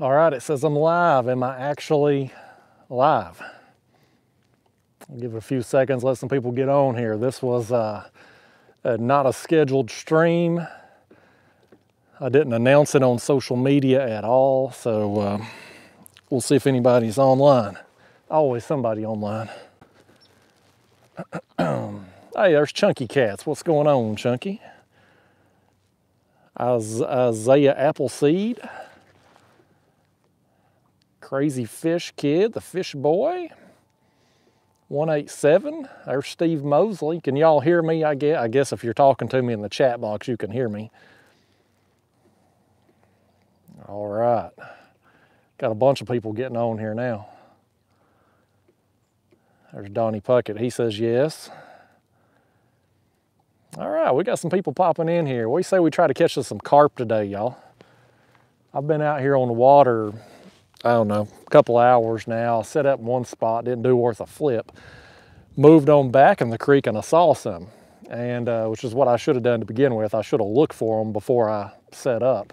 All right, it says I'm live. Am I actually live? I'll give it a few seconds, let some people get on here. This was not a scheduled stream. I didn't announce it on social media at all, so we'll see if anybody's online. Always somebody online. Hey, there's Chunky Cats. What's going on, Chunky? Isaiah Appleseed. Crazy Fish Kid, the Fish Boy. 187, there's Steve Mosley. Can y'all hear me? I guess if you're talking to me in the chat box, you can hear me. All right. Got a bunch of people getting on here now. There's Donnie Puckett, he says yes. All right, we got some people popping in here. We say we try to catch us some carp today, y'all. I've been out here on the water, I don't know, a couple hours now. I set up one spot, didn't do worth a flip. Moved on back in the creek and I saw some, and which is what I should have done to begin with. I should have looked for them before I set up.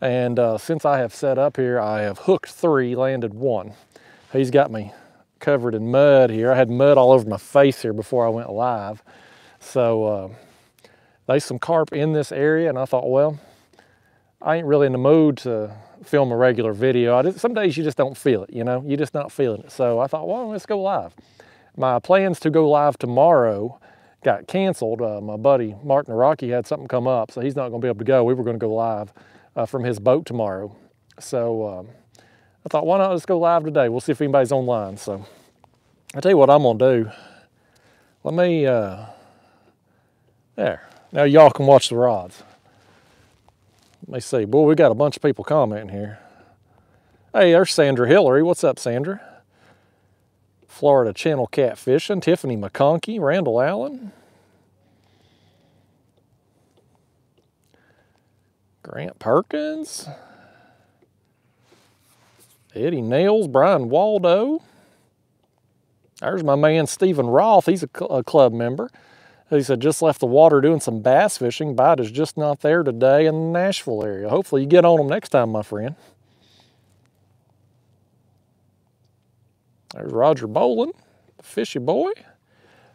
And since I have set up here, I have hooked three, landed one. He's got me covered in mud here. I had mud all over my face here before I went live. So there's some carp in this area, and I thought, well, I ain't really in the mood to film a regular video. Some days you just don't feel it, you know? You're just not feeling it. So I thought, well, let's go live. My plans to go live tomorrow got canceled. My buddy, Mark Narocchi, had something come up, so he's not gonna be able to go. We were gonna go live from his boat tomorrow. So I thought, why not just go live today? We'll see if anybody's online. So I'll tell you what I'm gonna do. Let me, there. Now y'all can watch the rods. Let me see. Boy, we got a bunch of people commenting here. Hey, there's Sandra Hillary. What's up, Sandra? Florida Channel Catfishing. Tiffany McConkey. Randall Allen. Grant Perkins. Eddie Nails. Brian Waldo. There's my man Stephen Roth. He's a club member. He said, just left the water doing some bass fishing. Bite is just not there today in the Nashville area. Hopefully you get on them next time, my friend. There's Roger Boland, the fishy boy.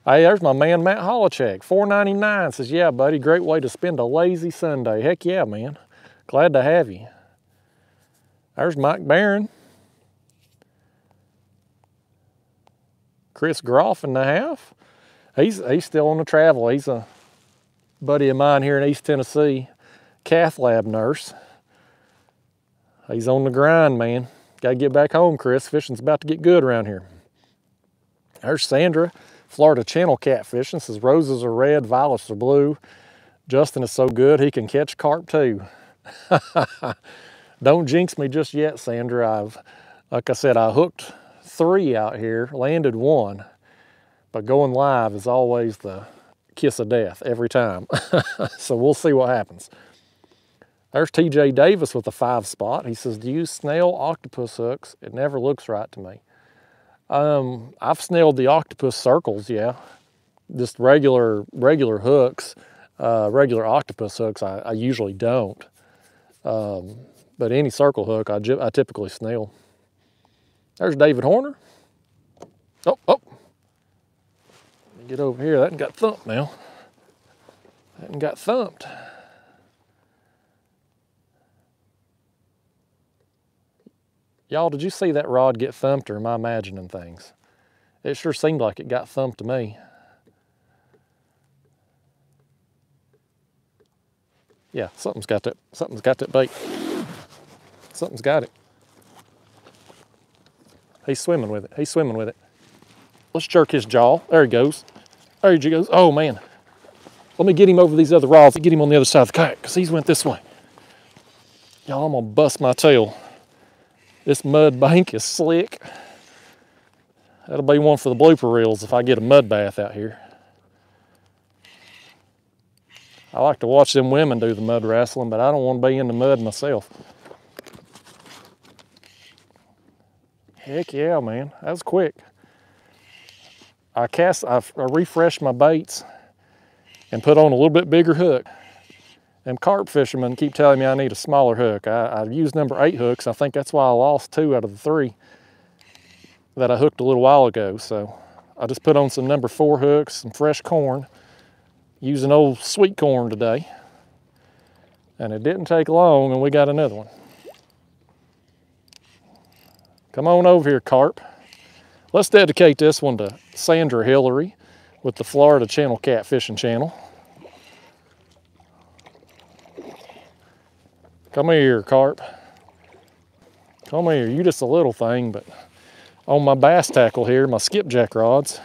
Hey, there's my man, Matt Holochek, $4.99. Says, yeah, buddy, great way to spend a lazy Sunday. Heck yeah, man. Glad to have you. There's Mike Barron. Chris Groff in the half. He's still on the travel. He's a buddy of mine here in East Tennessee, cath lab nurse. He's on the grind, man. Gotta get back home, Chris. Fishing's about to get good around here. There's Sandra, Florida Channel Catfishing. Says roses are red, violets are blue. Justin is so good, he can catch carp too. Don't jinx me just yet, Sandra. Like I said, I hooked three out here, landed one. But going live is always the kiss of death every time. So we'll see what happens. There's TJ Davis with a 5 spot. He says, do you snail octopus hooks? It never looks right to me. I've snailed the octopus circles, yeah. Just regular hooks, regular octopus hooks, I usually don't. But any circle hook, I typically snail. There's David Horner. Oh. Get over here, that one got thumped now. That one got thumped. Y'all, did you see that rod get thumped, or am I imagining things? It sure seemed like it got thumped to me. Yeah, something's got that bait. Something's got it. He's swimming with it. Let's jerk his jaw. There he goes. There he goes. Oh, man. Let me get him over these other rods and get him on the other side of the kayak, because he's went this way. Y'all, I'm going to bust my tail. This mud bank is slick. That'll be one for the blooper reels if I get a mud bath out here. I like to watch them women do the mud wrestling, but I don't want to be in the mud myself. Heck yeah, man. That was quick. I refreshed my baits and put on a little bit bigger hook, them carp fishermen keep telling me I need a smaller hook. I used number 8 hooks. I think that's why I lost 2 out of the 3 that I hooked a little while ago. So I just put on some number 4 hooks, some fresh corn, using old sweet corn today. And it didn't take long and we got another one. Come on over here, carp. Let's dedicate this one to Sandra Hillary with the Florida Channel Catfishing Channel. Come here, carp. Come here, you just a little thing, but on my bass tackle here, my skipjack rods,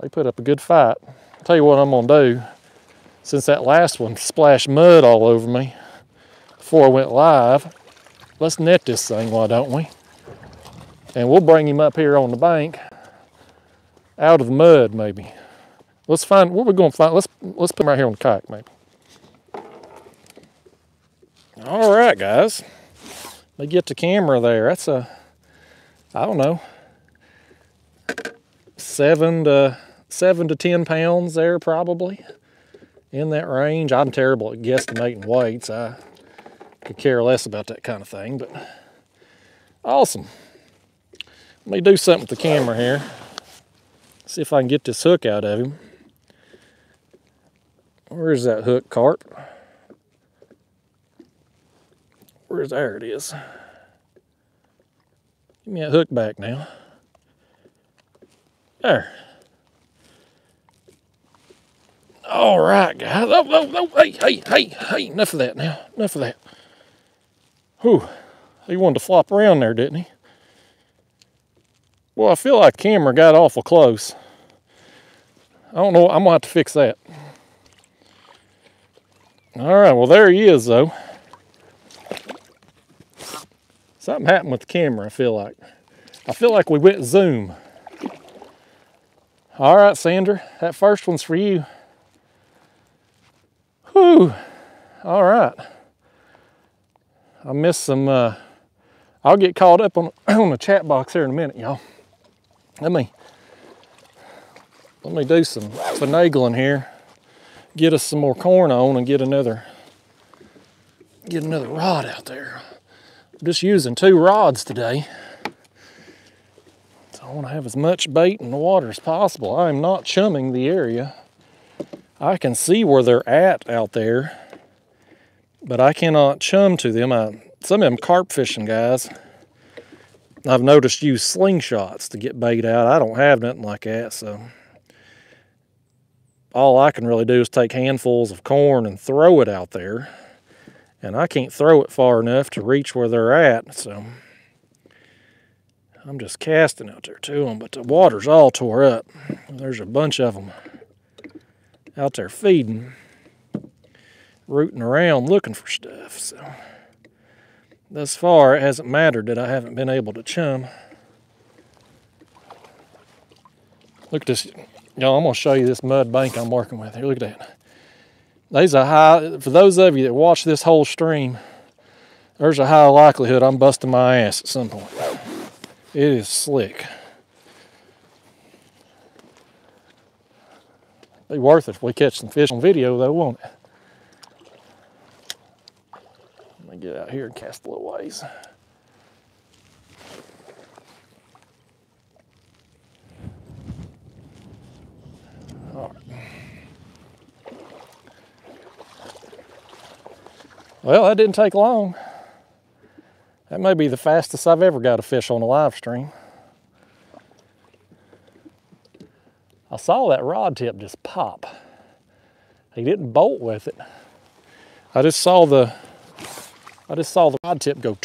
they put up a good fight. I'll tell you what I'm gonna do, since that last one splashed mud all over me before I went live, let's net this thing, why don't we? And we'll bring him up here on the bank, out of the mud maybe. Let's find, what we're gonna find, let's put him right here on the kayak maybe. All right, guys, let me get the camera there. That's a, I don't know, 7 to 10 pounds there probably, in that range. I'm terrible at guesstimating weights. I could care less about that kind of thing, but awesome. Let me do something with the camera here. See if I can get this hook out of him. Where's that hook, carp? Where's, there it is. Give me that hook back now. There. All right, guys. Oh, oh, oh, hey, hey, hey, hey, enough of that now. Enough of that. Whew. He wanted to flop around there, didn't he? Well, I feel like the camera got awful close. I don't know. I'm going to have to fix that. All right. Well, there he is, though. Something happened with the camera, I feel like. I feel like we went zoom. All right, Sandra, that first one's for you. Whew, all right. I missed some, I'll get caught up on the chat box here in a minute, y'all. Let me do some finagling here. Get us some more corn on and get another rod out there. I'm just using 2 rods today. So I want to have as much bait in the water as possible. I am not chumming the area. I can see where they're at out there, but I cannot chum to them. Some of them carp fishing guys, I've noticed, use slingshots to get bait out. I don't have nothing like that, so all I can really do is take handfuls of corn and throw it out there. And I can't throw it far enough to reach where they're at, so I'm just casting out there to them, but the water's all tore up. There's a bunch of them out there feeding, rooting around looking for stuff, so thus far it hasn't mattered that I haven't been able to chum. Look at this, y'all, I'm gonna show you this mud bank I'm working with here, look at that. These are high, for those of you that watch this whole stream, there's a high likelihood I'm busting my ass at some point. It is slick. It'd be worth it if we catch some fish on video though, won't it? Let me get out here and cast a little ways. All right. Well, that didn't take long. That may be the fastest I've ever got a fish on a live stream. I saw that rod tip just pop. He didn't bolt with it. I just saw the rod tip go.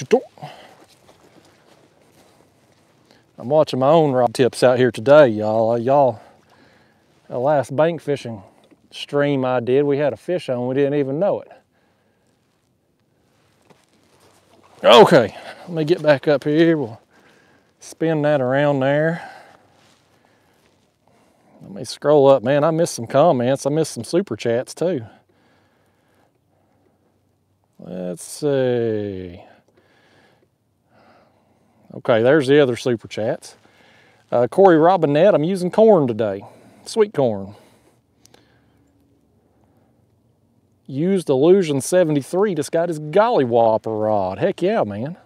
I'm watching my own rod tips out here today, y'all. Y'all, the last bank fishing stream I did, we had a fish on, we didn't even know it. Okay, let me get back up here. We'll spin that around there. Let me scroll up. Man, I missed some comments. I missed some super chats too. Let's see. Okay, there's the other super chats. Corey Robinette, I'm using corn today. Sweet corn. used Illusion 73 just got his Golly Whopper rod. Heck yeah, man.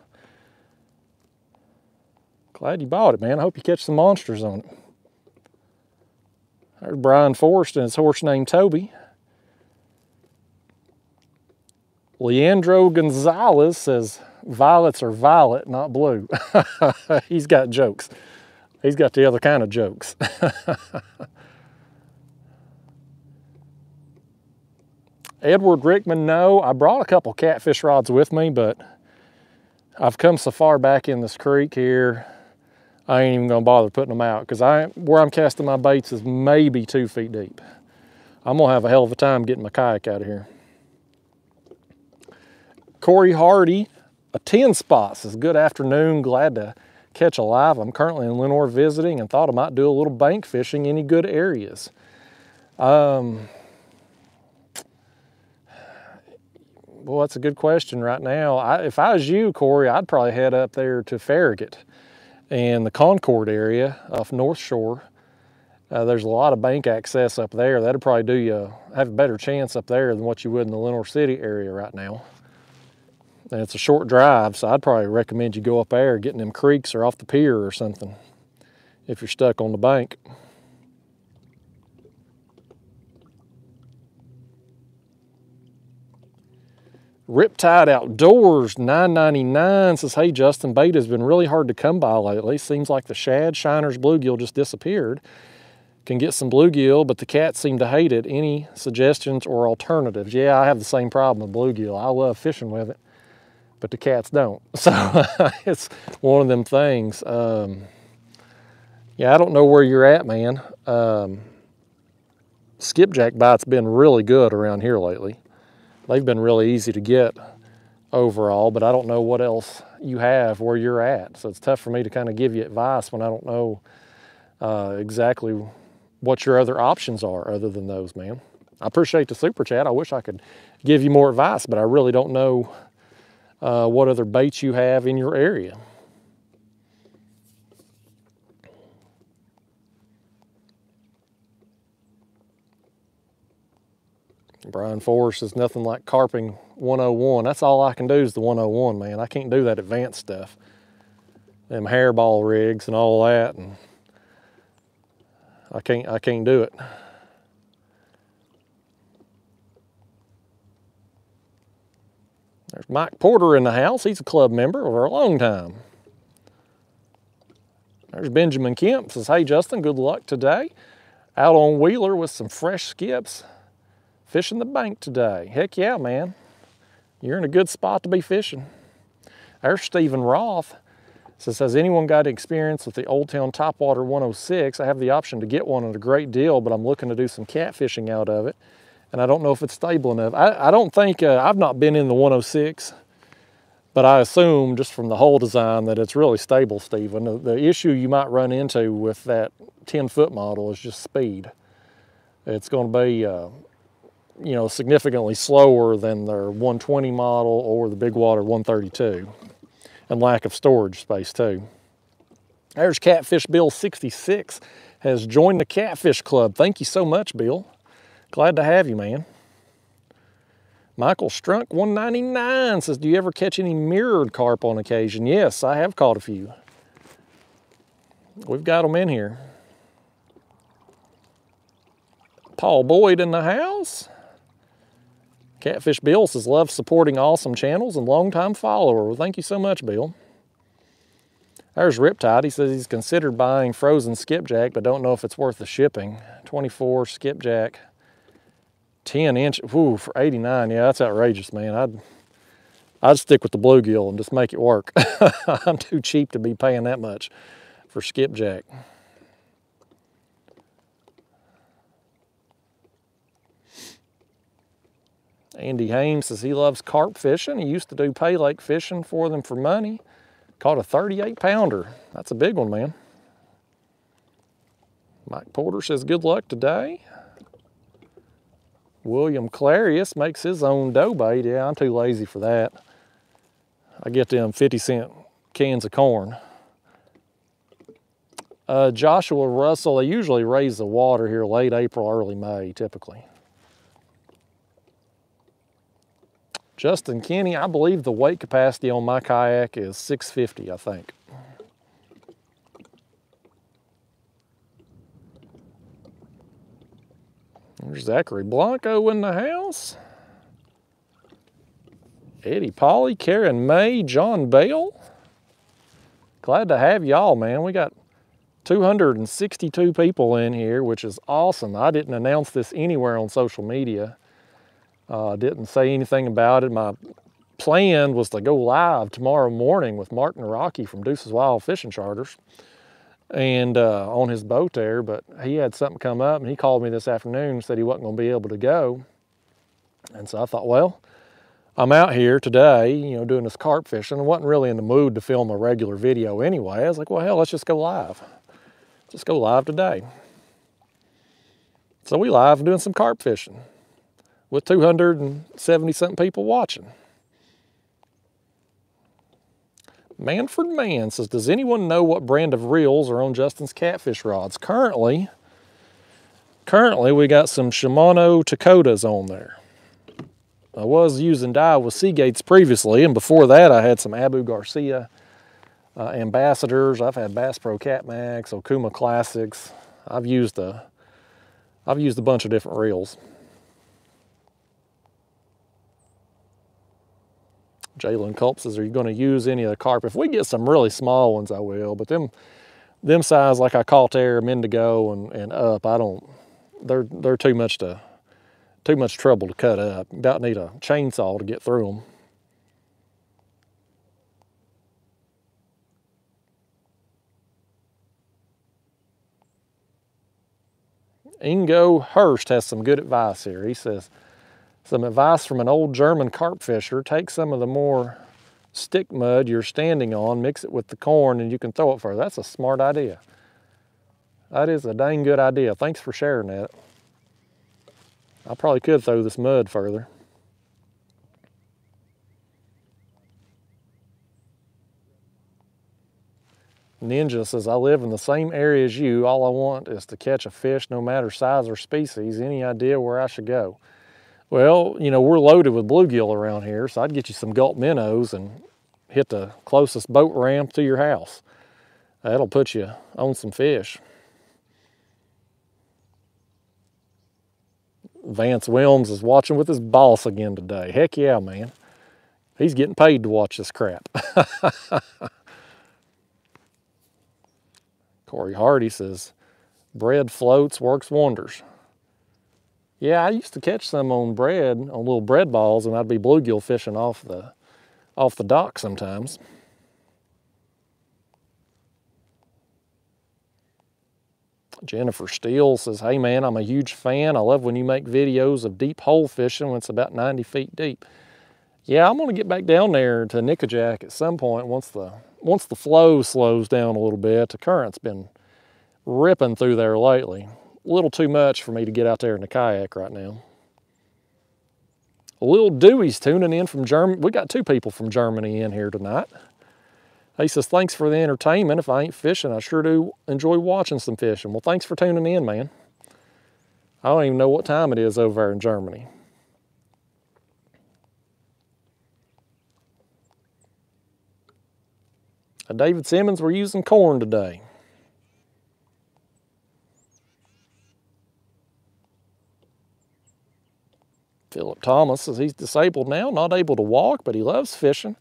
Glad you bought it, man. I hope you catch some monsters on it. There's Brian Forrest and his horse named Toby. Leandro Gonzalez says, violets are violet, not blue. He's got jokes. He's got the other kind of jokes. Edward Rickman, no. I brought a couple catfish rods with me, but I've come so far back in this creek here, I ain't even gonna bother putting them out because where I'm casting my baits is maybe 2 feet deep. I'm gonna have a hell of a time getting my kayak out of here. Corey Hardy, a 10 spot says, good afternoon, glad to catch alive. I'm currently in Lenore visiting and thought I might do a little bank fishing. Any good areas? Well, that's a good question right now. If I was you, Corey, I'd probably head up there to Farragut and the Concord area off North Shore. There's a lot of bank access up there. That'd probably do you have a better chance up there than what you would in the Lenore City area right now. And it's a short drive, so I'd probably recommend you go up there, getting them creeks or off the pier or something if you're stuck on the bank. Riptide Outdoors 999 says, hey Justin, bait has been really hard to come by lately. Seems like the shad, shiners, bluegill just disappeared. Can get some bluegill, but the cats seem to hate it. Any suggestions or alternatives? Yeah, I have the same problem with bluegill. I love fishing with it, but the cats don't. So it's one of them things. Yeah, I don't know where you're at, man. Skipjack bite's been really good around here lately. They've been really easy to get overall, but I don't know what else you have where you're at. So it's tough for me to kind of give you advice when I don't know exactly what your other options are other than those, man. I appreciate the super chat. I wish I could give you more advice, but I really don't know what other baits you have in your area. Brian Forrest is nothing like carping 101. That's all I can do is the 101, man. I can't do that advanced stuff. Them hairball rigs and all that, and I can't do it. There's Mike Porter in the house. He's a club member over a long time. There's Benjamin Kemp says, hey Justin, good luck today. Out on Wheeler with some fresh skips. Fishing the bank today. Heck yeah, man. You're in a good spot to be fishing. There's Stephen Roth. Says, has anyone got experience with the Old Town Topwater 106? I have the option to get one at a great deal, but I'm looking to do some catfishing out of it. And I don't know if it's stable enough. I don't think, I've not been in the 106, but I assume just from the whole design that it's really stable, Stephen. The issue you might run into with that 10-foot model is just speed. It's going to be, you know, significantly slower than their 120 model or the Big Water 132, and lack of storage space too. There's Catfish Bill 66 has joined the Catfish Club. Thank you so much, Bill. Glad to have you, man. Michael Strunk 199 says, do you ever catch any mirrored carp on occasion? Yes, I have caught a few. We've got them in here. Paul Boyd in the house. Catfish Bill says, love supporting awesome channels and longtime follower. Well, thank you so much, Bill. There's Riptide. He says he's considered buying frozen skipjack, but don't know if it's worth the shipping. 24 skipjack, 10-inch, ooh, for 89. Yeah, that's outrageous, man. I'd stick with the bluegill and just make it work. I'm too cheap to be paying that much for skipjack. Andy Hames says he loves carp fishing. He used to do pay lake fishing for them for money. Caught a 38-pounder. That's a big one, man. Mike Porter says, good luck today. William Clarius makes his own dough bait. Yeah, I'm too lazy for that. I get them 50-cent cans of corn. Joshua Russell, they usually raise the water here late April, early May, typically. Justin Kenny, I believe the weight capacity on my kayak is 650, I think. There's Zachary Blanco in the house. Eddie Polly, Karen May, John Bell. Glad to have y'all, man. We got 262 people in here, which is awesome. I didn't announce this anywhere on social media. Didn't say anything about it. My plan was to go live tomorrow morning with Martin Araki from Deuces Wild Fishing Charters and on his boat there, but he had something come up and he called me this afternoon and said he wasn't going to be able to go. And so I thought, well, I'm out here today, you know, doing this carp fishing. I wasn't really in the mood to film a regular video anyway. I was like, well, hell, let's just go live. Just go live today. So we live doing some carp fishing with 270-something people watching. Manfred Mann says, does anyone know what brand of reels are on Justin's catfish rods? Currently we got some Shimano Takotas on there. I was using Daiwa Seagates previously, and before that I had some Abu Garcia Ambassadors. I've had Bass Pro Catmax, Okuma Classics. I've used a bunch of different reels. Jalen Culp says, are you going to use any of the carp? If we get some really small ones, I will, but them size like I caught there, Mendigo and up, I don't, they're too much trouble to cut up. About need a chainsaw to get through them. Ingo Hurst has some good advice here. He says, some advice from an old German carp fisher, take some of the more stick mud you're standing on, mix it with the corn, and you can throw it further. That's a smart idea. That is a dang good idea. Thanks for sharing that. I probably could throw this mud further. Ninja says, I live in the same area as you. All I want is to catch a fish, no matter size or species. Any idea where I should go? Well, you know, we're loaded with bluegill around here, so I'd get you some gulp minnows and hit the closest boat ramp to your house. That'll put you on some fish. Vance Wilms is watching with his boss again today. Heck yeah, man. He's getting paid to watch this crap. Corey Hardy says, bread floats, works wonders. Yeah, I used to catch some on bread, on little bread balls, and I'd be bluegill fishing off the dock sometimes. Jennifer Steele says, hey man, I'm a huge fan. I love when you make videos of deep hole fishing when it's about 90 feet deep. Yeah, I'm gonna get back down there to Nickajack at some point once the flow slows down a little bit. The current's been ripping through there lately. A little too much for me to get out there in the kayak right now. Lil Dewey's tuning in from Germany. We got two people from Germany in here tonight. He says, thanks for the entertainment. If I ain't fishing, I sure do enjoy watching some fishing. Well, thanks for tuning in, man. I don't even know what time it is over there in Germany. David Simmons, we're using corn today. Philip Thomas says he's disabled now, not able to walk, but he loves fishing.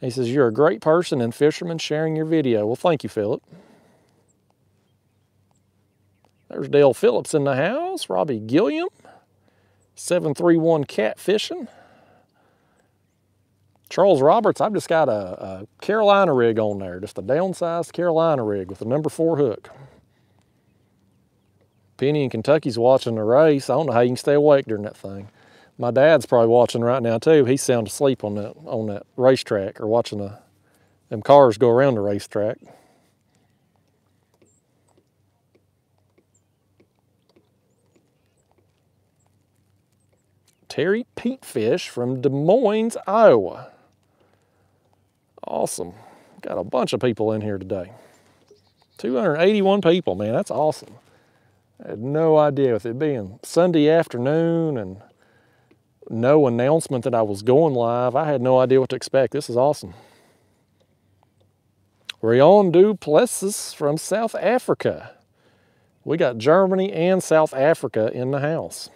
He says, you're a great person and fisherman sharing your video. Well, thank you, Philip. There's Dale Phillips in the house. Robbie Gilliam, 731 Catfishing. Charles Roberts, I've just got a Carolina rig on there, just a downsized Carolina rig with a #4 hook. Penny in Kentucky's watching the race. I don't know how you can stay awake during that thing. My dad's probably watching right now too. He's sound asleep on that racetrack or watching them cars go around the racetrack. Terry Peatfish from Des Moines, Iowa. Awesome. Got a bunch of people in here today. 281 people, man, that's awesome. I had no idea with it being Sunday afternoon and no announcement that I was going live. I had no idea what to expect. This is awesome. Rion Du Plessis from South Africa. We got Germany and South Africa in the house.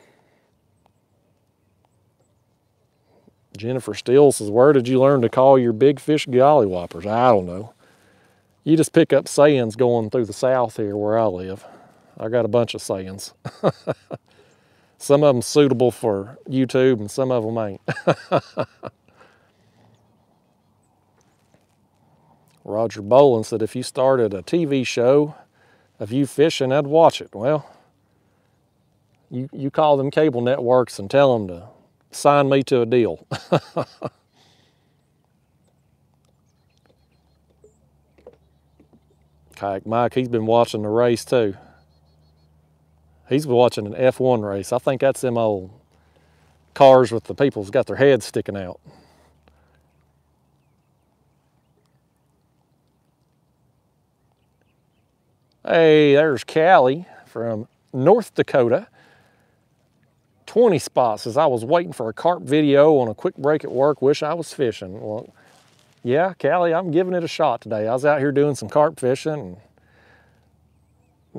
Jennifer Steele says, where did you learn to call your big fish Golly Whoppers? I don't know. You just pick up sayings going through the South here where I live. I got a bunch of sayings. Some of them suitable for YouTube and some of them ain't. Roger Boland said, if you started a TV show of you fishing, I'd watch it. Well, you call them cable networks and tell them to sign me to a deal. Kayak Mike, he's been watching the race too. He's been watching an F1 race. I think that's them old cars with the people's got their heads sticking out. Hey, there's Callie from North Dakota. 20 spots says, I was waiting for a carp video on a quick break at work. Wish I was fishing. Well, yeah, Callie, I'm giving it a shot today. I was out here doing some carp fishing and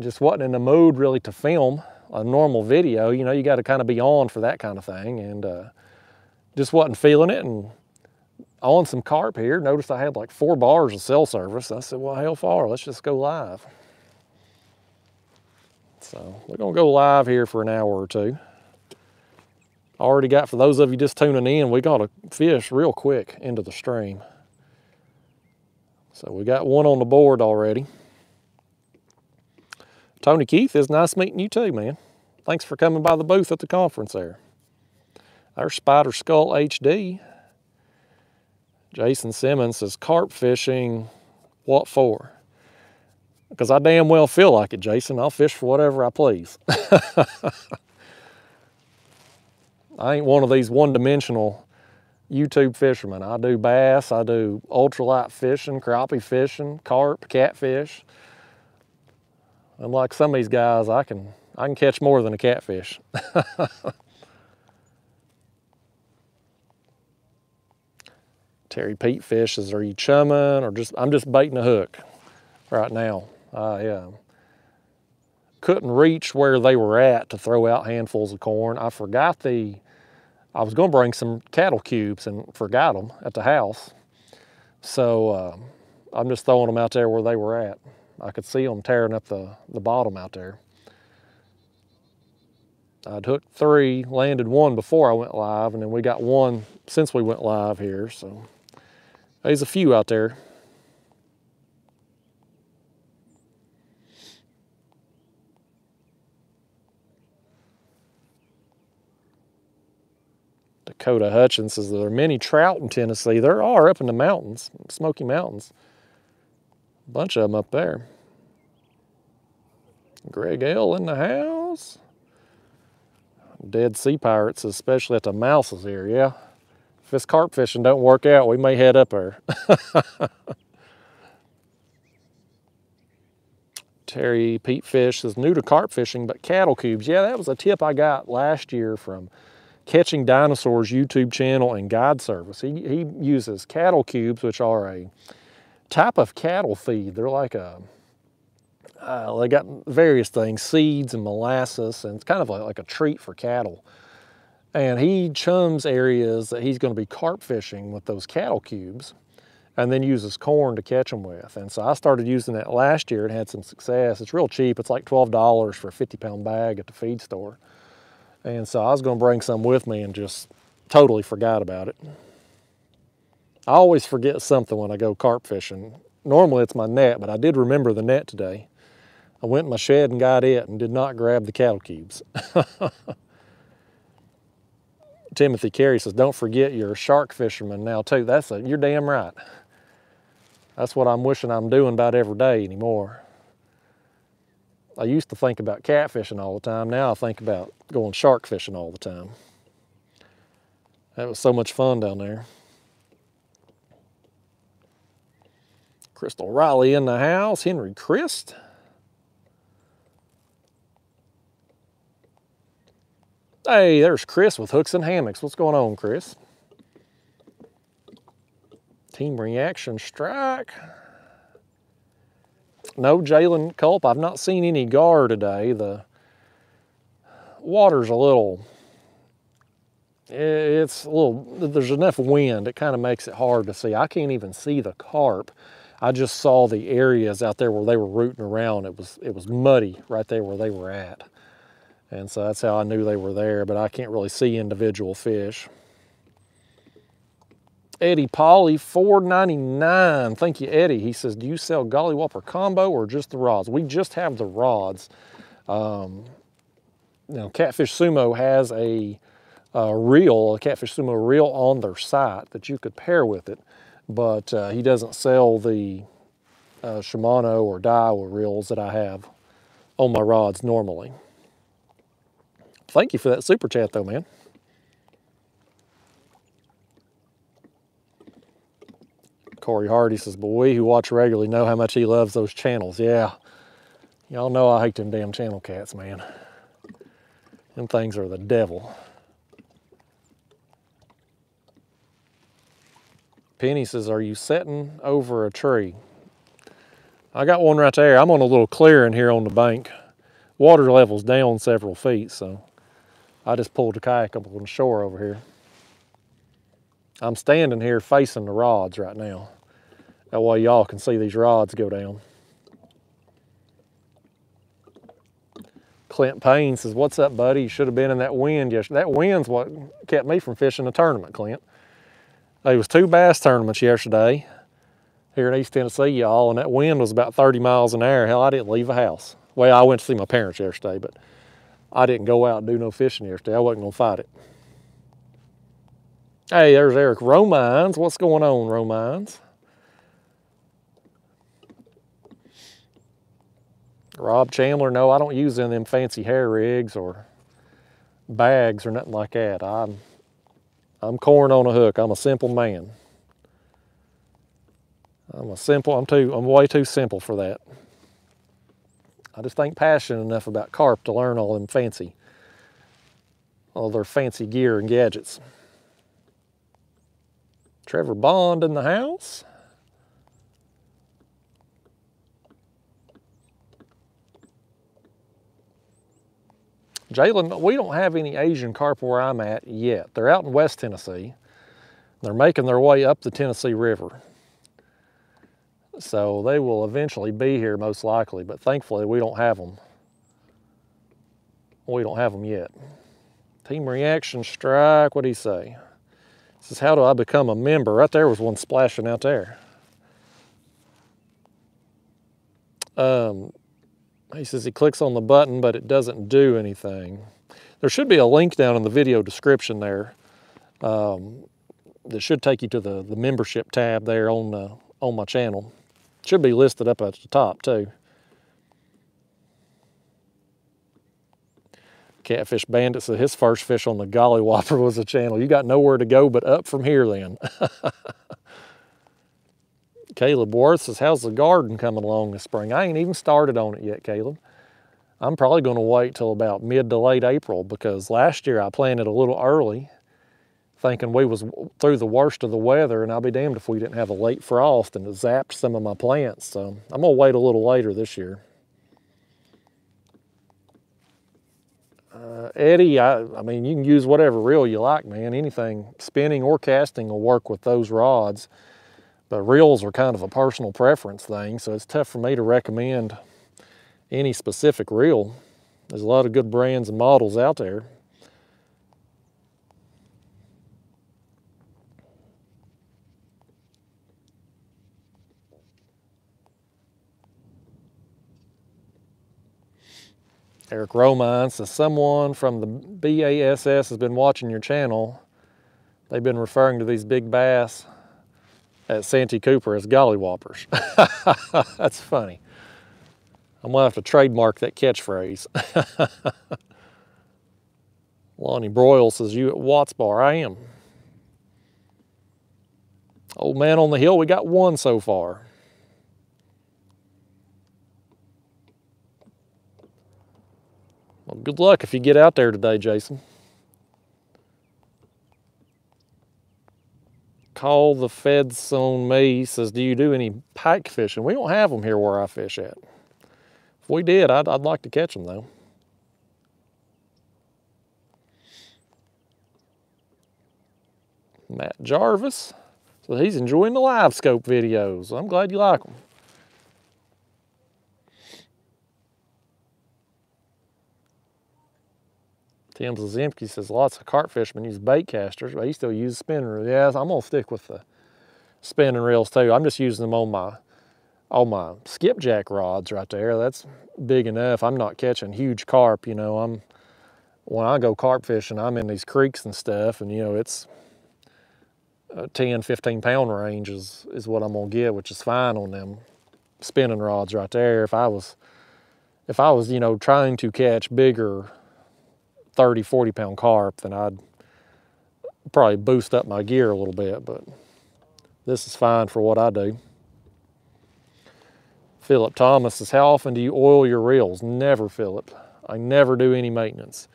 just wasn't in the mood really to film a normal video. You know, you got to kind of be on for that kind of thing, and just wasn't feeling it. And on some carp here, noticed I had like 4 bars of cell service. I said, well, hell far, let's just go live. So we're gonna go live here for an hour or two. Already got, for those of you just tuning in, we got a fish real quick into the stream. So we got one on the board already. Tony Keith, it's nice meeting you too, man. Thanks for coming by the booth at the conference there. There's Spider Skull HD. Jason Simmons says, carp fishing, what for? Because I damn well feel like it, Jason. I'll fish for whatever I please. I ain't one of these one-dimensional YouTube fishermen. I do bass, I do ultralight fishing, crappie fishing, carp, catfish. Unlike some of these guys, I can catch more than a catfish. Terry Pete fishes, are you chumming or just, I'm just baiting a hook right now. I couldn't reach where they were at to throw out handfuls of corn. I forgot I was gonna bring some cattle cubes and forgot them at the house. So I'm just throwing them out there where they were at. I could see them tearing up the bottom out there. I'd hooked 3, landed 1 before I went live, and then we got 1 since we went live here. So there's a few out there. Dakota Hutchins says, there are many trout in Tennessee. There are up in the mountains, Smoky Mountains. A bunch of them up there. Greg L in the house. Dead Sea Pirates, especially at the mouses here, yeah. If this carp fishing don't work out, we may head up there. Terry Pete Fish is new to carp fishing, but cattle cubes. Yeah, that was a tip I got last year from Catching Dinosaurs YouTube channel and guide service. He uses cattle cubes, which are a type of cattle feed. They're like they got various things, seeds and molasses, and it's kind of like a treat for cattle. And he chums areas that he's gonna be carp fishing with those cattle cubes and then uses corn to catch them with. And so I started using that last year and had some success. It's real cheap. It's like $12 for a 50-pound bag at the feed store. And so I was gonna bring some with me and just totally forgot about it. I always forget something when I go carp fishing. Normally it's my net, but I did remember the net today. I went in my shed and got it and did not grab the cattle cubes. Timothy Carey says, don't forget you're a shark fisherman now too. You're damn right. That's what I'm wishing I'm doing about every day anymore. I used to think about catfishing all the time. Now I think about going shark fishing all the time. That was so much fun down there. Crystal Riley in the house, Henry Christ. Hey, there's Chris with Hooks and Hammocks. What's going on, Chris? Team Reaction Strike. No Jalen Culp. I've not seen any gar today. The water's a little, there's enough wind. It kind of makes it hard to see. I can't even see the carp. I just saw the areas out there where they were rooting around. It was muddy right there where they were at. And so that's how I knew they were there, but I can't really see individual fish. Eddie Polly, $4.99. Thank you, Eddie. He says, do you sell Golly Whopper combo or just the rods? We just have the rods. You know, Catfish Sumo has a Catfish Sumo reel on their site that you could pair with it, but he doesn't sell the Shimano or Daiwa reels that I have on my rods normally. Thank you for that super chat though, man. Corey Hardy says, but we who watch regularly know how much he loves those channels. Yeah, y'all know I hate them damn channel cats, man. Them things are the devil. Penny says, are you sitting over a tree? I got one right there. I'm on a little clearing here on the bank. Water level's down several feet, so I just pulled a kayak up on shore over here. I'm standing here facing the rods right now. That way y'all can see these rods go down. Clint Payne says, what's up, buddy? You should have been in that wind yesterday. That wind's what kept me from fishing the tournament, Clint. There was 2 bass tournaments yesterday here in East Tennessee, y'all, and that wind was about 30 miles an hour. Hell, I didn't leave the house. Well, I went to see my parents yesterday, but I didn't go out and do no fishing yesterday. I wasn't going to fight it. Hey, there's Eric Romines. What's going on, Romines? Rob Chandler, no, I don't use any of them fancy hair rigs or bags or nothing like that. I'm corn on a hook. I'm a simple man. I'm way too simple for that. I just ain't passionate enough about carp to learn all their fancy gear and gadgets. Trevor Bond in the house. Jalen, we don't have any Asian carp where I'm at yet. They're out in West Tennessee. They're making their way up the Tennessee River. So they will eventually be here most likely, but thankfully we don't have them. We don't have them yet. Team Reaction Strike, what'd he say? He says, how do I become a member? Right there was one splashing out there. He says he clicks on the button, but it doesn't do anything. There should be a link down in the video description there that should take you to the membership tab there on my channel. Should be listed up at the top too. Catfish Bandit said his first fish on the Golly Whopper was a channel. You got nowhere to go but up from here then. Caleb Worth says, how's the garden coming along this spring? I ain't even started on it yet, Caleb. I'm probably gonna wait till about mid to late April because last year I planted a little early thinking we was through the worst of the weather, and I'll be damned if we didn't have a late frost and it zapped some of my plants. So I'm gonna wait a little later this year. Eddie, I mean, you can use whatever reel you like, man. Anything, spinning or casting will work with those rods. But reels are kind of a personal preference thing, so it's tough for me to recommend any specific reel. There's a lot of good brands and models out there. Eric Romine says, someone from the BASS has been watching your channel. They've been referring to these big bass at Santee Cooper as Golly Whoppers. That's funny. I'm gonna have to trademark that catchphrase. Lonnie Broyle says, you at Watts Bar? I am. Old Man on the Hill, we got one so far. Well, good luck if you get out there today, Jason. call the feds on me. He says, do you do any pike fishing? We don't have them here where I fish at. If we did, I'd like to catch them though. Matt Jarvis, so he's enjoying the live scope videos. I'm glad you like them. Tim Zazimski says lots of carp fishermen use bait casters, but he still uses spinning reels. Yeah, I'm gonna stick with the spinning reels too. I'm just using them on my skipjack rods right there. That's big enough. I'm not catching huge carp, you know. When I go carp fishing, I'm in these creeks and stuff, and you know, it's 10-15 pound range is what I'm gonna get, which is fine on them spinning rods right there. If I was, you know, trying to catch bigger 30-40 pound carp, then I'd probably boost up my gear a little bit, but this is fine for what I do. Philip Thomas says, how often do you oil your reels? Never, Philip. I never do any maintenance.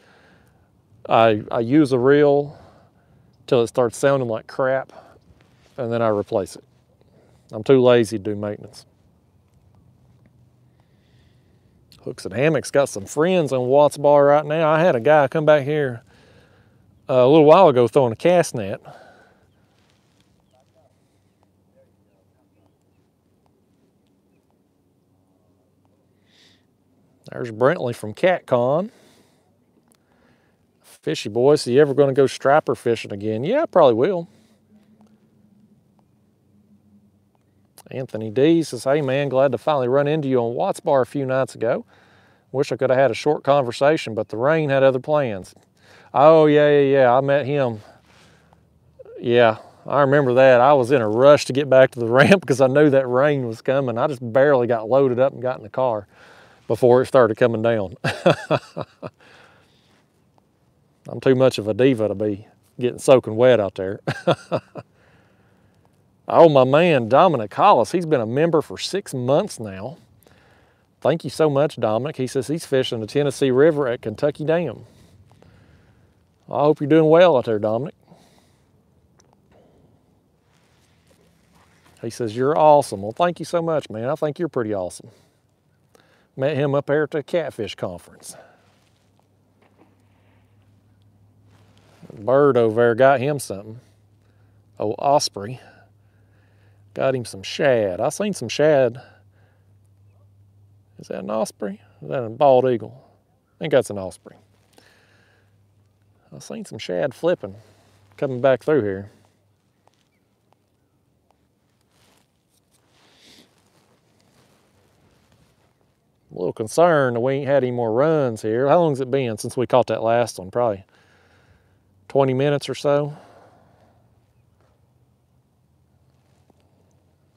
I use a reel till it starts sounding like crap, and then I replace it. I'm too lazy to do maintenance. Hooks and Hammocks got some friends on Watts Bar right now. I had a guy come back here a little while ago throwing a cast net. There's Brentley from CatCon. Fishy boys, so you ever gonna go striper fishing again? Yeah, I probably will. Anthony D says, hey man, glad to finally run into you on Watts Bar a few nights ago. Wish I could have had a short conversation, but the rain had other plans. Oh yeah, I met him. Yeah, I remember that. I was in a rush to get back to the ramp because I knew that rain was coming. I just barely got loaded up and got in the car before it started coming down. I'm too much of a diva to be getting soaking wet out there. Oh, my man, Dominic Hollis, he's been a member for 6 months now. Thank you so much, Dominic. He says he's fishing the Tennessee River at Kentucky Dam. I hope you're doing well out there, Dominic. He says, you're awesome. Well, thank you so much, man. I think you're pretty awesome. Met him up here at the Catfish Conference. Bird over there got him something. Oh, Osprey. Got him some shad. I seen some shad. Is that an osprey? Is that a bald eagle? I think that's an osprey. I seen some shad flipping, coming back through here. I'm a little concerned that we ain't had any more runs here. How long's it been since we caught that last one? Probably 20 minutes or so.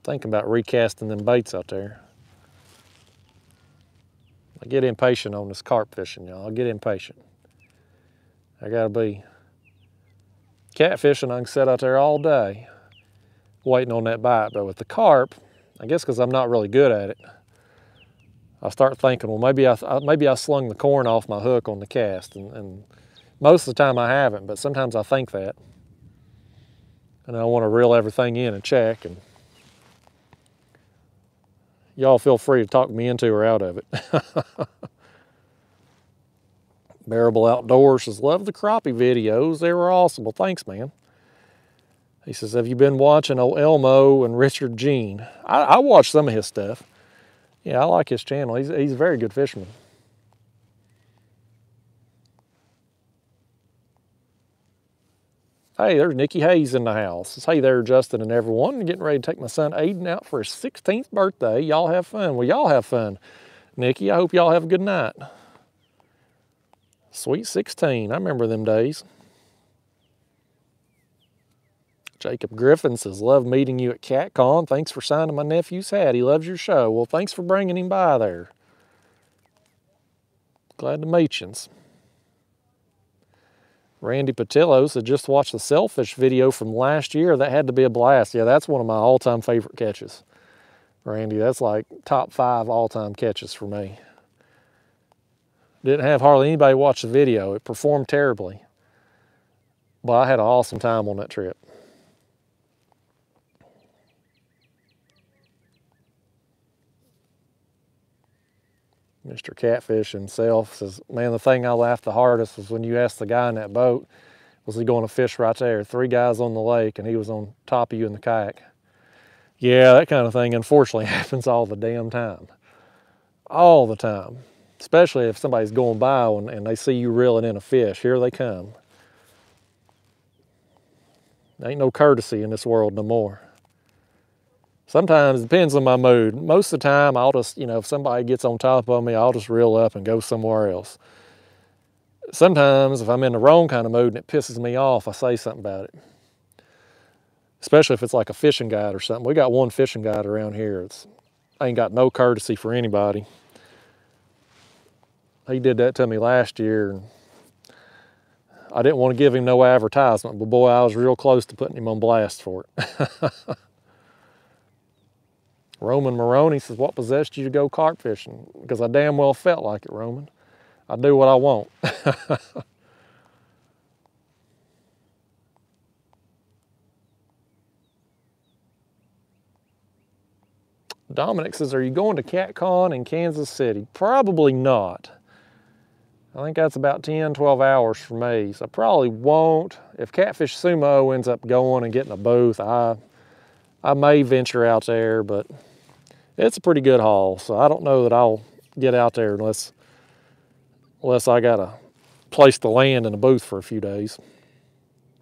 Thinking about recasting them baits out there. I get impatient on this carp fishing, y'all. I get impatient. I gotta be. Catfishing, I can sit out there all day waiting on that bite, but with the carp, I guess because I'm not really good at it, I start thinking, well, maybe I slung the corn off my hook on the cast, and most of the time I haven't, but sometimes I think that. And I want to reel everything in and check, and y'all feel free to talk me into or out of it. Bearable Outdoors says, love the crappie videos. They were awesome. Well, thanks, man. He says, have you been watching old Elmo and Richard Jean? I watch some of his stuff. Yeah, I like his channel. He's a very good fisherman. Hey, there's Nikki Hayes in the house. Says, hey there, Justin and everyone. Getting ready to take my son Aiden out for his 16th birthday. Y'all have fun. Well, y'all have fun, Nikki. I hope y'all have a good night. Sweet 16. I remember them days. Jacob Griffin says, love meeting you at CatCon. Thanks for signing my nephew's hat. He loves your show. Well, thanks for bringing him by there. Glad to meet you. Randy Patillo said, just watched the sailfish video from last year. That had to be a blast. Yeah, that's one of my all-time favorite catches. Randy, that's like top 5 all-time catches for me. Didn't have hardly anybody watch the video. It performed terribly. But I had an awesome time on that trip. Mr. Catfish himself says, man, the thing I laughed the hardest was when you asked the guy in that boat, was he going to fish right there? Three guys on the lake and he was on top of you in the kayak. Yeah, that kind of thing unfortunately happens all the damn time. All the time. Especially if somebody's going by and they see you reeling in a fish. Here they come. There ain't no courtesy in this world no more. Sometimes it depends on my mood. Most of the time, I'll just, you know, if somebody gets on top of me, I'll just reel up and go somewhere else. Sometimes if I'm in the wrong kind of mood and it pisses me off, I say something about it. Especially if it's like a fishing guide or something. We got one fishing guide around here. It's ain't got no courtesy for anybody. He did that to me last year. And I didn't want to give him no advertisement, but boy, I was real close to putting him on blast for it. Roman Maroney says, what possessed you to go carp fishing? Because I damn well felt like it, Roman. I do what I want. Dominic says, are you going to CatCon in Kansas City? Probably not. I think that's about 10, 12 hours for me, so I probably won't. If Catfish Sumo ends up going and getting a booth, I may venture out there, but it's a pretty good haul, so I don't know that I'll get out there unless I gotta place the land in a booth for a few days.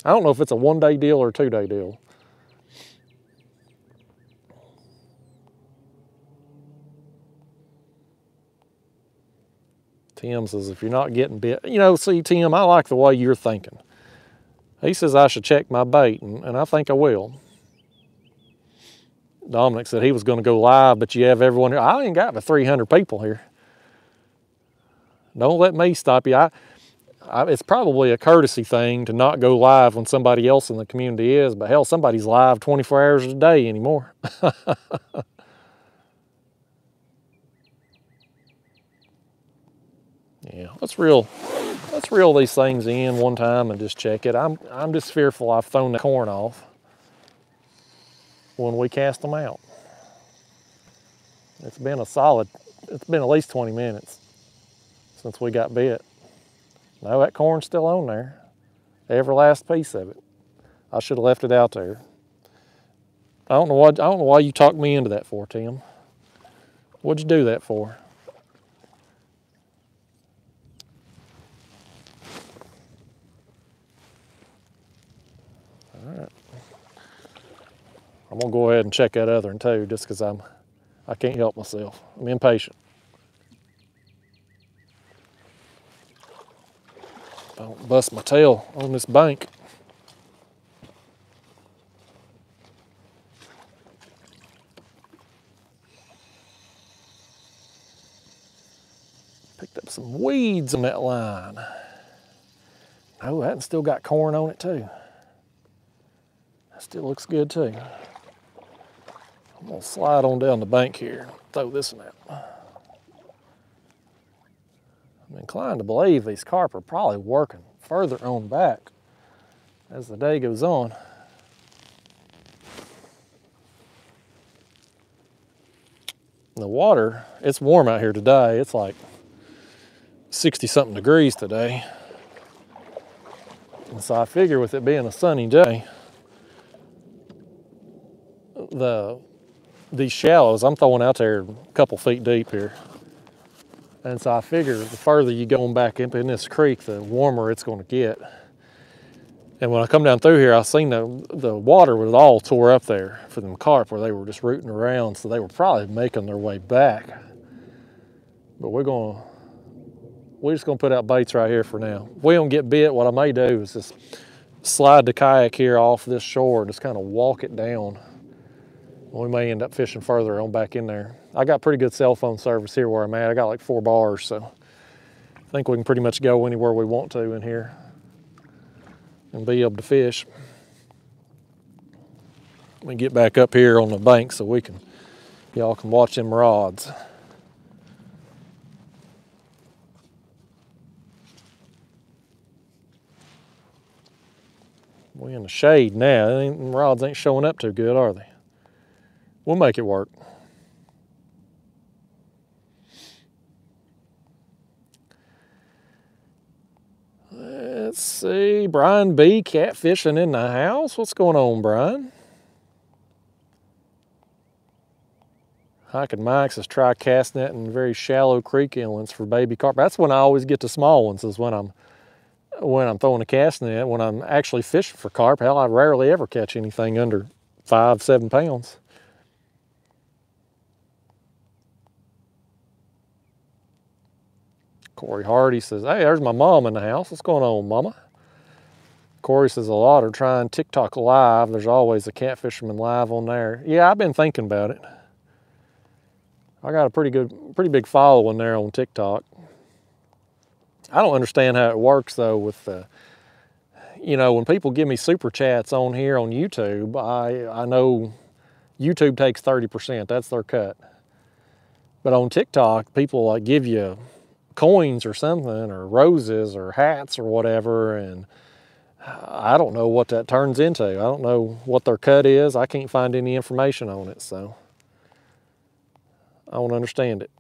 I don't know if it's a one-day deal or a two-day deal. Tim says, if you're not getting bit, you know, see, Tim, I like the way you're thinking. He says I should check my bait, and I think I will. Dominic said he was going to go live, but you have everyone here. I ain't got but 300 people here. Don't let me stop you. It's probably a courtesy thing to not go live when somebody else in the community is, but hell, somebody's live 24 hours a day anymore. Yeah, let's reel these things in one time and just check it. I'm just fearful I've thrown the corn off when we cast them out. It's been at least 20 minutes since we got bit. No, that corn's still on there. Every last piece of it. I should have left it out there. I don't know why you talked me into that for, Tim. What'd you do that for? All right. I'm gonna go ahead and check that other one too, just because I can't help myself. I'm impatient. I don't bust my tail on this bank. Picked up some weeds on that line. Oh, that one's still got corn on it too. That still looks good too. I'm gonna slide on down the bank here, throw this one out. I'm inclined to believe these carp are probably working further on back as the day goes on. The water, it's warm out here today. It's like 60 something degrees today. And so I figure with it being a sunny day, these shallows I'm throwing out there a couple feet deep here. And so I figure the further you go back in this creek, the warmer it's going to get. And when I come down through here, I seen the water was all tore up there for them carp where they were just rooting around. So they were probably making their way back. But we're just gonna put out baits right here for now. If we don't get bit, what I may do is just slide the kayak here off this shore and just kind of walk it down. We may end up fishing further on back in there. I got pretty good cell phone service here where I'm at. I got like 4 bars, so I think we can pretty much go anywhere we want to in here and be able to fish. Let me get back up here on the bank so we can, y'all can watch them rods. We're in the shade now. Them rods ain't showing up too good, are they? We'll make it work. Let's see, Brian B catfishing in the house. What's going on, Brian? Hiking Mike says try cast net in very shallow creek inlets for baby carp. That's when I always get the small ones, is when I'm throwing a cast net, when I'm actually fishing for carp. Hell, I rarely ever catch anything under 5, 7 pounds. Corey Hardy says, hey, there's my mom in the house. What's going on, mama? Corey says, a lot are trying TikTok Live. There's always a Catfisherman Live on there. Yeah, I've been thinking about it. I got a pretty big following there on TikTok. I don't understand how it works, though, with, you know, when people give me super chats on here on YouTube, I know YouTube takes 30%. That's their cut. But on TikTok, people, like, give you coins or something, or roses or hats or whatever, and I don't know what that turns into. I don't know what their cut is. I can't find any information on it, so I don't understand it.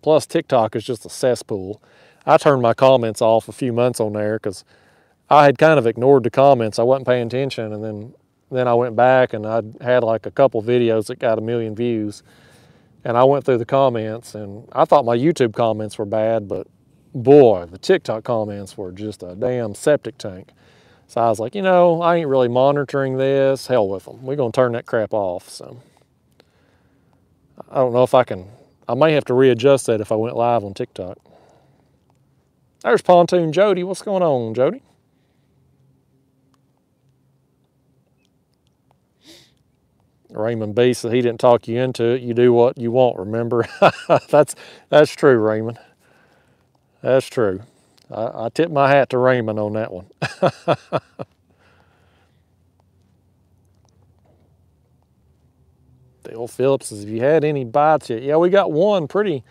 Plus, TikTok is just a cesspool. I turned my comments off a few months on there because I had kind of ignored the comments. I wasn't paying attention, and then I went back and I had like a couple videos that got 1 million views, and I went through the comments, and I thought my YouTube comments were bad, but boy, the TikTok comments were just a damn septic tank. So I was like, you know, I ain't really monitoring this. Hell with them. We're going to turn that crap off. So I don't know if I can, I may have to readjust that if I went live on TikTok. There's Pontoon Jody. What's going on, Jody? Raymond B said he didn't talk you into it. You do what you want, remember? That's true, Raymond. That's true. I tip my hat to Raymond on that one. Dale Phillips says, have you had any bites yet? Yeah, we got one pretty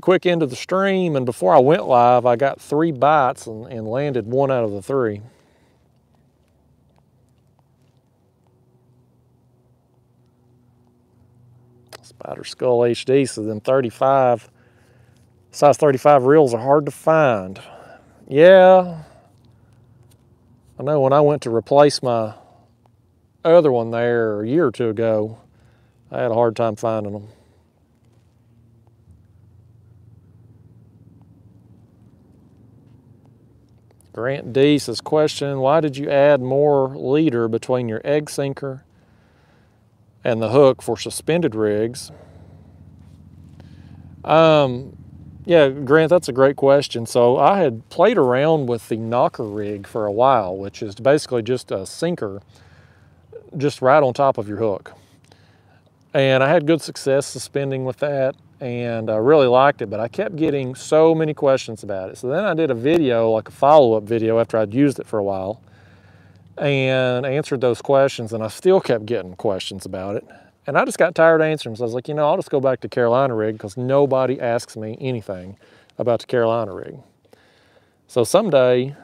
quick into the stream, and before I went live, I got 3 bites and landed 1 out of the 3. Spider Skull HD, so then size 35 reels are hard to find. Yeah, I know when I went to replace my other one there a year or two ago, I had a hard time finding them. Grant D says, question, why did you add more leader between your egg sinker and the hook for suspended rigs? Yeah, Grant, that's a great question. So I had played around with the knocker rig for a while, which is basically just a sinker just right on top of your hook. And I had good success suspending with that, and I really liked it, but I kept getting so many questions about it. So then I did a video, like a follow-up video after I'd used it for a while, and answered those questions, and I still kept getting questions about it. And I just got tired of answering them, so I was like, you know, I'll just go back to Carolina rig because nobody asks me anything about the Carolina rig. So someday,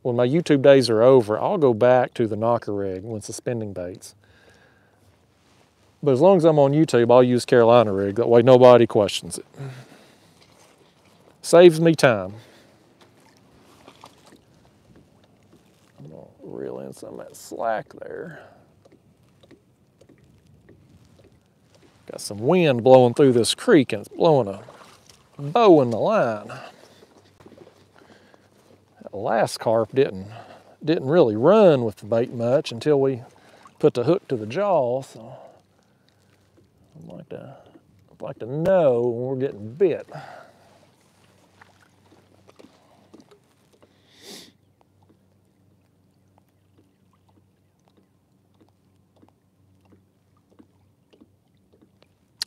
when my YouTube days are over, I'll go back to the knocker rig when suspending baits. But as long as I'm on YouTube, I'll use Carolina rig. That way nobody questions it. Saves me time. I'm gonna reel in some of that slack there. Got some wind blowing through this creek, and it's blowing a bow in the line. That last carp didn't really run with the bait much until we put the hook to the jaw, so I'd like to know when we're getting bit.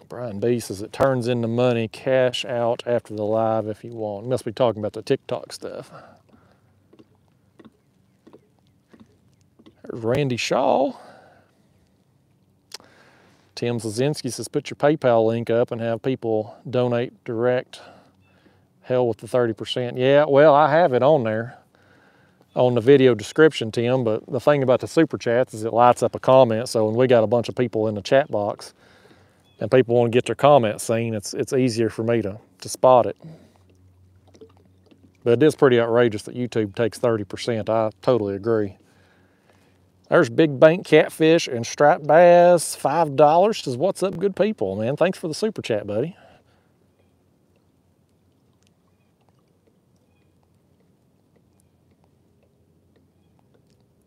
Brian B says it turns into money, cash out after the live if you want. Must be talking about the TikTok stuff. There's Randy Shaw. Tim Zazinski says, put your PayPal link up and have people donate direct. Hell with the 30%. Yeah, well, I have it on there on the video description, Tim, but the thing about the super chats is it lights up a comment. So when we got a bunch of people in the chat box and people want to get their comments seen, it's easier for me to spot it. But it is pretty outrageous that YouTube takes 30%. I totally agree. There's big bank catfish and striped bass. $5 says, what's up, good people, man? Thanks for the super chat, buddy.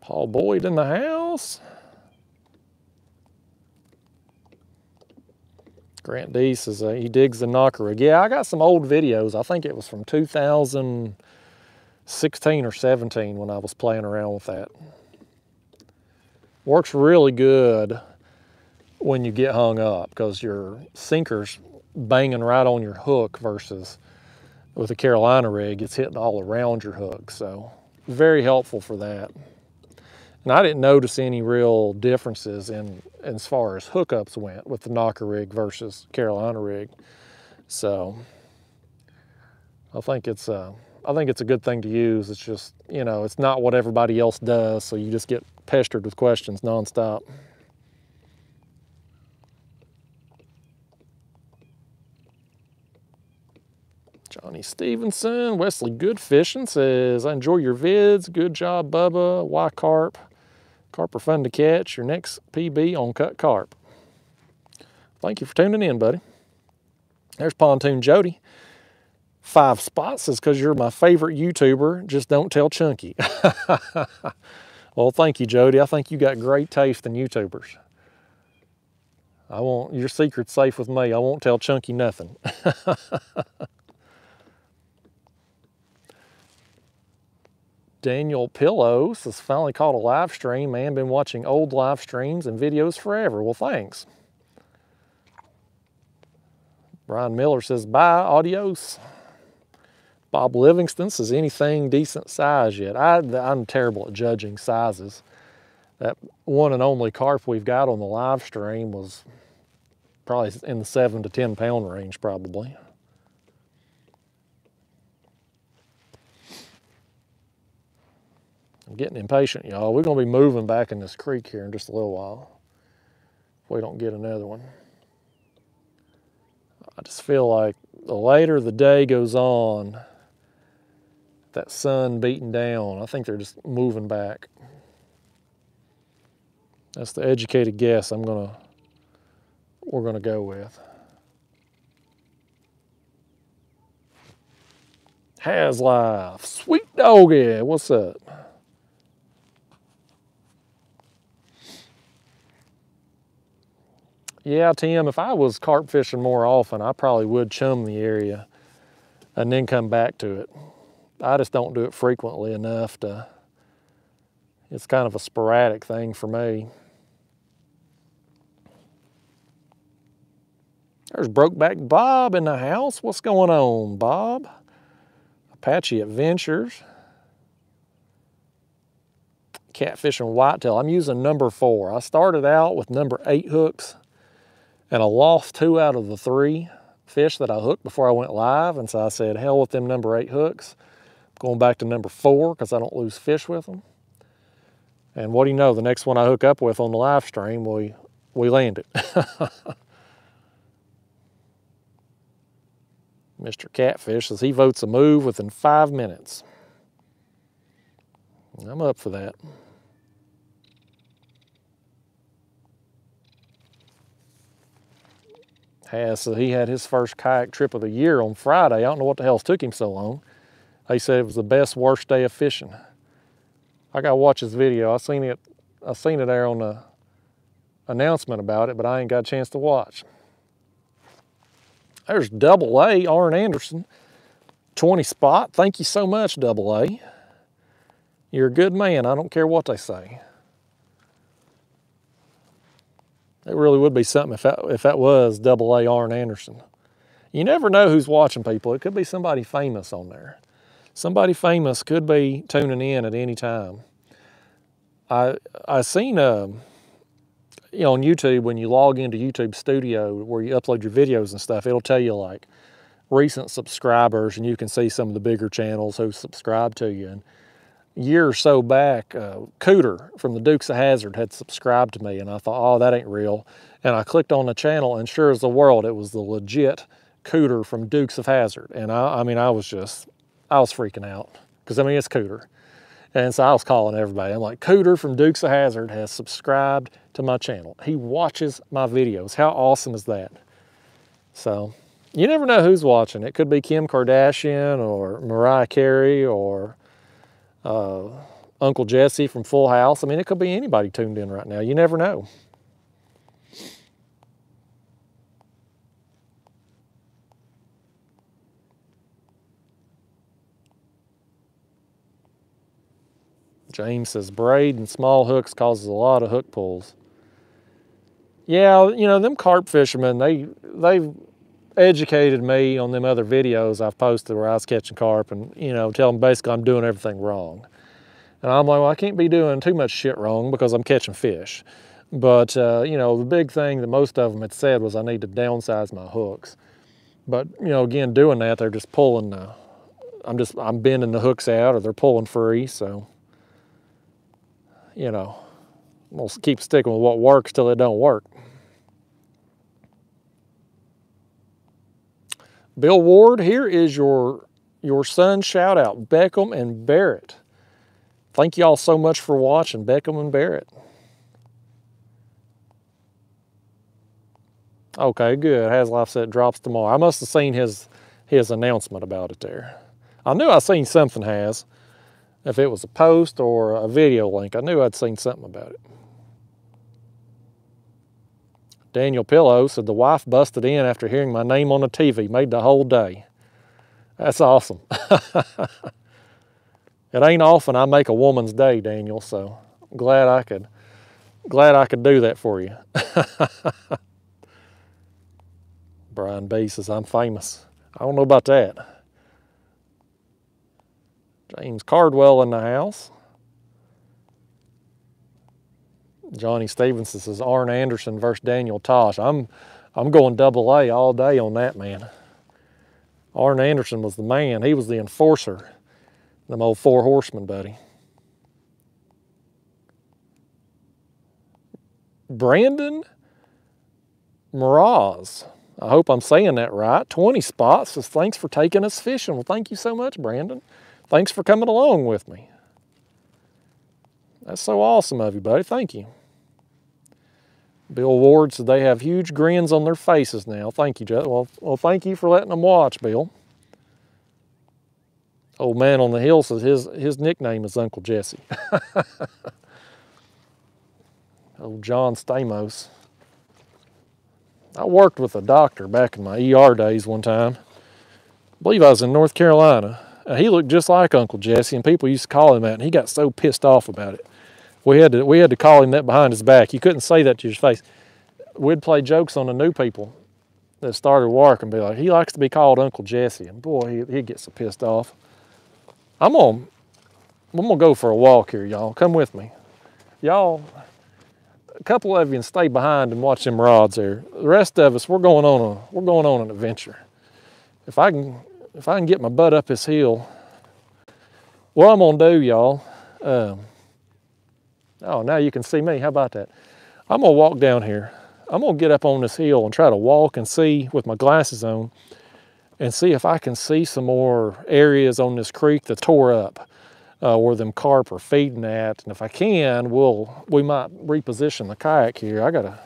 Paul Boyd in the house. Grant D says he digs the knocker. Yeah, I got some old videos. I think it was from 2016 or 17 when I was playing around with that. Works really good when you get hung up because your sinker's banging right on your hook versus with a Carolina rig, it's hitting all around your hook. So very helpful for that. And I didn't notice any real differences in as far as hookups went with the knocker rig versus Carolina rig. So I think it's a good thing to use. It's just, you know, it's not what everybody else does, so you just get pestered with questions nonstop. Johnny Stevenson, Wesley Goodfishing says, I enjoy your vids. Good job, Bubba. Why carp? Carp are fun to catch. Your next PB on cut carp. Thank you for tuning in, buddy. There's Pontoon Jody. 5 spots says, because you're my favorite YouTuber, just don't tell Chunky. Well, thank you, Jody. I think you got great taste in YouTubers. I won't, your secret's safe with me. I won't tell Chunky nothing. Daniel Pillows has finally caught a live stream. Man, been watching old live streams and videos forever. Well, thanks. Brian Miller says, bye, adios. Bob Livingston says, anything decent size yet? I'm terrible at judging sizes. That one and only carp we've got on the live stream was probably in the 7 to 10 pound range, probably. I'm getting impatient, y'all. We're gonna be moving back in this creek here in just a little while if we don't get another one. I just feel like the later the day goes on, that sun beating down, I think they're just moving back. That's the educated guess we're gonna go with. Has life, sweet doggy, what's up? Yeah, Tim, if I was carp fishing more often, I probably would chum the area and then come back to it. I just don't do it frequently enough to, it's kind of a sporadic thing for me. There's Brokeback Bob in the house. What's going on, Bob? Apache Adventures. Catfish and whitetail. I'm using number 4. I started out with number 8 hooks. And I lost 2 out of the 3 fish that I hooked before I went live. And so I said, hell with them number 8 hooks. I'm going back to number 4 because I don't lose fish with them. And what do you know, the next one I hook up with on the live stream, we land it. Mr. Catfish says he votes a move within 5 minutes. I'm up for that. So he had his first kayak trip of the year on Friday. I don't know what the hell took him so long. He said it was the best, worst day of fishing. I gotta watch his video. I seen it there on the announcement about it, but I ain't got a chance to watch. There's Double A, Arn Anderson, 20 spot. Thank you so much, Double A. You're a good man. I don't care what they say. It really would be something if that was Double A Arn Anderson. You never know who's watching, people. It could be somebody famous on there. Somebody famous could be tuning in at any time. I seen, you know, on YouTube, when you log into YouTube Studio where you upload your videos and stuff, it'll tell you like recent subscribers, and you can see some of the bigger channels who subscribe to you. And a year or so back, Cooter from the Dukes of Hazzard had subscribed to me, and I thought, oh, that ain't real. And I clicked on the channel, and sure as the world, it was the legit Cooter from Dukes of Hazzard. And I mean, I was just I was freaking out because, I mean, it's Cooter. And so I was calling everybody. I'm like, Cooter from Dukes of Hazzard has subscribed to my channel. He watches my videos. How awesome is that? So you never know who's watching. It could be Kim Kardashian or Mariah Carey or Uncle Jesse from Full House. I mean, it could be anybody tuned in right now. You never know. James says, braid and small hooks causes a lot of hook pulls. Yeah, you know, them carp fishermen, they've educated me on them other videos I've posted where I was catching carp and, you know, tell them basically I'm doing everything wrong. And I'm like, well, I can't be doing too much shit wrong because I'm catching fish. But, you know, the big thing that most of them had said was I need to downsize my hooks. But, you know, again, doing that, they're just pulling the, I'm bending the hooks out or they're pulling free, so. You know, we'll keep sticking with what works till it don't work. Bill Ward, here is your son shout out, Beckham and Barrett. Thank y'all so much for watching, Beckham and Barrett. Okay, good. Haslife said drops tomorrow. I must have seen his announcement about it there. I knew I seen something has. If it was a post or a video link, I knew I'd seen something about it. Daniel Pillow said the wife busted in after hearing my name on the TV, made the whole day. That's awesome. It ain't often I make a woman's day, Daniel, so I'm glad I could do that for you. Brian B says I'm famous. I don't know about that. James Cardwell in the house. Johnny Stevenson says Arn Anderson versus Daniel Tosh. I'm going double-A all day on that, man. Arn Anderson was the man. He was the enforcer. Them old four horsemen, buddy. Brandon Mraz. I hope I'm saying that right. 20 spots says thanks for taking us fishing. Well, thank you so much, Brandon. Thanks for coming along with me. That's so awesome of you, buddy. Thank you. Bill Ward said they have huge grins on their faces now. Thank you, Joe. Well, thank you for letting them watch, Bill. Old man on the hill says his nickname is Uncle Jesse. Old John Stamos. I worked with a doctor back in my ER days one time. I believe I was in North Carolina. He looked just like Uncle Jesse, and people used to call him that, and he got so pissed off about it. We had to call him that behind his back. You couldn't say that to his face. We'd play jokes on the new people that started work and be like, he likes to be called Uncle Jesse, and boy, he gets so pissed off. I'm gonna go for a walk here, y'all. Come with me. Y'all, a couple of you can stay behind and watch them rods there. The rest of us, we're going on an adventure. If I can get my butt up this hill, what I'm gonna do, y'all, oh, now you can see me, how about that? I'm gonna walk down here. I'm gonna get up on this hill and try to walk and see with my glasses on and see if I can see some more areas on this creek that tore up where them carp are feeding at. And if I can, we might reposition the kayak here. I gotta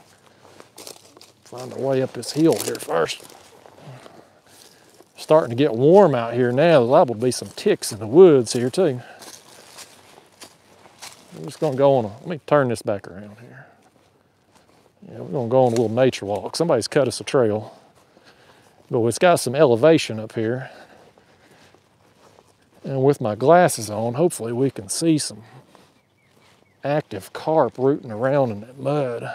find a way up this hill here first. Starting to get warm out here now. There's liable to be some ticks in the woods here too. We're just gonna go on let me turn this back around here. Yeah, we're gonna go on a little nature walk. Somebody's cut us a trail. But it's got some elevation up here. And with my glasses on, hopefully we can see some active carp rooting around in that mud.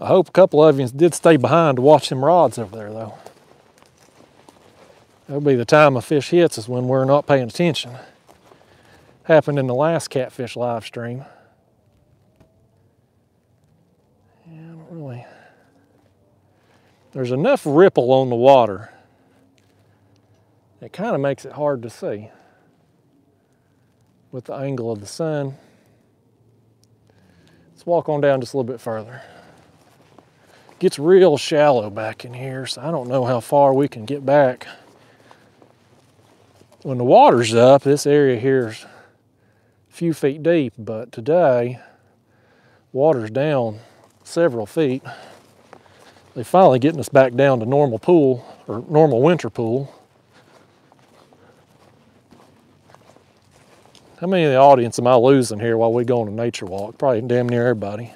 I hope a couple of you did stay behind to watch them rods over there, though. That'll be the time a fish hits is when we're not paying attention. Happened in the last Catfish live stream. Yeah, I don't really... There's enough ripple on the water. It kind of makes it hard to see with the angle of the sun. Let's walk on down just a little bit further. Gets real shallow back in here, so I don't know how far we can get back. When the water's up, this area here's a few feet deep, but today, water's down several feet. They're finally getting us back down to normal pool, or normal winter pool. How many of the audience am I losing here while we go on a nature walk? Probably damn near everybody.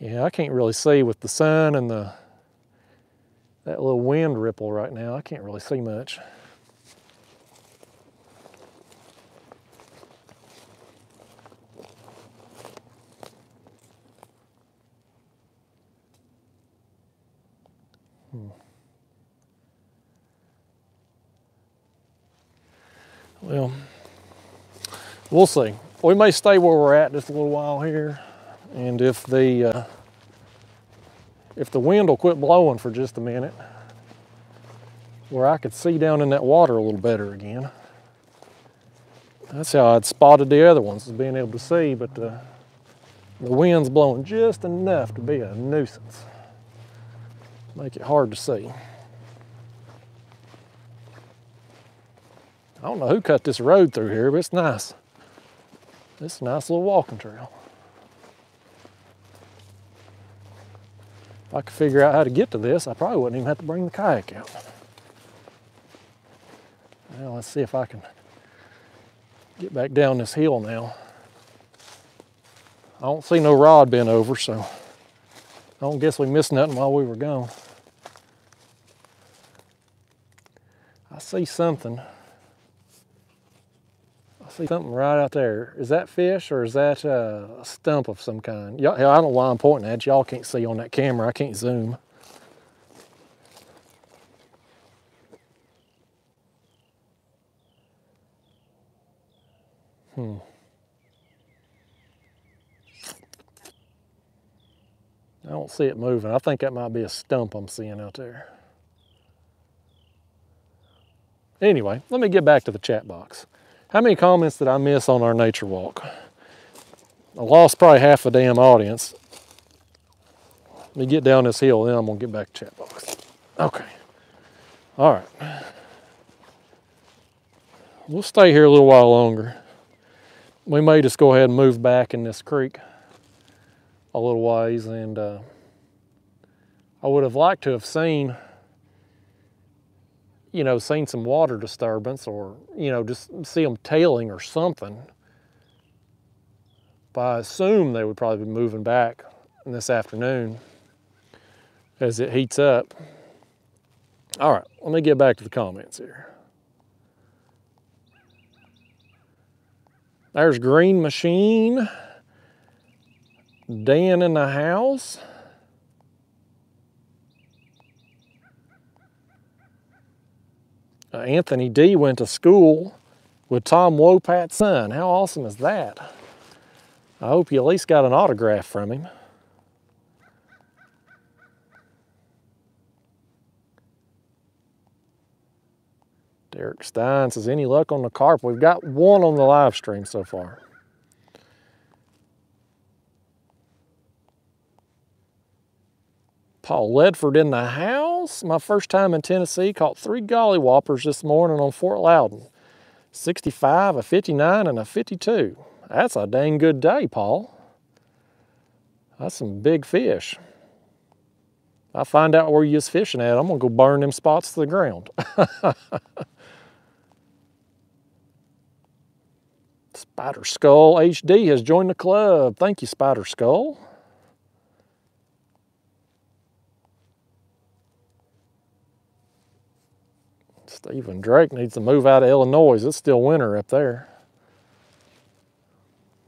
Yeah, I can't really see with the sun and that little wind ripple right now. I can't really see much. Well, we'll see. We may stay where we're at just a little while here, and if the wind will quit blowing for just a minute, where I could see down in that water a little better again. That's how I'd spotted the other ones, is being able to see, but the wind's blowing just enough to be a nuisance, make it hard to see. I don't know who cut this road through here, but it's nice. It's a nice little walking trail. If I could figure out how to get to this, I probably wouldn't even have to bring the kayak out. Now let's see if I can get back down this hill now. I don't see no rod bent over, so I don't guess we missed nothing while we were gone. I see something. See something right out there. Is that fish or is that a stump of some kind? I don't know why I'm pointing at y'all can't see on that camera. I can't zoom. I don't see it moving. I think that might be a stump I'm seeing out there. Anyway, let me get back to the chat box. How many comments did I miss on our nature walk? I lost probably half the damn audience. Let me get down this hill, then I'm gonna get back to chat box. Okay, all right. We'll stay here a little while longer. We may just go ahead and move back in this creek a little ways, and I would have liked to have seen seen some water disturbance, or, just see them tailing or something. But I assume they would probably be moving back this afternoon as it heats up. All right, let me get back to the comments here. There's Green Machine, Dan in the house. Anthony D went to school with Tom Wopat's son. How awesome is that? I hope you at least got an autograph from him. Derek Stein says, any luck on the carp? We've got one on the live stream so far. Paul Ledford in the house. My first time in Tennessee, caught 3 Golly Whoppers this morning on Fort Loudon. 65, a 59, and a 52. That's a dang good day, Paul. That's some big fish. If I find out where you was fishing at, I'm gonna go burn them spots to the ground. Spider Skull HD has joined the club. Thank you, Spider Skull. Stephen Drake needs to move out of Illinois. It's still winter up there.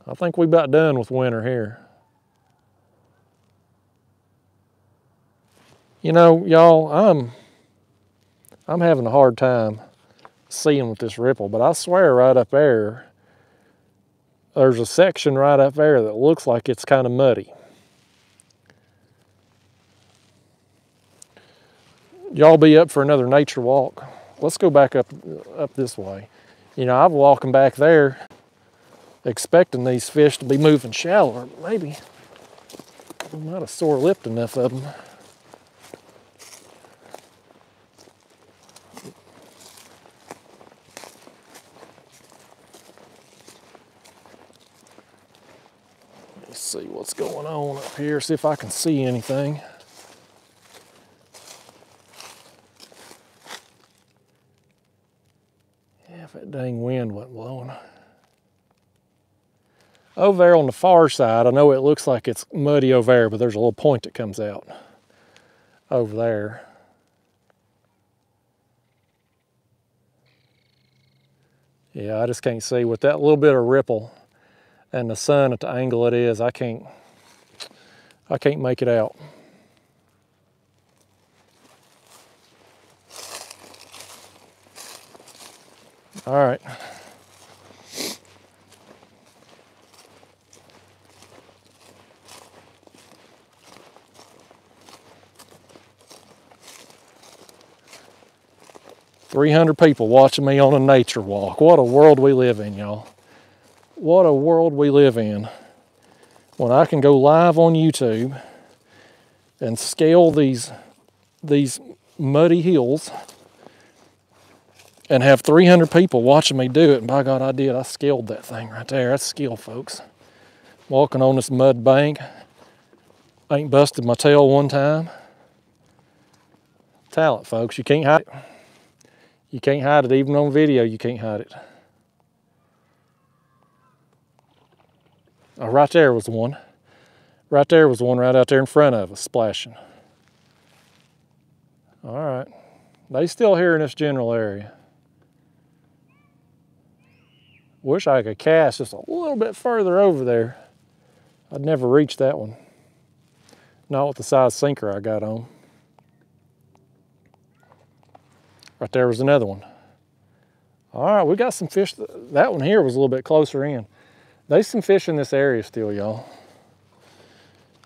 I think we're about done with winter here. Y'all, I'm having a hard time seeing with this ripple, but I swear right up there, there's a section right up there that looks like it's kind of muddy. Y'all be up for another nature walk? Let's go back up this way. I've walking back there expecting these fish to be moving shallower, but maybe we might have sore-lipped enough of them. Let's see what's going on up here, see if I can see anything. Yeah, if that dang wind wasn't blowing. Over there on the far side, I know it looks like it's muddy over there, but there's a little point that comes out over there. Yeah, I just can't see. With that little bit of ripple and the sun at the angle it is, I can't make it out. All right. .300 people watching me on a nature walk. What a world we live in, y'all. What a world we live in. When I can go live on YouTube and scale these muddy hills and have 300 people watching me do it, and by God, I did. I scaled that thing right there. That's skill, folks. Walking on this mud bank. I ain't busted my tail one time. Talent, folks. You can't hide it. You can't hide it, even on video, you can't hide it. Oh, right there was one. Right there was one right out there in front of us, splashing. All right. They still here in this general area. Wish I could cast just a little bit further over there. I'd never reach that one. Not with the size sinker I got on. Right there was another one. All right, we got some fish. That one here was a little bit closer in. There's some fish in this area still, y'all.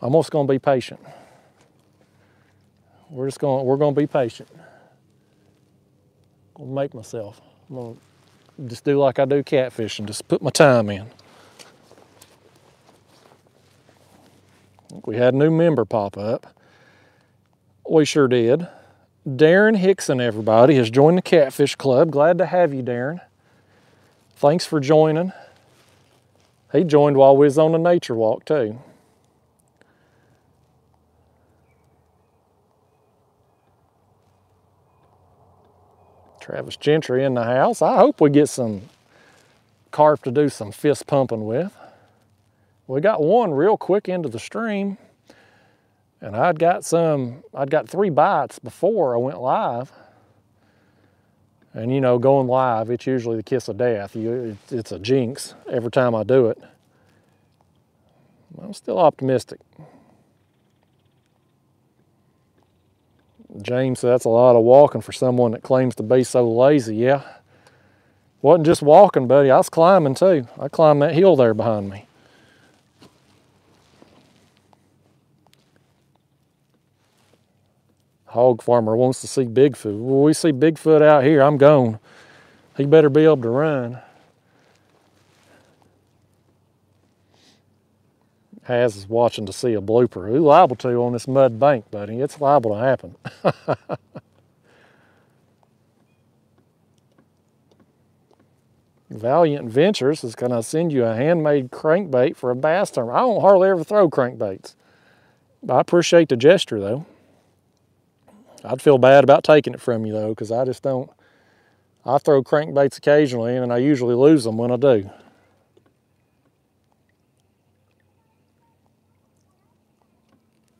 I'm just gonna be patient. We're gonna be patient. I'm gonna make myself. I'm gonna just do like I do catfishing, just put my time in. We had a new member pop up. We sure did. Darren Hickson, everybody, has joined the Catfish Club. Glad to have you, Darren. Thanks for joining. He joined while we was on the nature walk, too. Travis Gentry in the house. I hope we get some carp to do some fist pumping with. We got one real quick into the stream. And I'd got 3 bites before I went live. And you know, going live, it's usually the kiss of death. It's a jinx every time I do it. I'm still optimistic. James said that's a lot of walking for someone that claims to be so lazy. Yeah, wasn't just walking, buddy. I was climbing too. I climbed that hill there behind me. Hog farmer wants to see Bigfoot. Well, we see Bigfoot out here, I'm gone. He better be able to run. Haz is watching to see a blooper. Who's liable to on this mud bank, buddy? It's liable to happen. Valiant Ventures is gonna send you a handmade crankbait for a bass tournament. I don't hardly ever throw crankbaits. I appreciate the gesture though. I'd feel bad about taking it from you though, because I just don't. I throw crankbaits occasionally and I usually lose them when I do.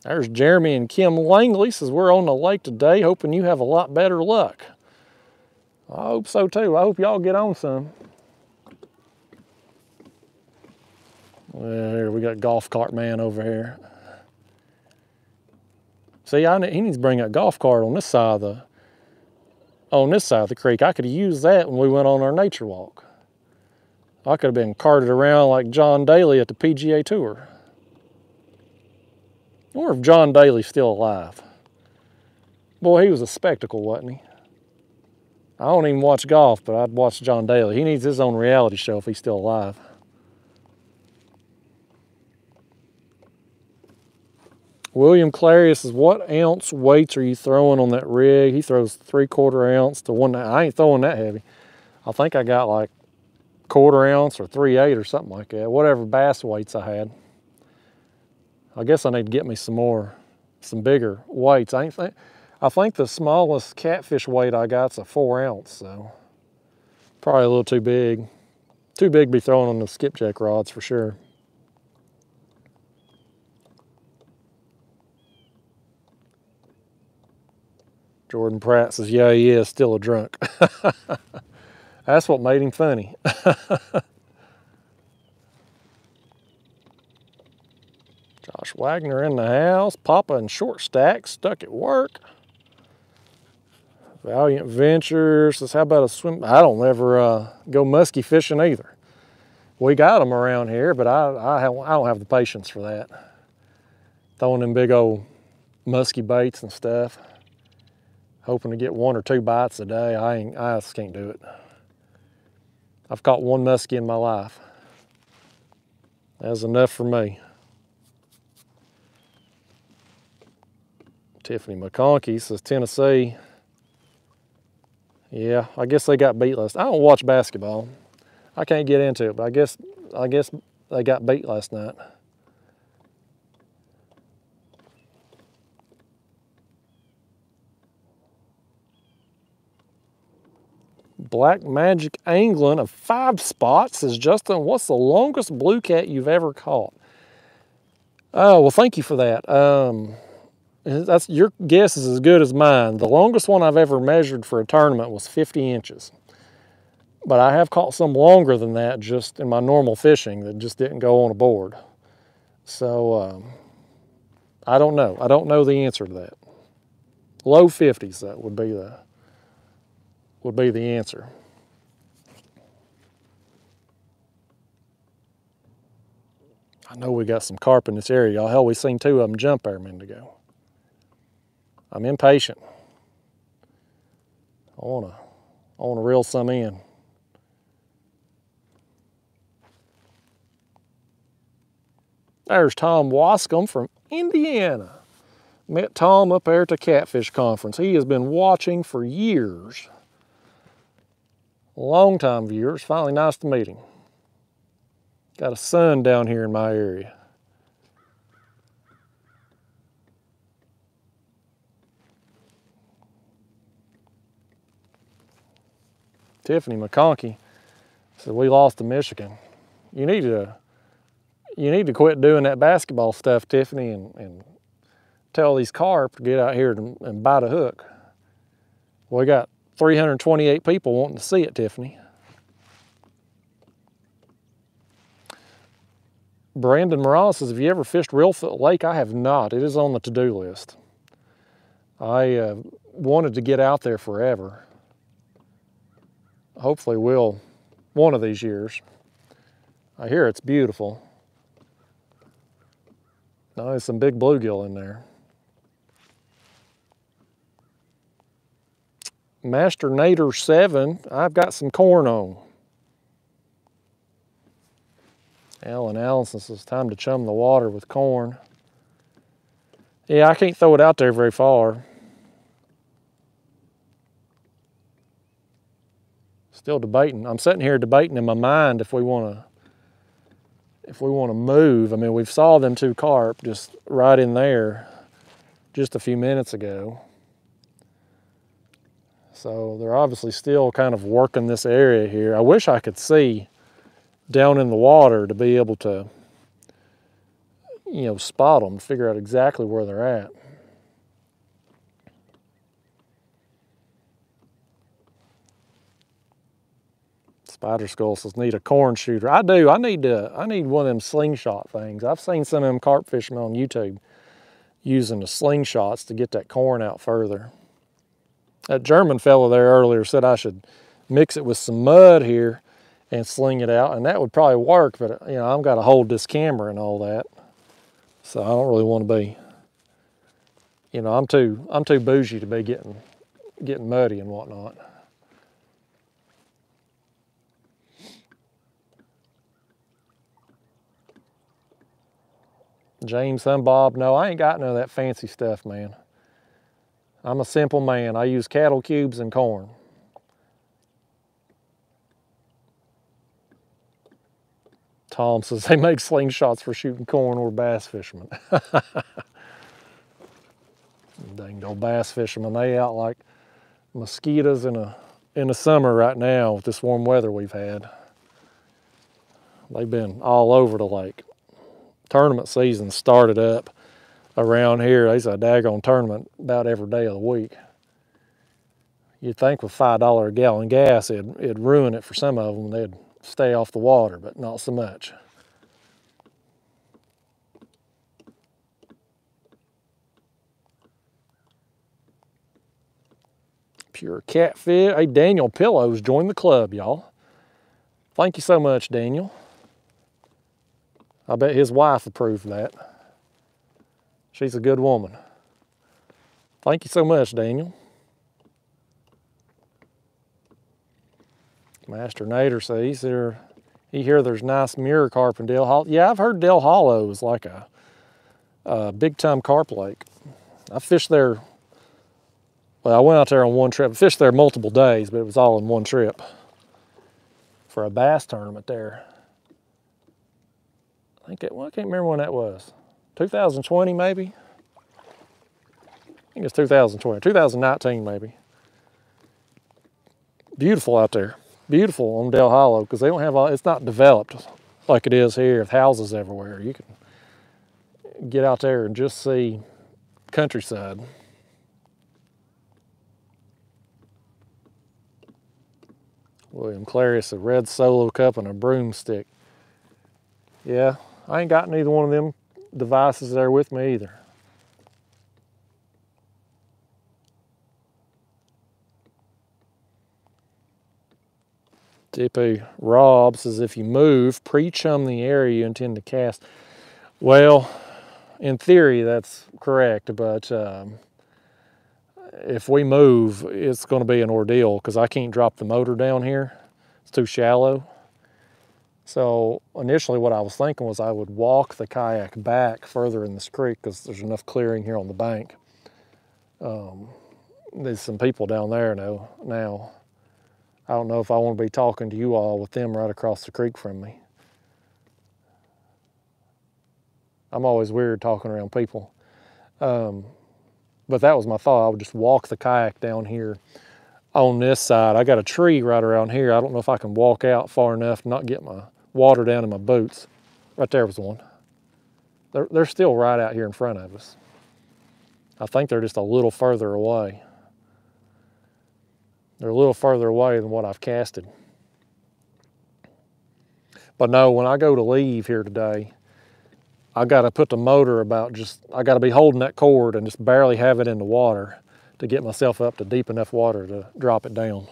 There's Jeremy and Kim Langley, says we're on the lake today, hoping you have a lot better luck. I hope so too. I hope y'all get on some. There, we got golf cart man over here. See, he needs to bring a golf cart on this side of the creek. I could have used that when we went on our nature walk. I could have been carted around like John Daly at the PGA Tour. I wonder if John Daly's still alive. Boy, he was a spectacle, wasn't he? I don't even watch golf, but I'd watch John Daly. He needs his own reality show if he's still alive. William Clarius says, what ounce weights are you throwing on that rig? He throws 3/4 ounce to 1/9. I ain't throwing that heavy. I think I got like 1/4 ounce or 3/8 or something like that, whatever bass weights I had. I guess I need to get me some more, some bigger weights. I think the smallest catfish weight I got's a 4 ounce, so probably a little too big. Too big to be throwing on the skipjack rods for sure. Jordan Pratt says, yeah, he is still a drunk. That's what made him funny. Josh Wagner in the house. Papa and Short Stack stuck at work. Valiant Ventures says, how about a swim? I don't ever go musky fishing either. We got them around here, but I don't have the patience for that. Throwing them big old musky baits and stuff. Hoping to get 1 or 2 bites a day. I just can't do it. I've caught 1 muskie in my life. That's enough for me. Tiffany McConkey says, Tennessee. Yeah, I guess they got beat last night. I don't watch basketball. I can't get into it, but I guess they got beat last night. Black Magic Angling of 5 spots says, Justin, what's the longest blue cat you've ever caught? Oh, well, thank you for that. That's, your guess is as good as mine. The longest one I've ever measured for a tournament was 50 inches. But I have caught some longer than that just in my normal fishing that just didn't go on a board. So I don't know. I don't know the answer to that. Low 50s, that would be the answer. I know we got some carp in this area. Hell, we seen 2 of them jump there a minute ago. I'm impatient. I wanna reel some in. There's Tom Wascombe from Indiana. Met Tom up there at the Catfish Conference. He has been watching for years. Long-time viewers, finally nice to meet him. Got a son down here in my area. Tiffany McConkey said, we lost to Michigan. You need to quit doing that basketball stuff, Tiffany, and tell these carp to get out here and bite a hook. We got 328 people wanting to see it, Tiffany. Brandon Morales says, have you ever fished Reelfoot Lake? I have not. It is on the to-do list. I wanted to get out there forever. Hopefully will one of these years. I hear it's beautiful. Now there's some big bluegill in there. Master Nader 7, I've got some corn on. Alan Allison says, time to chum the water with corn. Yeah, I can't throw it out there very far. Still debating. I'm sitting here debating in my mind if we wanna move. I mean, we've saw them 2 carp just right in there just a few minutes ago. So they're obviously still kind of working this area here. I wish I could see down in the water to be able to, you know, spot them, figure out exactly where they're at. Spider Skull says, need a corn shooter. I do. I need one of them slingshot things. I've seen some of them carp fishermen on YouTube using the slingshots to get that corn out further. That German fellow there earlier said I should mix it with some mud here and sling it out, and that would probably work, but you know, I've got to hold this camera and all that, so I don't really want to be, you know, I'm too bougie to be getting muddy and whatnot. James Bob. No, I ain't got none of that fancy stuff, man. I'm a simple man. I use cattle cubes and corn. Tom says they make slingshots for shooting corn or bass fishermen. Dang old bass fishermen, they out like mosquitoes in the summer right now with this warm weather we've had. They've been all over the lake. Tournament season started up around here. There's a daggone tournament about every day of the week. You'd think with $5 a gallon gas, it'd ruin it for some of them. They'd stay off the water, but not so much. Pure catfish. Hey, Daniel Pillows joined the club, y'all. Thank you so much, Daniel. I bet his wife approved that. She's a good woman. Thank you so much, Daniel. Master Nader says he hear there's nice mirror carp in Del Hollow. Yeah, I've heard Del Hollow is like a big-time carp lake. I fished there. Well, I went out there on one trip. I fished there multiple days, but it was all in one trip for a bass tournament there. I think it, well, I can't remember when that was. 2020 maybe? I think it's 2020, 2019 maybe. Beautiful out there. Beautiful on Del Hollow because they don't have all, it's not developed like it is here with houses everywhere. You can get out there and just see countryside. William Clarius, a red solo cup and a broomstick. Yeah, I ain't got neither one of them devices there with me either. Tippy Rob says, if you move, pre-chum the area you intend to cast. Well, in theory, that's correct, but if we move, it's going to be an ordeal because I can't drop the motor down here. It's too shallow. So initially what I was thinking was I would walk the kayak back further in this creek because there's enough clearing here on the bank. There's some people down there now. I don't know if I want to be talking to you all with them right across the creek from me. I'm always weird talking around people. But that was my thought. I would just walk the kayak down here on this side. I got a tree right around here. I don't know if I can walk out far enough to not get my water down in my boots. Right there was one. They're still right out here in front of us. I think they're just a little further away. They're a little further away than what I've casted. But no, when I go to leave here today, I gotta put the motor about just, I gotta be holding that cord and just barely have it in the water to get myself up to deep enough water to drop it down.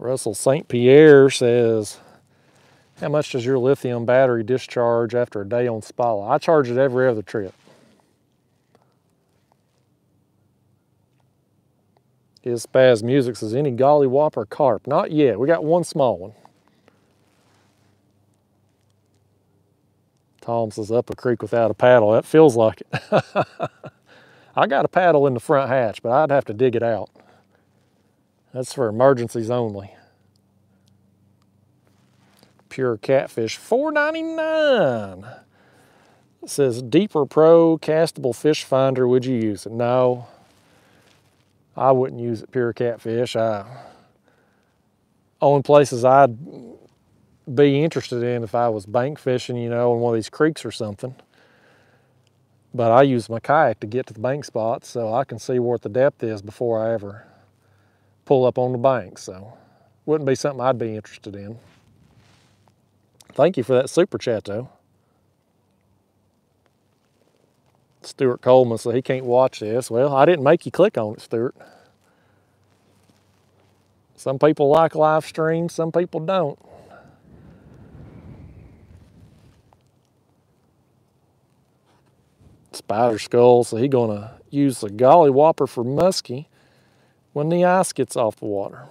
Russell St. Pierre says, how much does your lithium battery discharge after a day on Spala? I charge it every other trip. Is Spaz Music says, any Golly Whopper carp? Not yet. We got one small one. Tom says, up a creek without a paddle. That feels like it. I got a paddle in the front hatch, but I'd have to dig it out. That's for emergencies only. Pure Catfish, $4.99. It says, Deeper Pro Castable Fish Finder, would you use it? No, I wouldn't use it, Pure Catfish. Only places I'd be interested in if I was bank fishing, you know, in one of these creeks or something. But I use my kayak to get to the bank spots, so I can see what the depth is before I ever pull up on the bank. So wouldn't be something I'd be interested in. Thank you for that super chat, though. Stuart Coleman said he can't watch this. Well, I didn't make you click on it, Stuart. Some people like live streams, some people don't. Spider Skull, so he's going to use the Golly Whopper for muskie when the ice gets off the water.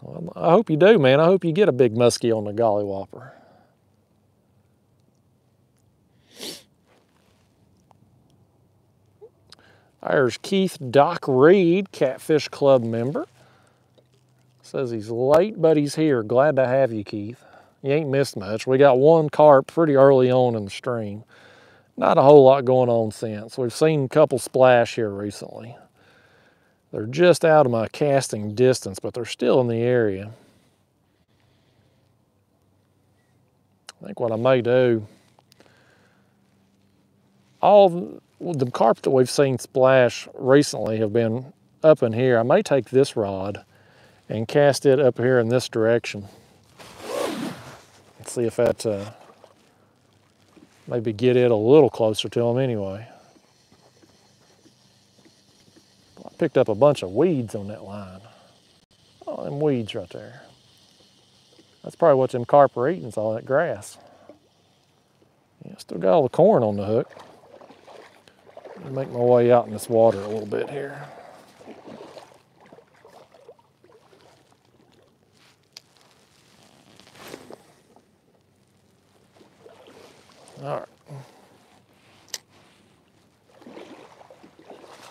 Well, I hope you do, man. I hope you get a big muskie on the Golly Whopper. There's Keith Doc Reed, Catfish Club member. Says he's late, but he's here. Glad to have you, Keith. You ain't missed much. We got one carp pretty early on in the stream. Not a whole lot going on since. We've seen a couple splash here recently. They're just out of my casting distance, but they're still in the area. I think what I may do, all the carp that we've seen splash recently have been up in here. I may take this rod and cast it up here in this direction. Let's see if that maybe get it a little closer to them anyway. I picked up a bunch of weeds on that line. Oh, them weeds right there. That's probably what them carp are eating, is all that grass. Yeah, still got all the corn on the hook. Let me make my way out in this water a little bit here. All right.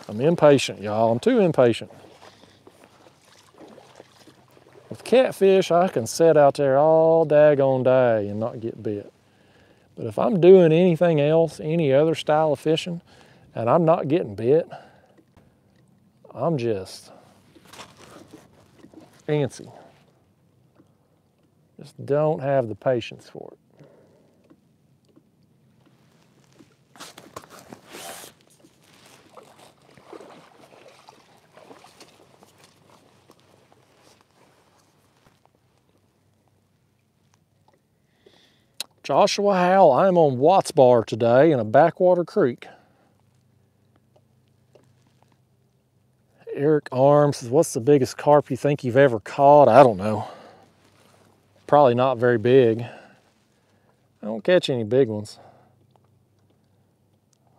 I'm impatient, y'all. I'm too impatient. With catfish, I can sit out there all daggone day and not get bit. But if I'm doing anything else, any other style of fishing, and I'm not getting bit, I'm just antsy. Just don't have the patience for it. Joshua Howell, I'm on Watts Bar today in a backwater creek. Eric Arms says, what's the biggest carp you think you've ever caught? I don't know. Probably not very big. I don't catch any big ones.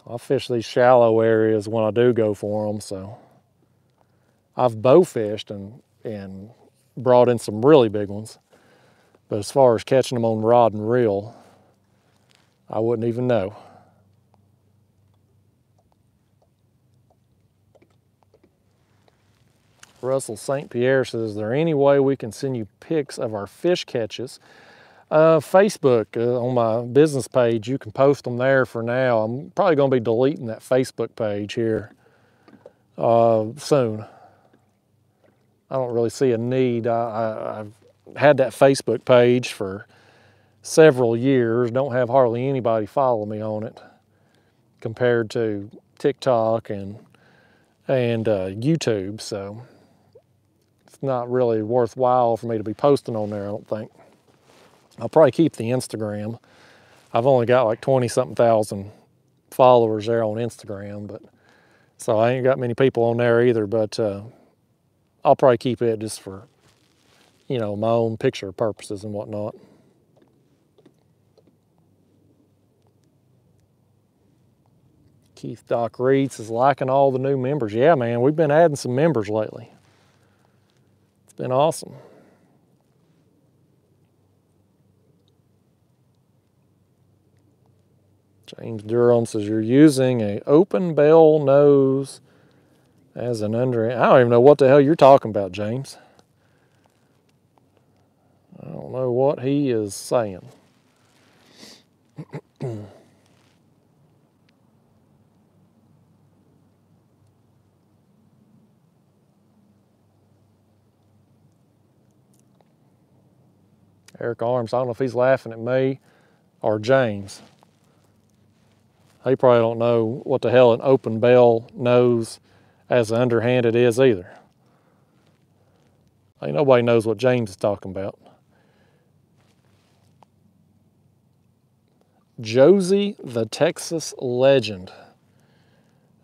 I fish these shallow areas when I do go for them, so. I've bow fished and brought in some really big ones. But as far as catching them on rod and reel, I wouldn't even know. Russell St. Pierre says, is there any way we can send you pics of our fish catches? Facebook, on my business page, you can post them there for now. I'm probably gonna be deleting that Facebook page here soon. I don't really see a need. I've had that Facebook page for several years, don't have hardly anybody follow me on it compared to TikTok and YouTube, so it's not really worthwhile for me to be posting on there, I don't think. I'll probably keep the Instagram. I've only got like 20-something thousand followers there on Instagram, but so I ain't got many people on there either, but I'll probably keep it just for, you know, my own picture purposes and whatnot. Keith Doc Reeds is liking all the new members. Yeah, man, we've been adding some members lately. It's been awesome. James Durham says, you're using an open bell nose as an under. I don't even know what the hell you're talking about, James. I don't know what he is saying. Eric Arms, I don't know if he's laughing at me or James. He probably don't know what the hell an open bell nose as an underhanded is either. Ain't nobody knows what James is talking about. Josie the Texas Legend.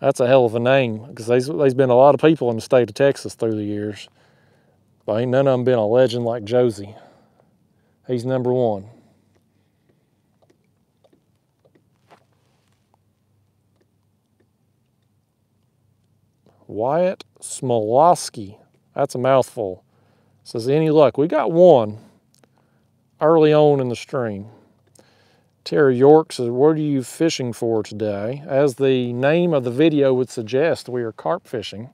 That's a hell of a name, because there's been a lot of people in the state of Texas through the years, but ain't none of them been a legend like Josie. He's number one. Wyatt Smolowski. That's a mouthful. Says, any luck? We got one early on in the stream. Terry York says, what are you fishing for today? As the name of the video would suggest, we are carp fishing.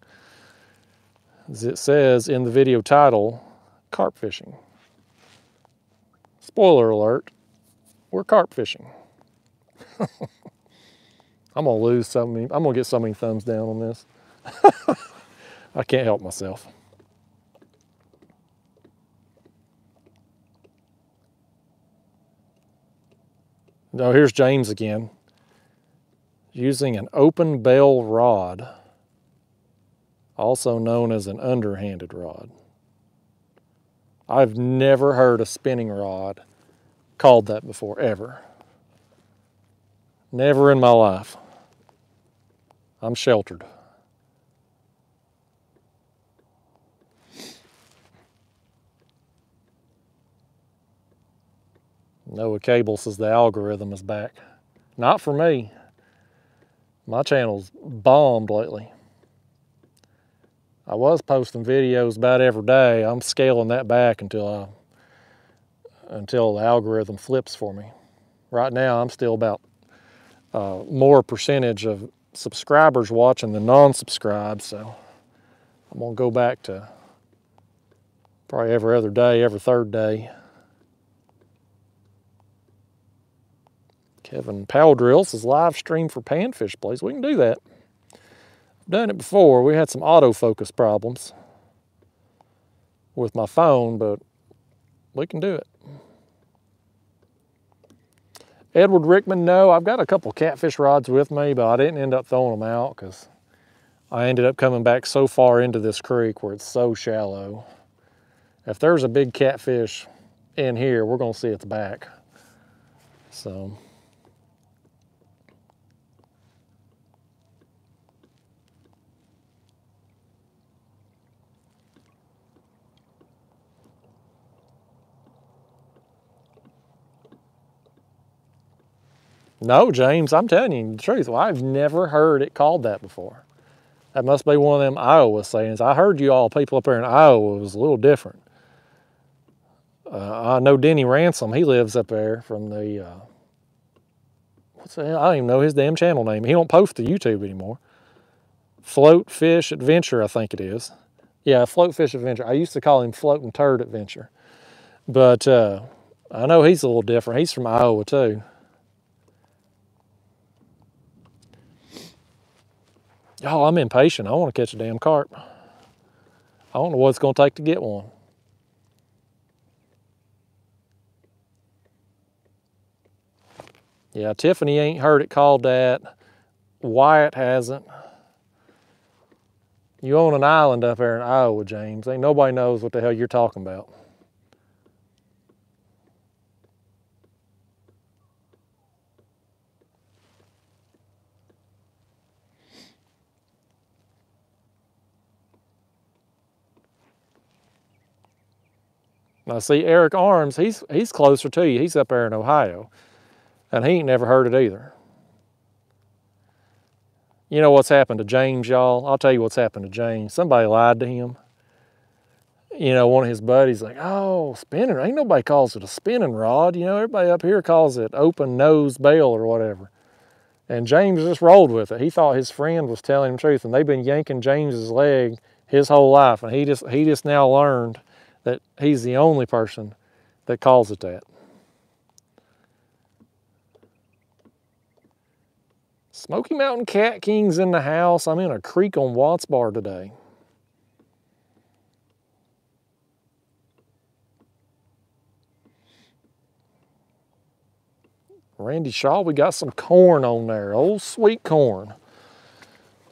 As it says in the video title, carp fishing. Spoiler alert, we're carp fishing. I'm gonna lose so many, I'm gonna get so many thumbs down on this. I can't help myself. Now here's James again, using an open bell rod, also known as an underhanded rod. I've never heard a spinning rod called that before, ever. Never in my life. I'm sheltered. Noah Cable says the algorithm is back. Not for me. My channel's bombed lately. I was posting videos about every day. I'm scaling that back until the algorithm flips for me. Right now, I'm still about more percentage of subscribers watching than non-subscribed, so I'm gonna go back to probably every other day, every third day. Kevin Powdrill says, live stream for panfish, please. We can do that. I've done it before. We had some autofocus problems with my phone, but we can do it. Edward Rickman, no, I've got a couple catfish rods with me, but I didn't end up throwing them out because I ended up coming back so far into this creek where it's so shallow. If there's a big catfish in here, we're gonna see its back, so. No, James, I'm telling you the truth. Well, I've never heard it called that before. That must be one of them Iowa sayings. I heard you all people up there in Iowa was a little different. I know Denny Ransom, he lives up there from the, what's the hell? I don't even know his damn channel name. He don't post to YouTube anymore. Float Fish Adventure, I think it is. Yeah, Float Fish Adventure. I used to call him Floating Turd Adventure. But I know he's a little different. He's from Iowa too. Oh, I'm impatient. I want to catch a damn carp. I don't know what it's going to take to get one. Yeah, Tiffany ain't heard it called that. Wyatt hasn't. You own an island up there in Iowa, James. Ain't nobody knows what the hell you're talking about. I see Eric Arms, he's closer to you. He's up there in Ohio, and he ain't never heard it either. You know what's happened to James, y'all? I'll tell you what's happened to James. Somebody lied to him. You know, one of his buddies like, oh, spinning, ain't nobody calls it a spinning rod. You know, everybody up here calls it open nose bail or whatever. And James just rolled with it. He thought his friend was telling him the truth, and they've been yanking James's leg his whole life, and he just now learned that he's the only person that calls it that. Smoky Mountain Cat King's in the house. I'm in a creek on Watts Bar today. Randy Shaw, we got some corn on there, old sweet corn.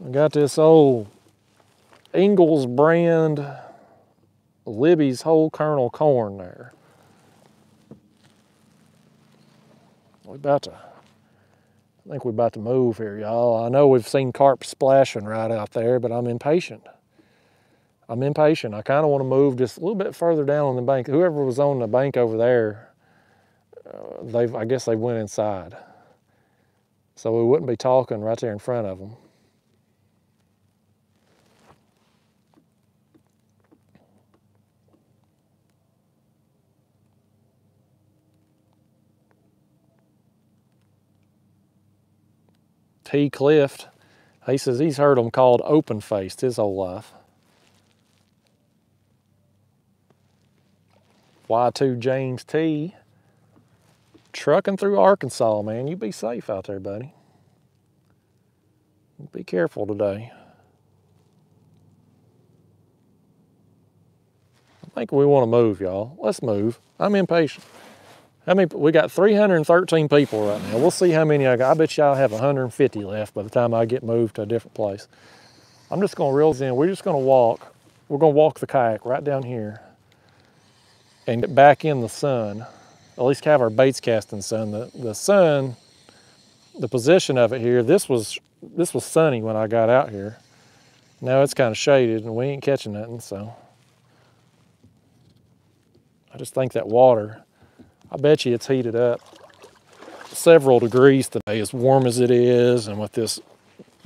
I got this old Ingles brand Libby's whole kernel corn there. I think we're about to move here, y'all. I know we've seen carp splashing right out there, but I'm impatient. I'm impatient. I kind of want to move just a little bit further down on the bank. Whoever was on the bank over there, I guess they went inside. So we wouldn't be talking right there in front of them. T. Clift, he says he's heard them called open-faced his whole life. Y2 James T. Trucking through Arkansas, man. You be safe out there, buddy. Be careful today. I think we want to move, y'all. Let's move. I'm impatient. I mean, we got 313 people right now. We'll see how many I got. I bet y'all have 150 left by the time I get moved to a different place. I'm just going to reel this in. We're just going to walk. We're going to walk the kayak right down here and get back in the sun. At least have our baits cast in the sun. The sun, the position of it here, this was sunny when I got out here. Now it's kind of shaded and we ain't catching nothing, so. I just think that water, I bet you it's heated up several degrees today, as warm as it is, and with this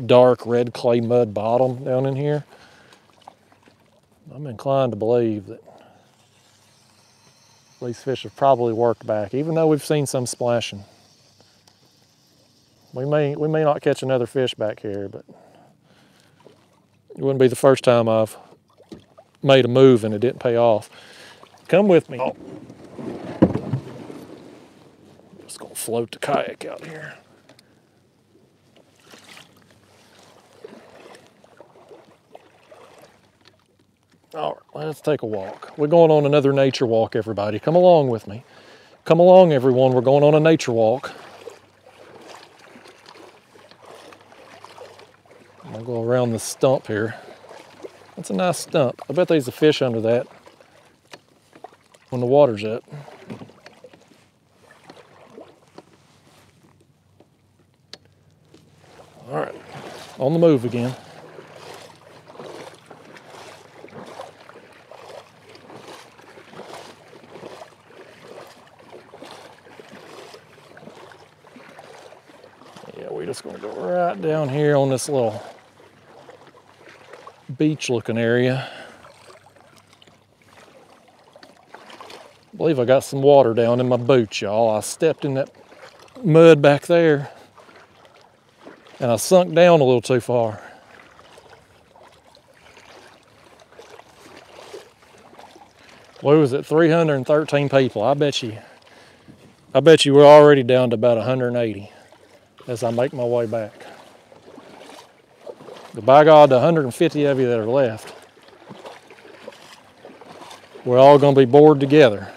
dark red clay mud bottom down in here, I'm inclined to believe that these fish have probably worked back, even though we've seen some splashing. We may not catch another fish back here, but it wouldn't be the first time I've made a move and it didn't pay off. Come with me. Oh. I'm just gonna float the kayak out here. All right, let's take a walk. We're going on another nature walk, everybody. Come along with me. Come along, everyone. We're going on a nature walk. I'm gonna go around this stump here. That's a nice stump. I bet there's a fish under that when the water's up. All right, on the move again. Yeah, we're just gonna go right down here on this little beach looking area. I believe I got some water down in my boot, y'all. I stepped in that mud back there and I sunk down a little too far. What was it, 313 people? I bet you we're already down to about 180 as I make my way back. But by God, the 150 of you that are left, we're all gonna be bored together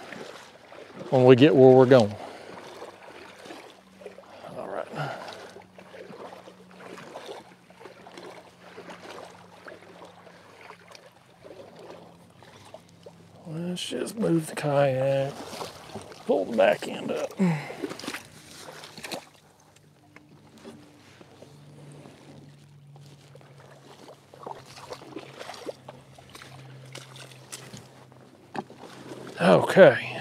when we get where we're going. All right. Let's just move the kayak, pull the back end up. Okay.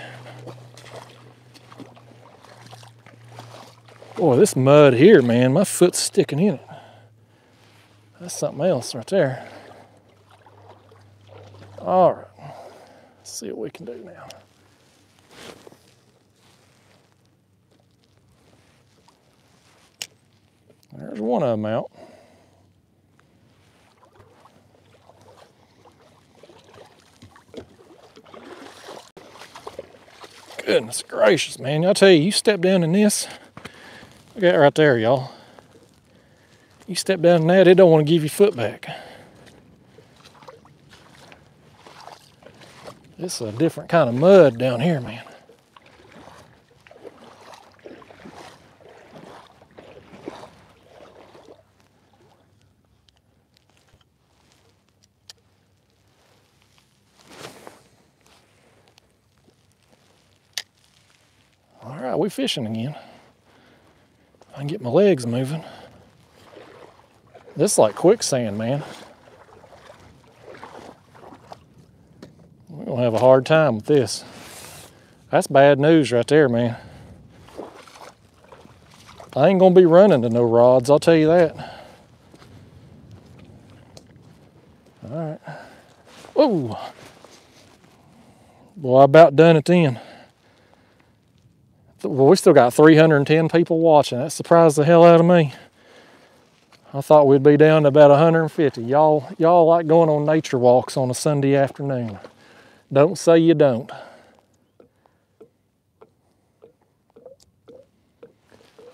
Boy, this mud here, man, my foot's sticking in it. That's something else right there. All right, let's see what we can do now. There's one of them out. Goodness gracious, man. I tell you, you step down in this. Look at it right there, y'all. You step down in that, it don't want to give you foot back. This is a different kind of mud down here, man. We're fishing again. I can get my legs moving. This is like quicksand, man. We're gonna have a hard time with this. That's bad news right there, man. I ain't gonna be running to no rods, I'll tell you that. All right. Whoa. Boy, I about done it then. Well, we still got 310 people watching. That surprised the hell out of me. I thought we'd be down to about 150. Y'all like going on nature walks on a Sunday afternoon. Don't say you don't.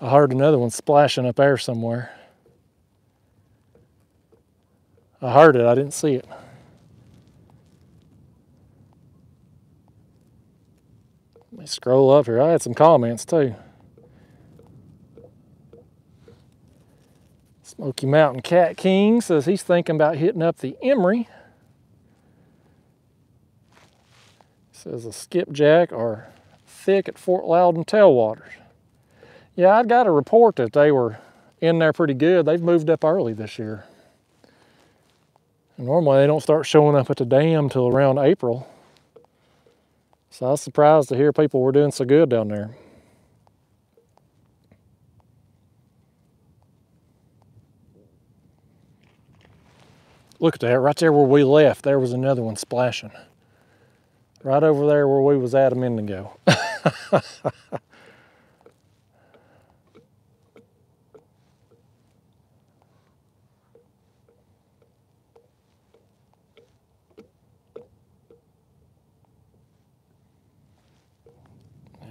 I heard another one splashing up there somewhere. I heard it, I didn't see it. Let me scroll up here. I had some comments too. Smoky Mountain Cat King says he's thinking about hitting up the emery. Says a skipjack are thick at Fort Loudon tailwaters. Yeah, I got a report that they were in there pretty good. They've moved up early this year. And normally they don't start showing up at the dam till around April. So I was surprised to hear people were doing so good down there. Look at that, right there where we left, there was another one splashing. Right over there where we was at a minute ago.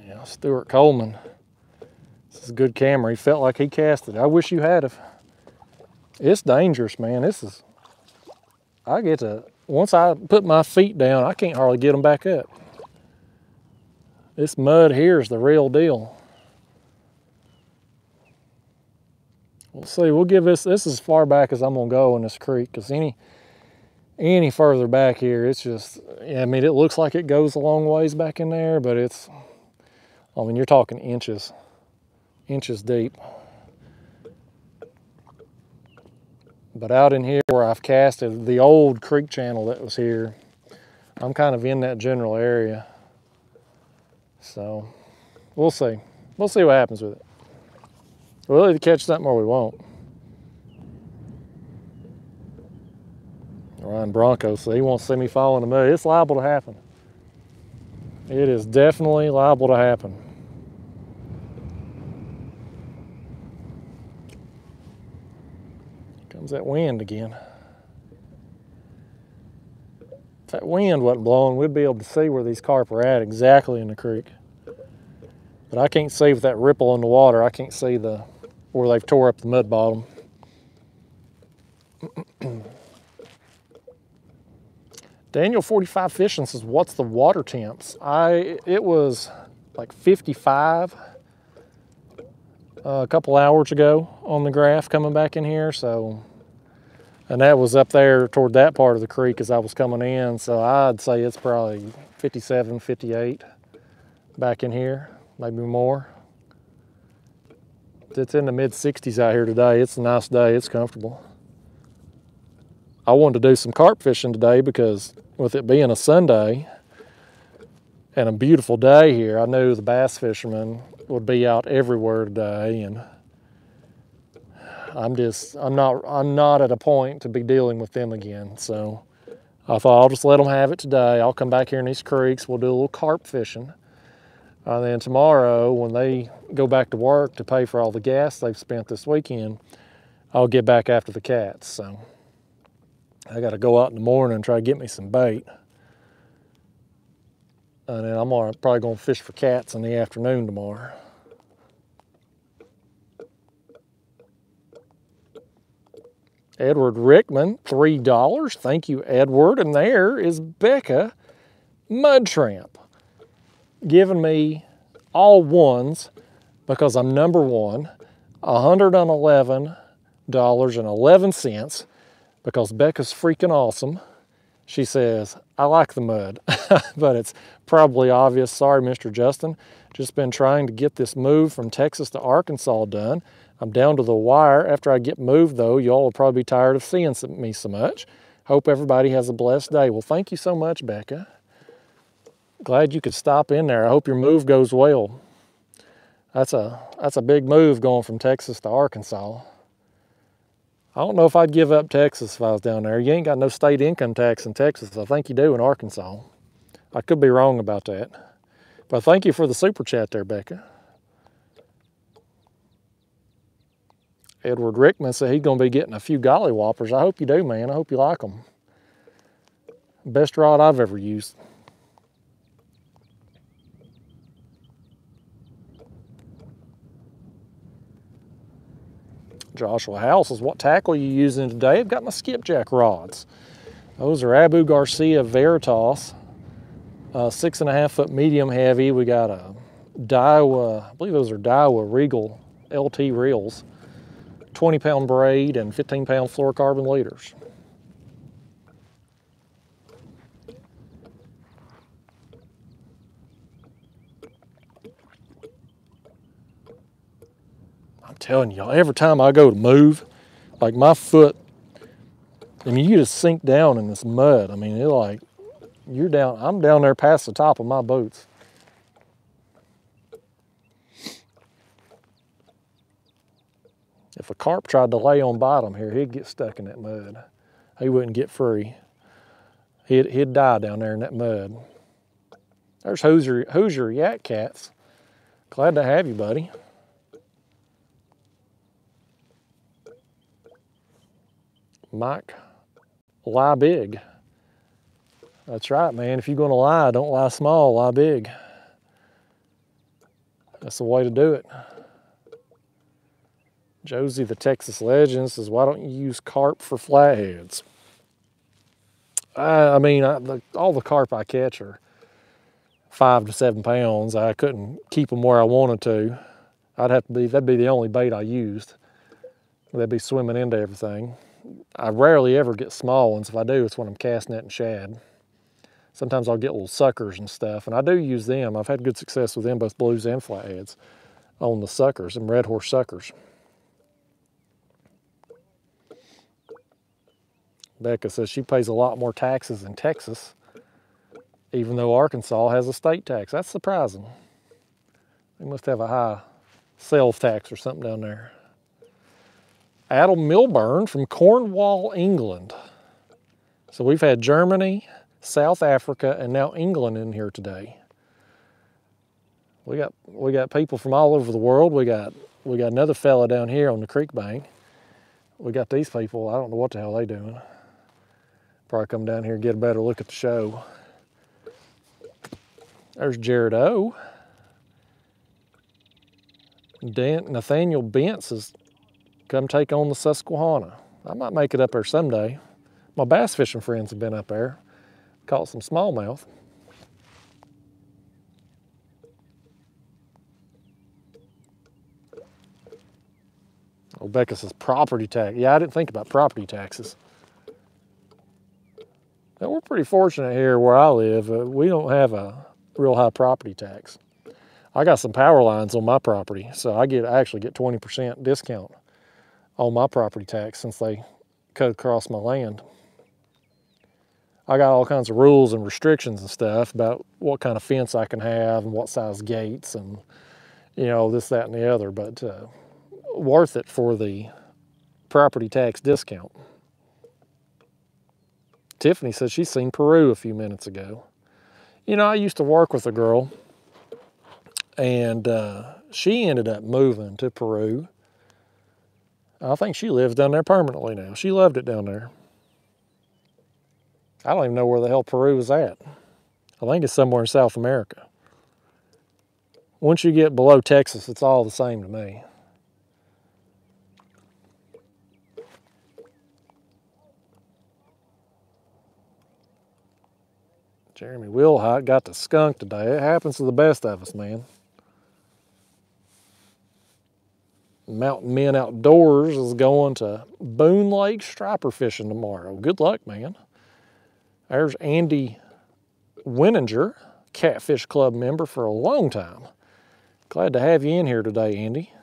Yeah, Stuart Coleman. This is a good camera. He felt like he cast it. I wish you had. It's dangerous, man. This is... I get to... Once I put my feet down, I can't hardly get them back up. This mud here is the real deal. We'll see, we'll give this is as far back as I'm gonna go in this creek, because any further back here, it's just, I mean, it looks like it goes a long ways back in there, but it's, I mean, you're talking inches deep. But out in here where I've casted the old creek channel that was here, I'm kind of in that general area. So we'll see. We'll see what happens with it. We'll either catch something or we won't. Ryan Bronco, so he won't see me following the mud. It's liable to happen. It is definitely liable to happen. That wind again. If that wind wasn't blowing, we'd be able to see where these carp are at exactly in the creek. But I can't see with that ripple in the water, I can't see the where they've tore up the mud bottom. Daniel 45 Fishing says, what's the water temps? It was like 55 a couple hours ago on the graph coming back in here, so. And that was up there toward that part of the creek as I was coming in, so I'd say it's probably 57, 58 back in here, maybe more. It's in the mid-60s out here today. It's a nice day, it's comfortable. I wanted to do some carp fishing today because with it being a Sunday and a beautiful day here, I knew the bass fishermen would be out everywhere today, and I'm not at a point to be dealing with them again. So I thought I'll just let them have it today. I'll come back here in these creeks. We'll do a little carp fishing. And then tomorrow when they go back to work to pay for all the gas they've spent this weekend, I'll get back after the cats. So I got to go out in the morning and try to get me some bait. And then I'm probably going to fish for cats in the afternoon tomorrow. Edward Rickman, $3. Thank you, Edward. And there is Becca Mudtramp giving me all ones because I'm number one, $111.11 because Becca's freaking awesome. She says, I like the mud, but it's probably obvious. Sorry, Mr. Justin. Just been trying to get this move from Texas to Arkansas done. I'm down to the wire. After I get moved, though, y'all will probably be tired of seeing me so much. Hope everybody has a blessed day. Well, thank you so much, Becca. Glad you could stop in there. I hope your move goes well. That's a big move going from Texas to Arkansas. I don't know if I'd give up Texas if I was down there. You ain't got no state income tax in Texas. I think you do in Arkansas. I could be wrong about that. But thank you for the super chat there, Becca. Edward Rickman said he's going to be getting a few Golly Whoppers. I hope you do, man. I hope you like them. Best rod I've ever used. Joshua House is what tackle you using today. I've got my skipjack rods. Those are Abu Garcia Veritas, 6.5 foot medium heavy. We got a Daiwa, I believe those are Daiwa Regal LT reels, 20 pound braid and 15 pound fluorocarbon leaders. I'm telling y'all, every time I go to move, like my foot, I mean, you just sink down in this mud. I mean, it's like, you're down, I'm down there past the top of my boots. If a carp tried to lay on bottom here, he'd get stuck in that mud. He wouldn't get free. He'd die down there in that mud. There's Hoosier Yak Cats. Glad to have you, buddy. Mike, lie big. That's right, man. If you're gonna lie, don't lie small, lie big. That's the way to do it. Josie, the Texas Legend, says, why don't you use carp for flatheads? All the carp I catch are 5 to 7 pounds. I couldn't keep them where I wanted to. That'd be the only bait I used. They'd be swimming into everything. I rarely ever get small ones. If I do, it's when I'm casting it and shad. Sometimes I'll get little suckers and stuff, and I do use them. I've had good success with them, both blues and flatheads, on the suckers, and red horse suckers. Becca says she pays a lot more taxes in Texas, even though Arkansas has a state tax. That's surprising. They must have a high sales tax or something down there. Adam Milburn from Cornwall, England. So we've had Germany, South Africa, and now England in here today. We got people from all over the world. We got another fella down here on the creek bank. We got these people. I don't know what the hell they're doing. Probably come down here and get a better look at the show. There's Jared O. Nathaniel Bentz has come take on the Susquehanna. I might make it up there someday. My bass fishing friends have been up there. Caught some smallmouth. Rebecca says property tax. Yeah, I didn't think about property taxes. Now, we're pretty fortunate here where I live. We don't have a real high property tax. I got some power lines on my property, so I actually get 20% discount on my property tax since they cut across my land. I got all kinds of rules and restrictions and stuff about what kind of fence I can have and what size gates and, you know, this, that, and the other, but worth it for the property tax discount. Tiffany says she's seen Peru a few minutes ago. You know, I used to work with a girl, and she ended up moving to Peru. I think she lives down there permanently now. She loved it down there. I don't even know where the hell Peru is at. I think it's somewhere in South America. Once you get below Texas, it's all the same to me. Jeremy Wilhite got the skunk today. It happens to the best of us, man. Mountain Men Outdoors is going to Boone Lake striper fishing tomorrow. Good luck, man. There's Andy Wininger, Catfish Club member for a long time. Glad to have you in here today, Andy.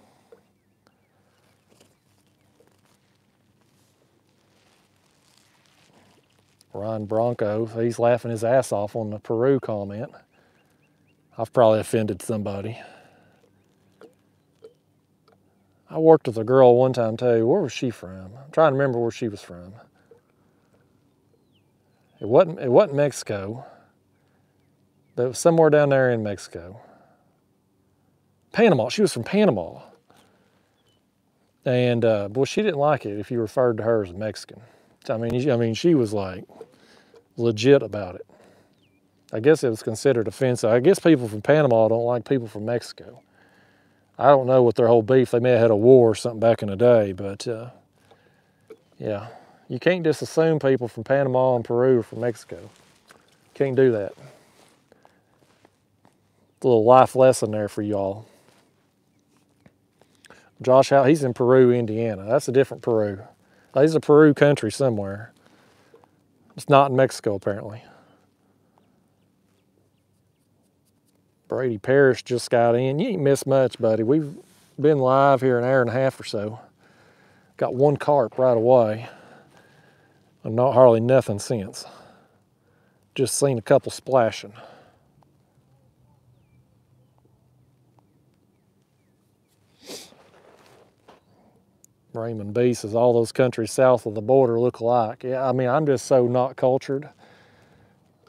Ron Bronco, he's laughing his ass off on the Peru comment. I've probably offended somebody. I worked with a girl one time too. Where was she from? I'm trying to remember where she was from. It wasn't Mexico. But it was somewhere down there in Mexico. Panama, she was from Panama. And boy, she didn't like it if you referred to her as a Mexican. I mean, she was like legit about it. I guess it was considered offensive. I guess people from Panama don't like people from Mexico. I don't know what their whole beef. They may have had a war or something back in the day, but yeah. You can't just assume people from Panama and Peru are from Mexico. Can't do that. A little life lesson there for y'all. Josh, he's in Peru, Indiana. That's a different Peru. He's a Peru country somewhere. It's not in Mexico, apparently. Brady Parrish just got in. You ain't missed much, buddy. We've been live here an hour and a half or so. Got one carp right away. And not hardly nothing since. Just seen a couple splashing. Raymond B says all those countries south of the border look alike. Yeah, I mean, I'm just so not cultured.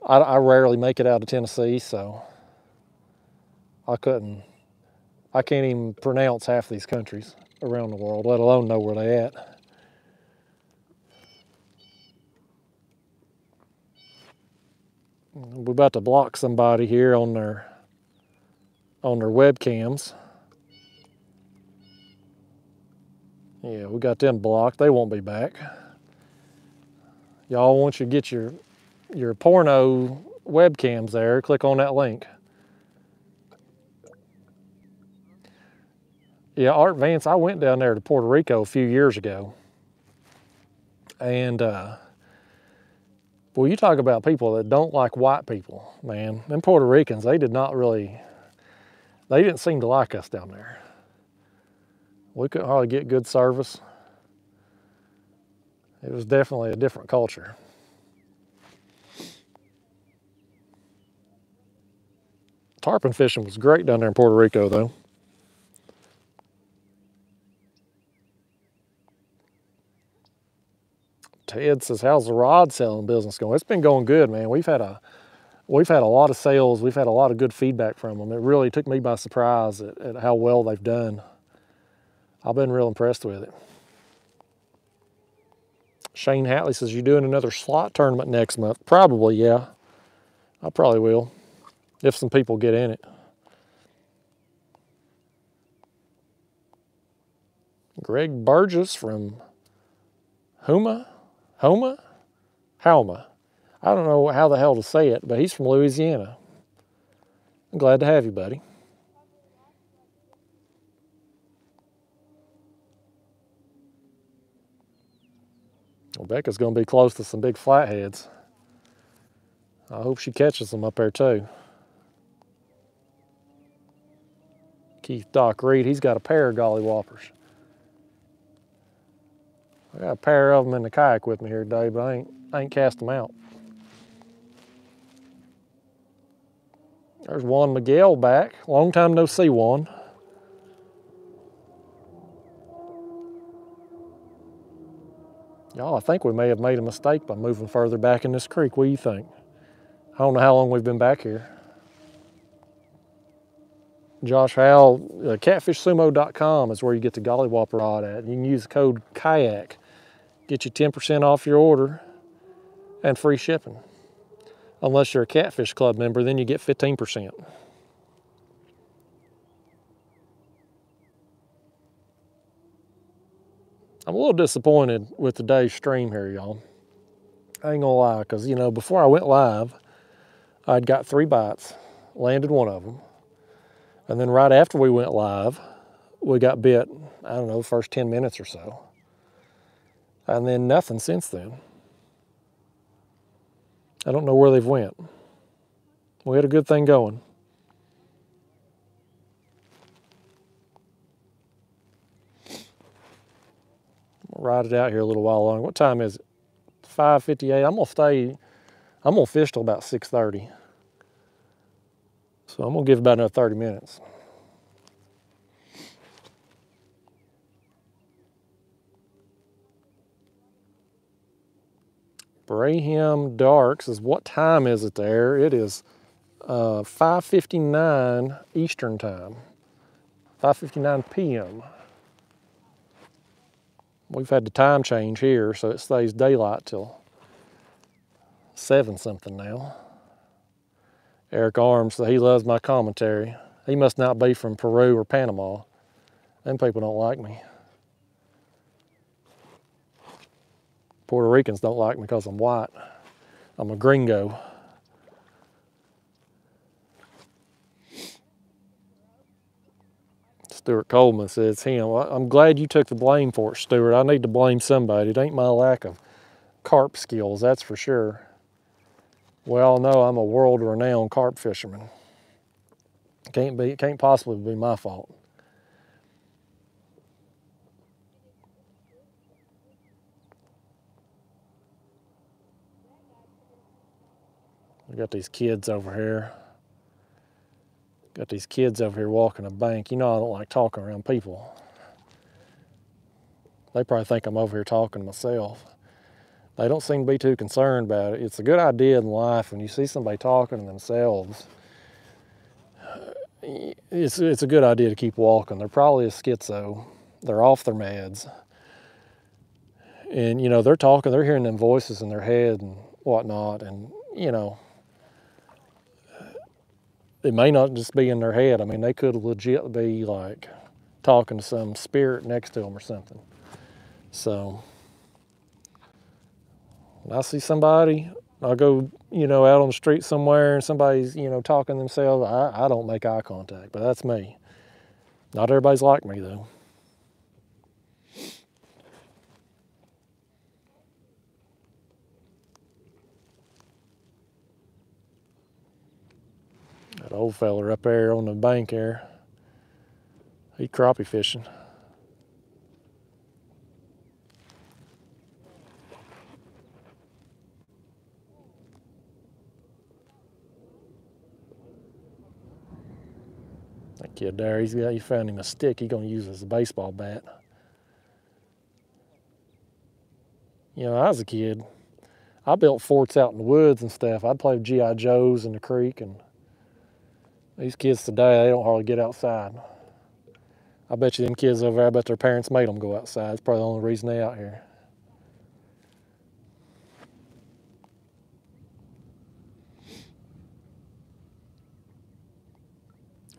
I rarely make it out of Tennessee, so I can't even pronounce half these countries around the world, let alone know where they at. We're about to block somebody here on their webcams. Yeah, we got them blocked. They won't be back. Y'all, once you get your porno webcams there, click on that link. Yeah, Art Vance, I went down there to Puerto Rico a few years ago. And, well, you talk about people that don't like white people, man. Them Puerto Ricans, they didn't seem to like us down there. We couldn't hardly get good service. It was definitely a different culture. Tarpon fishing was great down there in Puerto Rico, though. Ted says, how's the rod selling business going? It's been going good, man. We've had a lot of sales. We've had a lot of good feedback from them. It really took me by surprise at how well they've done. I've been real impressed with it. Shane Hatley says, you doing another slot tournament next month? Probably, yeah. I probably will, if some people get in it. Greg Burgess from Houma? I don't know how the hell to say it, but he's from Louisiana. I'm glad to have you, buddy. Well, Becca's going to be close to some big flatheads. I hope she catches them up there too. Keith Doc Reed, he's got a pair of Golly Whoppers. I got a pair of them in the kayak with me here today, but I ain't cast them out. There's Juan Miguel back. Long time no see, Juan. Y'all, I think we may have made a mistake by moving further back in this creek. What do you think? I don't know how long we've been back here. Josh Howell, catfishsumo.com is where you get the Golly Whopper rod at. You can use the code KAYAK. Get you 10% off your order and free shipping. Unless you're a Catfish Club member, then you get 15%. I'm a little disappointed with today's stream here, y'all. I ain't gonna lie, because, you know, before I went live, I'd got 3 bites, landed one of them. And then right after we went live, we got bit, I don't know, the first 10 minutes or so. And then nothing since then. I don't know where they've went. We had a good thing going. Ride it out here a little while longer. What time is it? 5:58. I'm gonna fish till about 6:30. So I'm gonna give about another 30 minutes. Braham Dark says, what time is it there? It is 5:59 Eastern time. 5:59 p.m. We've had the time change here, so it stays daylight till 7 something now. Eric Arms, so he loves my commentary. He must not be from Peru or Panama. Them people don't like me. Puerto Ricans don't like me because I'm white. I'm a gringo. Stuart Coleman says him. Well, I'm glad you took the blame for it, Stuart. I need to blame somebody. It ain't my lack of carp skills, that's for sure. We all know I'm a world-renowned carp fisherman. Can't possibly be my fault. We got these kids over here. Got these kids over here walking a bank. You know I don't like talking around people. They probably think I'm over here talking to myself. They don't seem to be too concerned about it. It's a good idea in life when you see somebody talking to themselves. It's a good idea to keep walking. They're probably a schizo. They're off their meds. And you know, they're talking, they're hearing them voices in their head and whatnot, and you know, it may not just be in their head. I mean, they could legit be like talking to some spirit next to them or something. So when I see somebody, I go, you know, out on the street somewhere and somebody's, you know, talking to themselves, I don't make eye contact, but that's me. Not everybody's like me though. That old fella up there on the bank there, he crappie fishing. That kid there, you found him a stick he's gonna use as a baseball bat. You know, I was a kid, I built forts out in the woods and stuff. I'd play with G.I. Joes in the creek, and these kids today, they don't hardly get outside. I bet you them kids over there, I bet their parents made them go outside. It's probably the only reason they out here.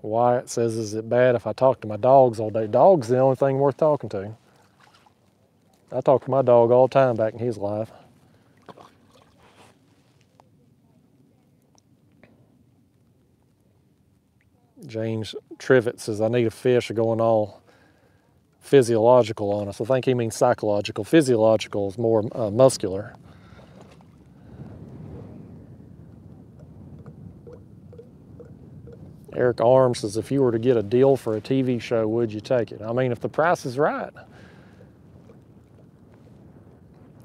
Wyatt says, is it bad if I talk to my dogs all day? Dogs are the only thing worth talking to. I talked to my dog all the time back in his life. James Trivett says, I need a fish are going all physiological on us. I think he means psychological. Physiological is more muscular. Eric Arms says, if you were to get a deal for a TV show, would you take it? I mean, if the price is right.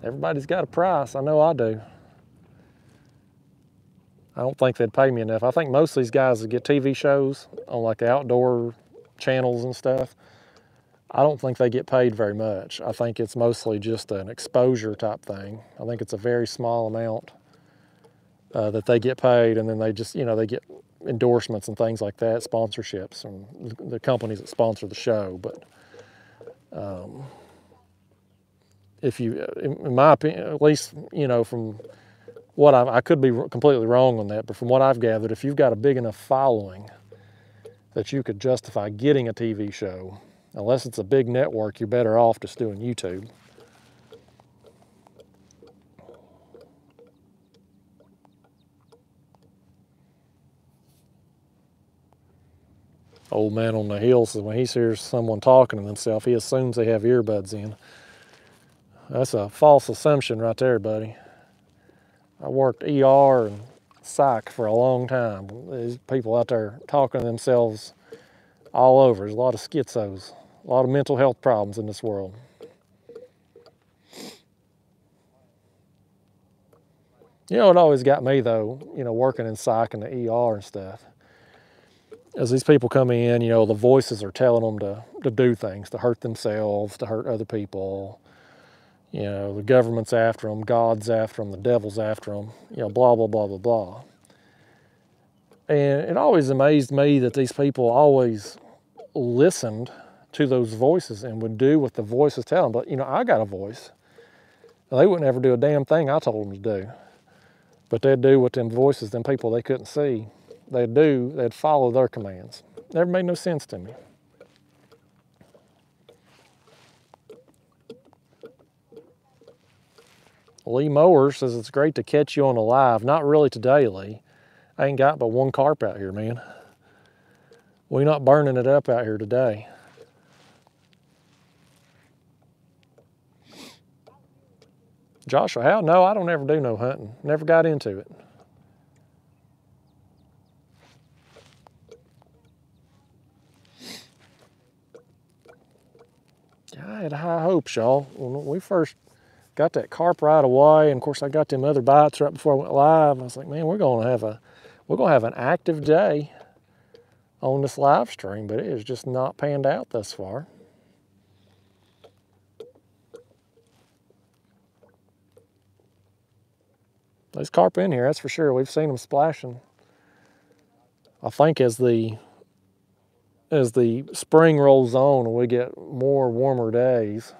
Everybody's got a price. I know I do. I don't think they'd pay me enough. I think most of these guys that get TV shows on like the outdoor channels and stuff, I don't think they get paid very much. I think it's mostly just an exposure type thing. I think it's a very small amount that they get paid, and then they just, you know, they get endorsements and things like that, sponsorships and the companies that sponsor the show. But if you, in my opinion, at least, you know, from what I could be completely wrong on that, but from what I've gathered, if you've got a big enough following that you could justify getting a TV show, unless it's a big network, you're better off just doing YouTube. Old man on the hill says when he hears someone talking to themselves, he assumes they have earbuds in. That's a false assumption right there, buddy. I worked ER and psych for a long time. There's people out there talking to themselves all over. There's a lot of schizos, a lot of mental health problems in this world. You know, it always got me though, you know, working in psych and the ER and stuff. As these people come in, you know, the voices are telling them to do things, to hurt themselves, to hurt other people. You know, the government's after them, God's after them, the devil's after them, you know, blah, blah, blah, blah, blah. And it always amazed me that these people always listened to those voices and would do what the voices tell them. But, you know, I got a voice. They wouldn't ever do a damn thing I told them to do. But they'd do what them voices, them people they couldn't see, they'd do, they'd follow their commands. Never made no sense to me. Lee Mower says, it's great to catch you on a live. Not really today, Lee. I ain't got but one carp out here, man. We're not burning it up out here today. Joshua Howe? No, I don't ever do no hunting. Never got into it. I had high hopes, y'all. When we first got that carp right away, and of course I got them other bites right before I went live, I was like, man, we're gonna have an active day on this live stream, but it is just not panned out thus far. There's carp in here, that's for sure. We've seen them splashing. I think as the spring rolls on and we get more warmer days,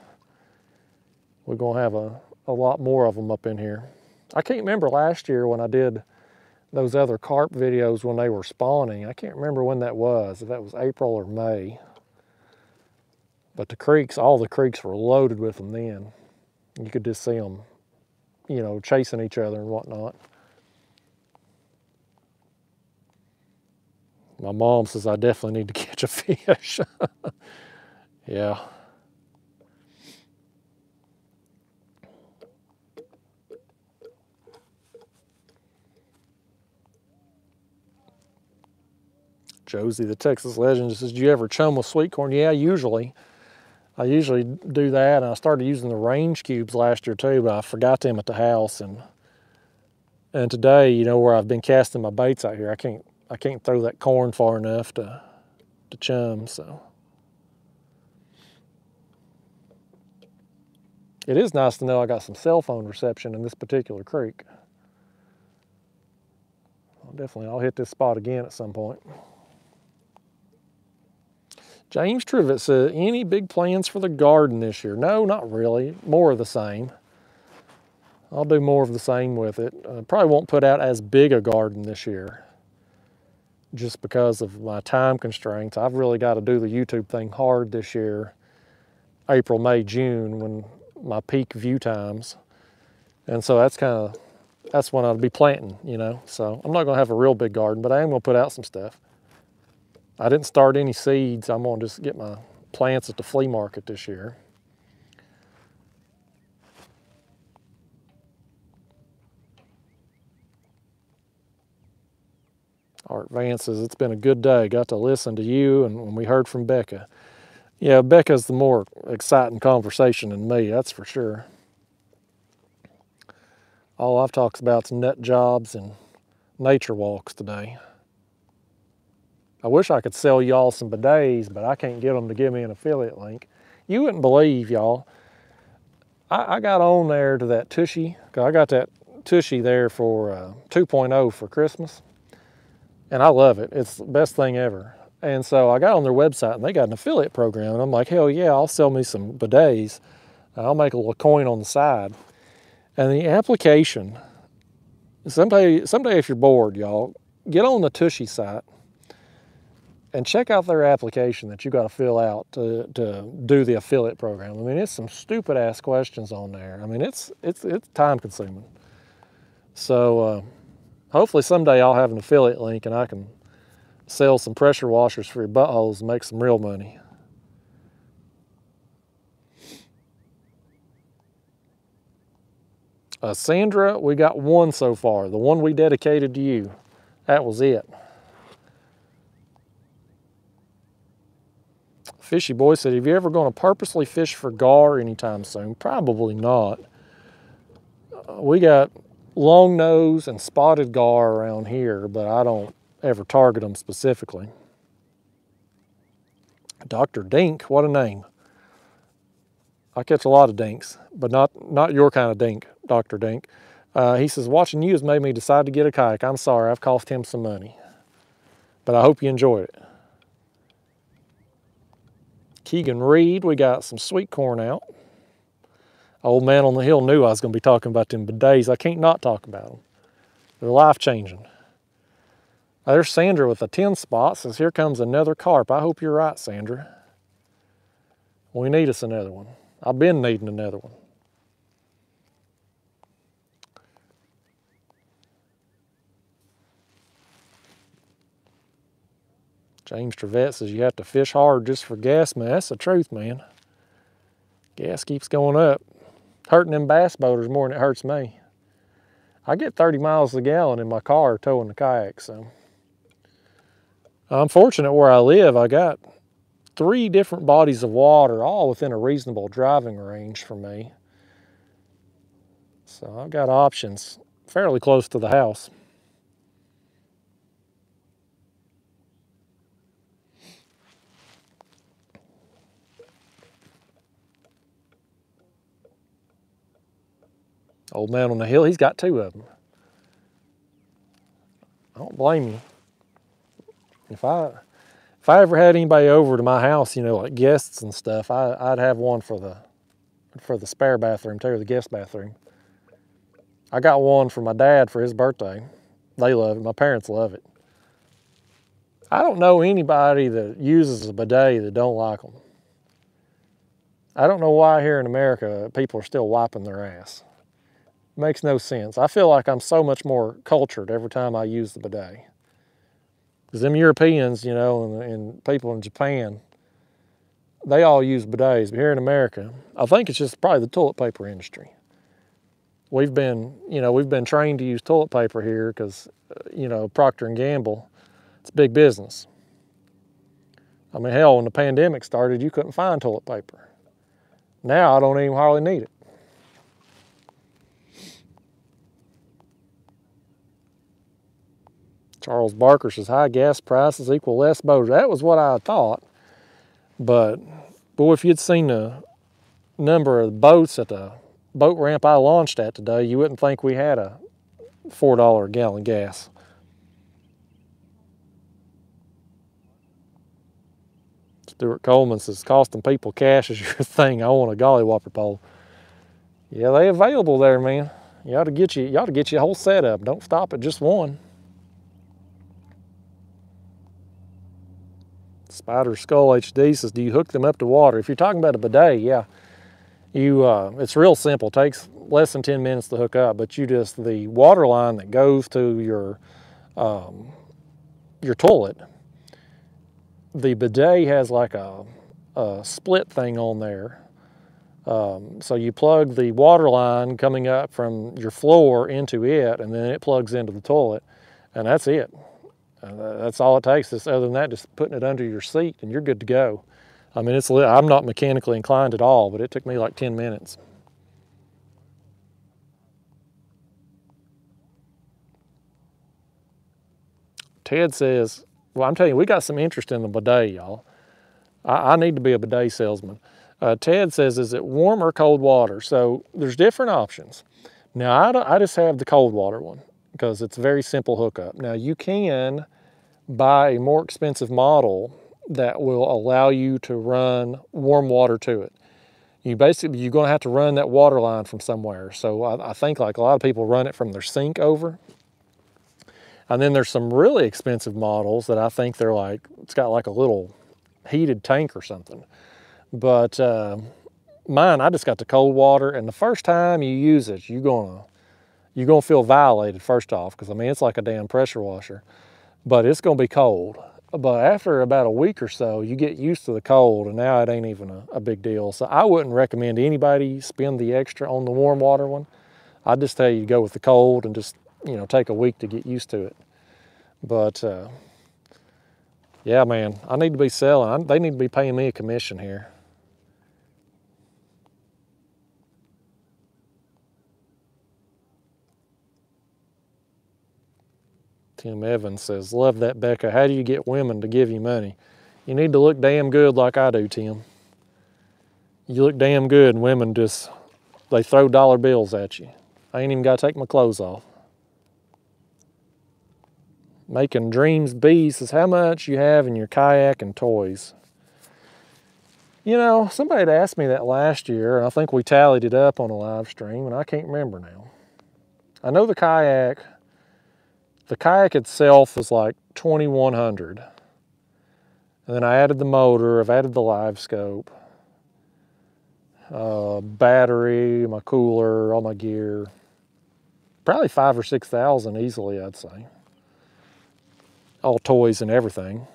we're gonna have a lot more of them up in here. I can't remember last year when I did those other carp videos when they were spawning. I can't remember when that was, if that was April or May. But the creeks, all the creeks were loaded with them then. You could just see them, you know, chasing each other and whatnot. My mom says I definitely need to catch a fish. Yeah. Josie, the Texas legend, says, do you ever chum with sweet corn? Yeah, usually. I usually do that, and I started using the range cubes last year too, but I forgot them at the house. And today, you know, where I've been casting my baits out here, I can't throw that corn far enough to chum, so. It is nice to know I got some cell phone reception in this particular creek. I'll hit this spot again at some point. James Trivett says, any big plans for the garden this year? No, not really. More of the same. I'll do more of the same with it. I probably won't put out as big a garden this year just because of my time constraints. I've really got to do the YouTube thing hard this year, April, May, June, when my peak view times. And so that's when I'll be planting, you know. So I'm not going to have a real big garden, but I am going to put out some stuff. I didn't start any seeds. I'm gonna just get my plants at the flea market this year. Art Vance says, it's been a good day. Got to listen to you, and when we heard from Becca. Yeah, Becca's the more exciting conversation than me, that's for sure. All I've talked about is nut jobs and nature walks today. I wish I could sell y'all some bidets, but I can't get them to give me an affiliate link. You wouldn't believe, y'all. I got on there to that Tushy, because I got that Tushy there for 2.0 for Christmas, and I love it. It's the best thing ever. And so I got on their website, and they got an affiliate program, and I'm like, hell yeah, I'll sell me some bidets. I'll make a little coin on the side. And the application, someday if you're bored, y'all, get on the Tushy site and check out their application that you got to fill out to do the affiliate program. I mean, it's some stupid ass questions on there. I mean, it's time consuming. So hopefully someday I'll have an affiliate link and I can sell some pressure washers for your buttholes and make some real money. Sandra, we got one so far. The one we dedicated to you. That was it. Fishy Boy said, have you ever gone to purposely fish for gar anytime soon? Probably not. We got long nose and spotted gar around here, but I don't ever target them specifically. Dr. Dink, what a name. I catch a lot of dinks, but not your kind of dink, Dr. Dink. He says, watching you has made me decide to get a kayak. I'm sorry, I've cost him some money, but I hope you enjoyed it. Keegan Reed, we got some sweet corn out. Old man on the hill knew I was going to be talking about them bidets. I can't not talk about them. They're life-changing. There's Sandra with the 10 spot, says here comes another carp. I hope you're right, Sandra. We need us another one. I've been needing another one. James Trevett says you have to fish hard just for gas, man. That's the truth, man. Gas keeps going up. Hurting them bass boaters more than it hurts me. I get 30 miles a gallon in my car towing the kayak, so. I'm fortunate where I live. I got 3 different bodies of water, all within a reasonable driving range for me. So I've got options fairly close to the house. Old man on the hill, he's got 2 of them. I don't blame you. If I ever had anybody over to my house, you know, like guests and stuff, I'd have one for the spare bathroom too, or the guest bathroom. I got one for my dad for his birthday. They love it. My parents love it. I don't know anybody that uses a bidet that don't like them. I don't know why here in America people are still wiping their ass. Makes no sense. I feel like I'm so much more cultured every time I use the bidet. Because them Europeans, you know, and people in Japan, they all use bidets. But here in America, I think it's just probably the toilet paper industry. We've been, you know, we've been trained to use toilet paper here because, you know, Procter & Gamble, it's big business. I mean, hell, when the pandemic started, you couldn't find toilet paper. Now I don't even hardly need it. Charles Barker says, high gas prices equal less boaters. That was what I thought. But, boy, if you'd seen the number of boats at the boat ramp I launched at today, you wouldn't think we had a $4 a gallon gas. Stuart Coleman says, costing people cash is your thing. I want a Golly Whopper pole. Yeah, they available there, man. You ought to get you a whole setup. Don't stop at just one. Spider Skull HD says, do you hook them up to water? If you're talking about a bidet, yeah. It's real simple. It takes less than 10 minutes to hook up, but the water line that goes to your toilet, the bidet has like a split thing on there. So you plug the water line coming up from your floor into it, and then it plugs into the toilet, and that's it. That's all it takes. Other than that, just putting it under your seat and you're good to go. I mean, I'm not mechanically inclined at all, but it took me like 10 minutes. Ted says, well, I'm telling you, we got some interest in the bidet, y'all. I need to be a bidet salesman. Ted says, is it warm or cold water? So there's different options. Now, I just have the cold water one, because it's a very simple hookup. Now you can buy a more expensive model that will allow you to run warm water to it. You're gonna have to run that water line from somewhere. So I think like a lot of people run it from their sink over. And then there's some really expensive models that I think they're like, it's got like a little heated tank or something. But mine, I just got the cold water, and the first time you use it, you're gonna feel violated first off, because I mean, it's like a damn pressure washer, but it's gonna be cold. But after about a week or so, you get used to the cold, and now it ain't even a big deal. So I wouldn't recommend anybody spend the extra on the warm water one. I'd just tell you to go with the cold and just, you know, take a week to get used to it. But yeah, man, I need to be selling. They need to be paying me a commission here. Tim Evans says, love that, Becca. How do you get women to give you money? You need to look damn good like I do, Tim. You look damn good, and women just, they throw dollar bills at you. I ain't even got to take my clothes off. Making Dreams B says, how much you have in your kayak and toys? You know, somebody had asked me that last year, and I think we tallied it up on a live stream, and I can't remember now. I know the kayak itself was like 2100. And then I added the motor, I've added the live scope, battery, my cooler, all my gear. Probably 5,000 or 6,000 easily, I'd say. All toys and everything.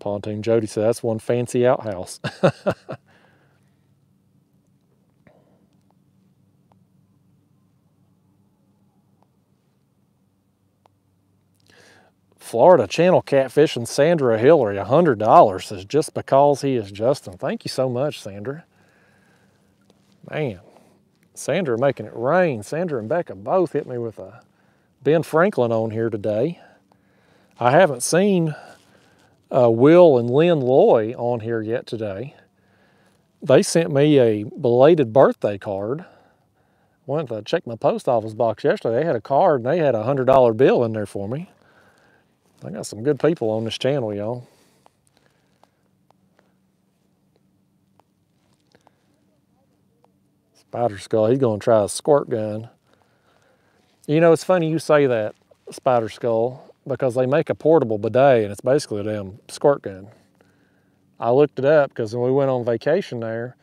Pontoon Jody said, that's one fancy outhouse. Florida Channel Catfish and Sandra Hillary, $100 says, just because he is Justin. Thank you so much, Sandra. Man, Sandra making it rain. Sandra and Becca both hit me with a Ben Franklin on here today. I haven't seen Will and Lynn Loy on here yet today. They sent me a belated birthday card. Went to check my post office box yesterday. They had a card and they had a $100 bill in there for me. I got some good people on this channel, y'all. Spider Skull, he's gonna try a squirt gun. You know, it's funny you say that, Spider Skull, because they make a portable bidet and it's basically a damn squirt gun. I looked it up because when we went on vacation there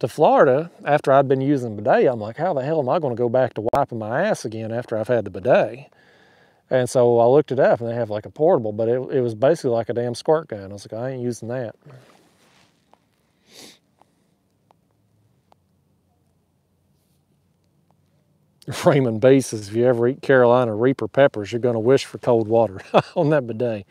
to Florida, after I'd been using the bidet, I'm like, how the hell am I gonna go back to wiping my ass again after I've had the bidet? And so I looked it up and they have like a portable, but it was basically like a damn squirt gun. I was like, I ain't using that. Raymond B says, if you ever eat Carolina Reaper peppers, you're going to wish for cold water on that bidet.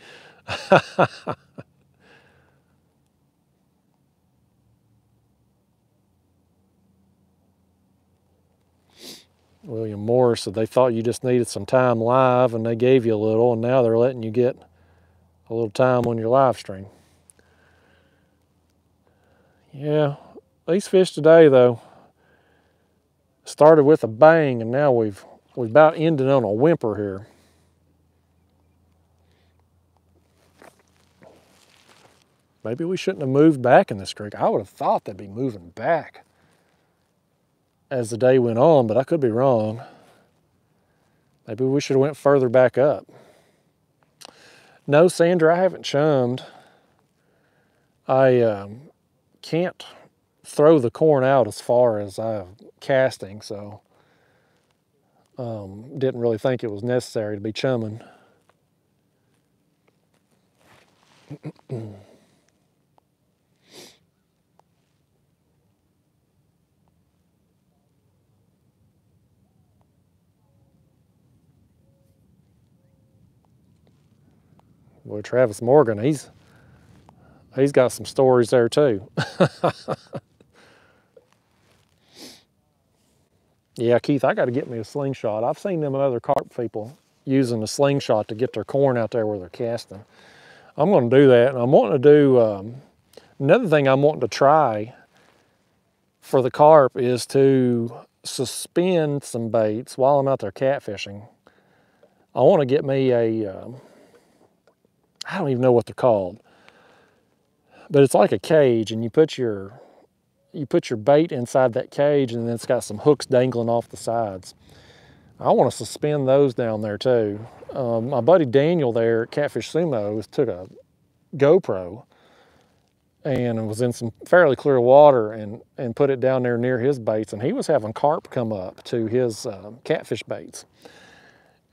William Morris said they thought you just needed some time live and they gave you a little, and now they're letting you get a little time on your live stream. Yeah, these fish today, though, started with a bang, and now we've about ended on a whimper here. Maybe we shouldn't have moved back in this creek. I would have thought they'd be moving back as the day went on, but I could be wrong. Maybe we should have went further back up. No, Sandra, I haven't chummed. I can't throw the corn out as far as I'm casting, so didn't really think it was necessary to be chumming. Boy, Travis Morgan, he's got some stories there too. Yeah, Keith, I got to get me a slingshot. I've seen them other carp people using a slingshot to get their corn out there where they're casting. I'm going to do that, and I'm wanting to do another thing I'm wanting to try for the carp is to suspend some baits while I'm out there catfishing. I want to get me a I don't even know what they're called, but it's like a cage, and you put your bait inside that cage, and then it's got some hooks dangling off the sides. I want to suspend those down there too. My buddy Daniel there at Catfish Sumo took a GoPro and was in some fairly clear water and put it down there near his baits, and he was having carp come up to his catfish baits.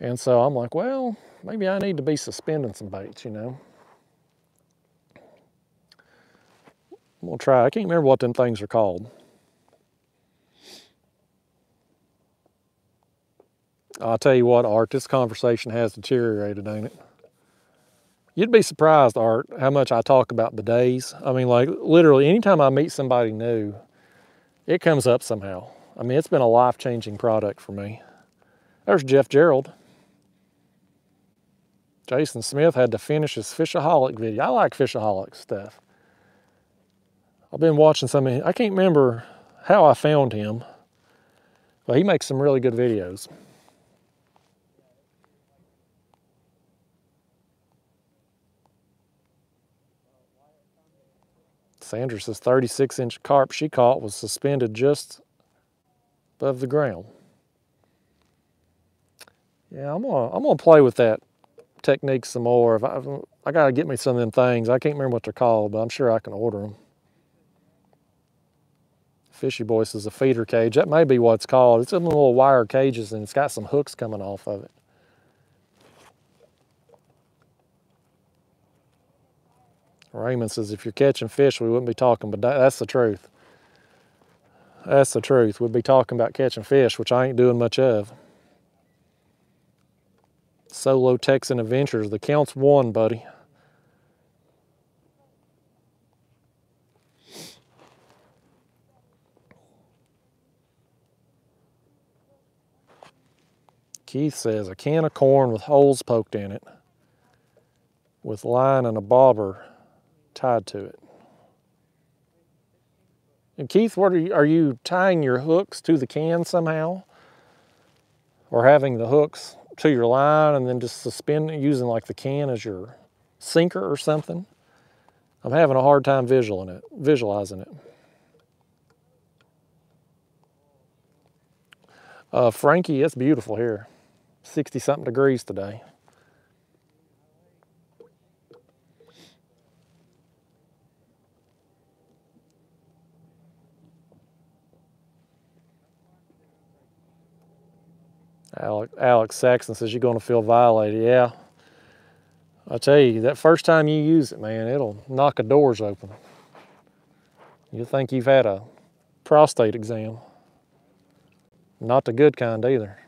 And so I'm like, well, maybe I need to be suspending some baits, you know. I'm gonna try. I can't remember what them things are called. I'll tell you what, Art, this conversation has deteriorated, ain't it? You'd be surprised, Art, how much I talk about bidets. I mean, like, literally, anytime I meet somebody new, it comes up somehow. I mean, it's been a life-changing product for me. There's Jeff Gerald. Jason Smith had to finish his Fishaholic video. I like Fishaholic stuff. I've been watching some of his. I can't remember how I found him, but he makes some really good videos. Sanders' 36-inch carp she caught was suspended just above the ground. Yeah, I'm gonna play with that technique some more. If I gotta get me some of them things. I can't remember what they're called, but I'm sure I can order them. Fishy Boyce is a feeder cage. That may be what it's called. It's in little wire cages and it's got some hooks coming off of it. Raymond says, if you're catching fish, we wouldn't be talking, but that's the truth. That's the truth. We'd be talking about catching fish, which I ain't doing much of. Solo Texan Adventures, the count's one, buddy. Keith says, a can of corn with holes poked in it, with line and a bobber tied to it. And Keith, what are you tying your hooks to the can somehow? Or having the hooks to your line and then just suspending, using like the can as your sinker or something? I'm having a hard time visualizing it. Frankie, it's beautiful here. 60-something degrees today. Alex Saxon says, you're going to feel violated. Yeah. I tell you, that first time you use it, man, it'll knock the doors open. You'll think you've had a prostate exam. Not the good kind either.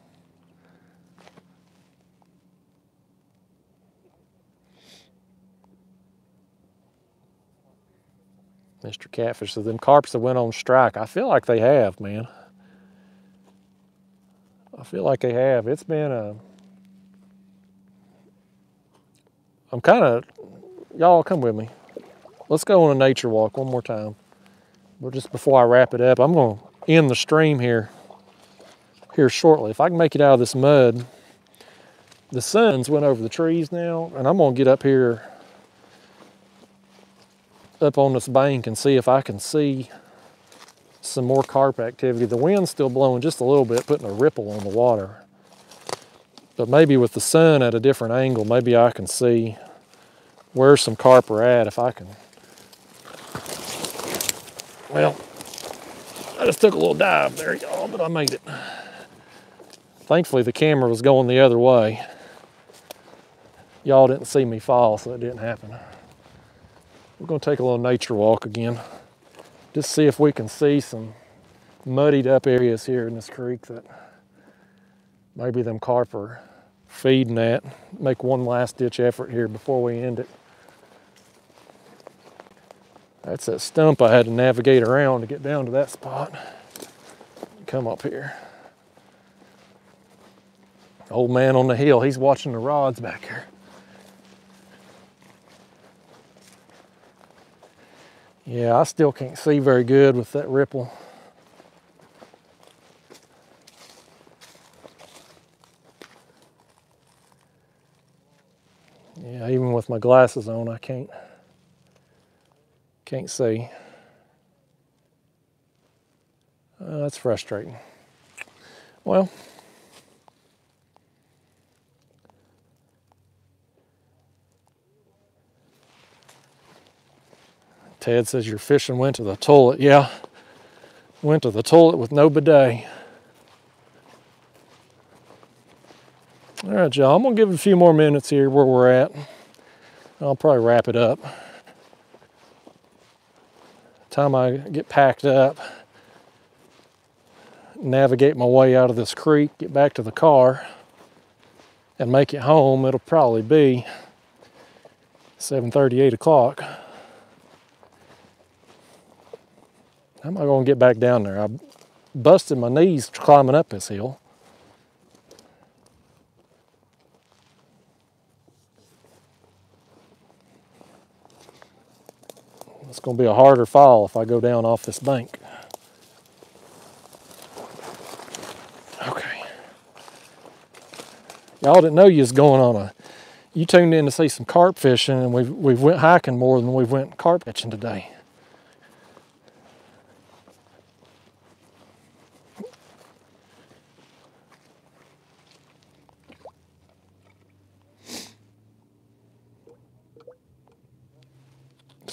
Mr. Catfish says, them carps that went on strike, I feel like they have, man. I feel like they have. It's been a... I'm kind of... Y'all, come with me. Let's go on a nature walk one more time. But just before I wrap it up, I'm going to end the stream here shortly. If I can make it out of this mud. The sun's went over the trees now, and I'm going to get up here, up on this bank, and see if I can see some more carp activity. The wind's still blowing just a little bit, putting a ripple on the water. But maybe with the sun at a different angle, maybe I can see where some carp are at if I can. Well, I just took a little dive there, y'all, but I made it. Thankfully, the camera was going the other way. Y'all didn't see me fall, so it didn't happen. We're gonna take a little nature walk again. Just see if we can see some muddied up areas here in this creek that maybe them carp are feeding at. Make one last ditch effort here before we end it. That's that stump I had to navigate around to get down to that spot. Come up here. Old man on the hill, he's watching the rods back here. Yeah, I still can't see very good with that ripple. Yeah, even with my glasses on, I can't see. That's frustrating. Well, Ted says your fishing went to the toilet. Yeah, went to the toilet with no bidet. All right, y'all, I'm gonna give it a few more minutes here where we're at. I'll probably wrap it up. Time I get packed up, navigate my way out of this creek, get back to the car, and make it home, it'll probably be 7:30, 8 o'clock. How am I gonna get back down there? I busted my knees climbing up this hill. It's gonna be a harder fall if I go down off this bank. Okay. Y'all didn't know you was going on a, you tuned in to see some carp fishing, and we've went hiking more than we've went carp catching today.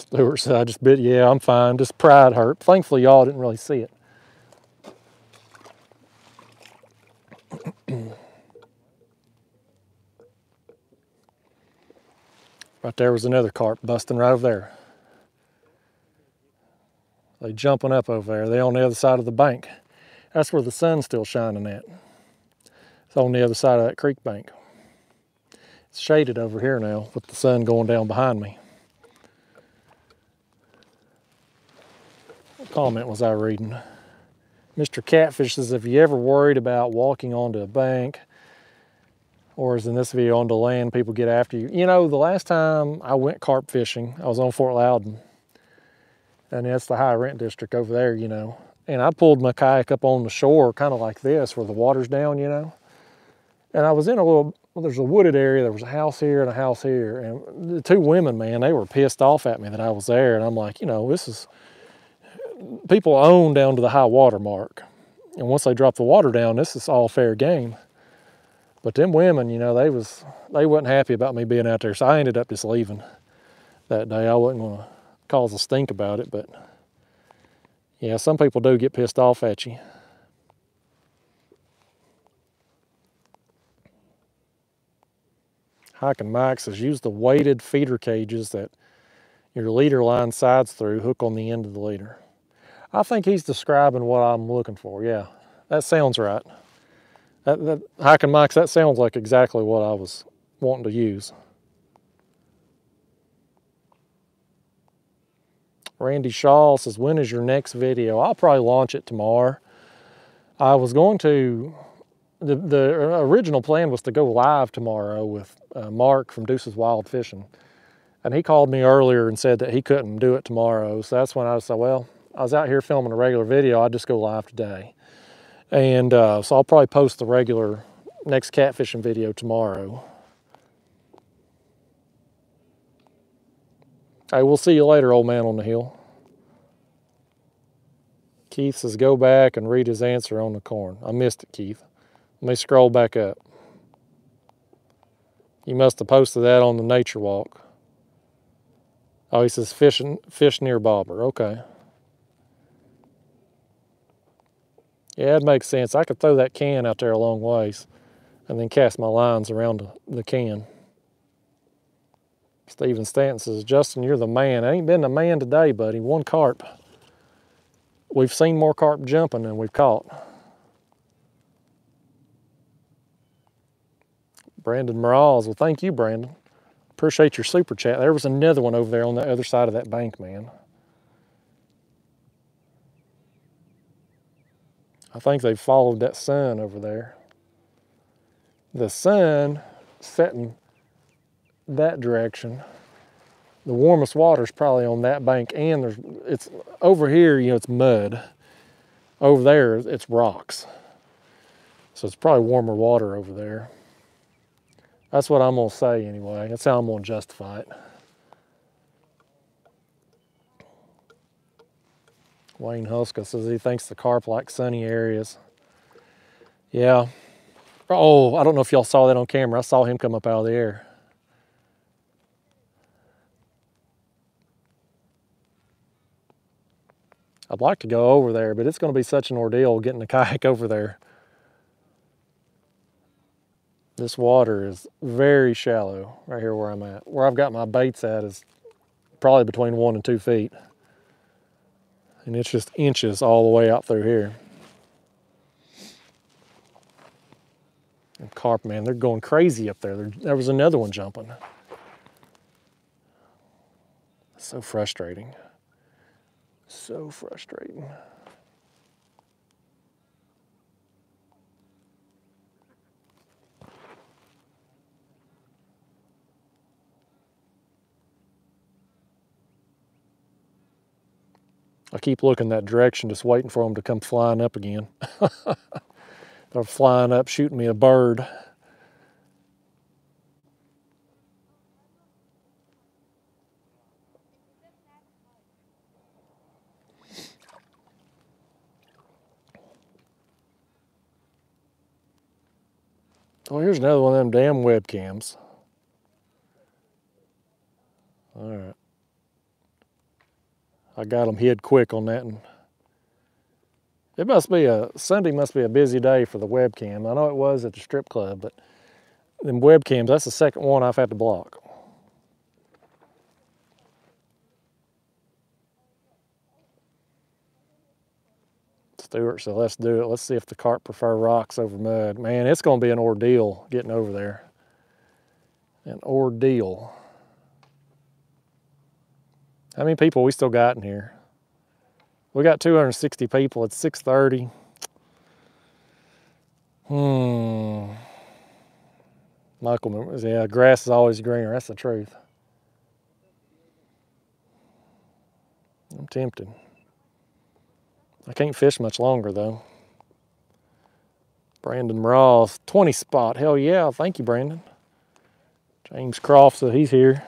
Stewart, so I just bit, yeah, I'm fine. Just pride hurt. Thankfully, y'all didn't really see it. Right there was another carp busting right over there. They jumping up over there. They on the other side of the bank. That's where the sun's still shining at. It's on the other side of that creek bank. It's shaded over here now with the sun going down behind me. What comment was I reading? Mr. Catfish says, if you ever worried about walking onto a bank, or as in this video, onto land, people get after you. You know, the last time I went carp fishing, I was on Fort Loudon, and that's the high rent district over there, you know. And I pulled my kayak up on the shore, kind of like this, where the water's down, you know. And I was in a little, well, there's a wooded area, there was a house here and a house here. And the two women, man, they were pissed off at me that I was there. And I'm like, you know, this is, people own down to the high water mark. And once they drop the water down, this is all fair game. But them women, you know, they wasn't happy about me being out there. So I ended up just leaving that day. I wasn't gonna cause a stink about it, but yeah, some people do get pissed off at you. Hiking Mike says, use the weighted feeder cages that your leader line sides through, hook on the end of the leader. I think he's describing what I'm looking for, yeah. That sounds right. Hiking Mike's, that sounds like exactly what I was wanting to use. Randy Shaw says, when is your next video? I'll probably launch it tomorrow. I was going to, the original plan was to go live tomorrow with Mark from Deuces Wild Fishing. And he called me earlier and said that he couldn't do it tomorrow. So that's when I said, well, I was out here filming a regular video. I'd just go live today. And so I'll probably post the regular next catfishing video tomorrow. Hey, we'll see you later, old man on the hill. Keith says, go back and read his answer on the corn. I missed it, Keith. Let me scroll back up. You must have posted that on the nature walk. Oh, he says, fish near bobber. Okay. Yeah, it makes sense. I could throw that can out there a long ways and then cast my lines around the can. Steven Stanton says, Justin, you're the man. I ain't been the man today, buddy. One carp. We've seen more carp jumping than we've caught. Brandon Morales, well, thank you, Brandon. Appreciate your super chat. There was another one over there on the other side of that bank, man. I think they followed that sun over there. The sun setting that direction. The warmest water is probably on that bank, and there's, it's over here, you know, it's mud. Over there, it's rocks. So it's probably warmer water over there. That's what I'm gonna say anyway. That's how I'm gonna justify it. Wayne Huska says he thinks the carp like sunny areas. Yeah. Oh, I don't know if y'all saw that on camera. I saw him come up out of the air. I'd like to go over there, but it's going to be such an ordeal getting the kayak over there. This water is very shallow right here where I'm at. Where I've got my baits at is probably between 1 and 2 feet. And it's just inches all the way out through here. And carp, man, they're going crazy up there. There was another one jumping. It's so frustrating. So frustrating. I keep looking that direction, just waiting for them to come flying up again. They're flying up, shooting me a bird. Oh, here's another one of them damn webcams. All right. I got them hid quick on that one. It must be a, Sunday must be a busy day for the webcam. I know it was at the strip club, but them webcams, that's the second one I've had to block. Stewart, so let's do it. Let's see if the carp prefer rocks over mud. Man, it's gonna be an ordeal getting over there. An ordeal. How many people we still got in here? We got 260 people. It's 6:30. Michael, yeah, grass is always greener. That's the truth. I'm tempted. I can't fish much longer though. Brandon Ross, 20 spot. Hell yeah, thank you, Brandon. James Croft, so he's here.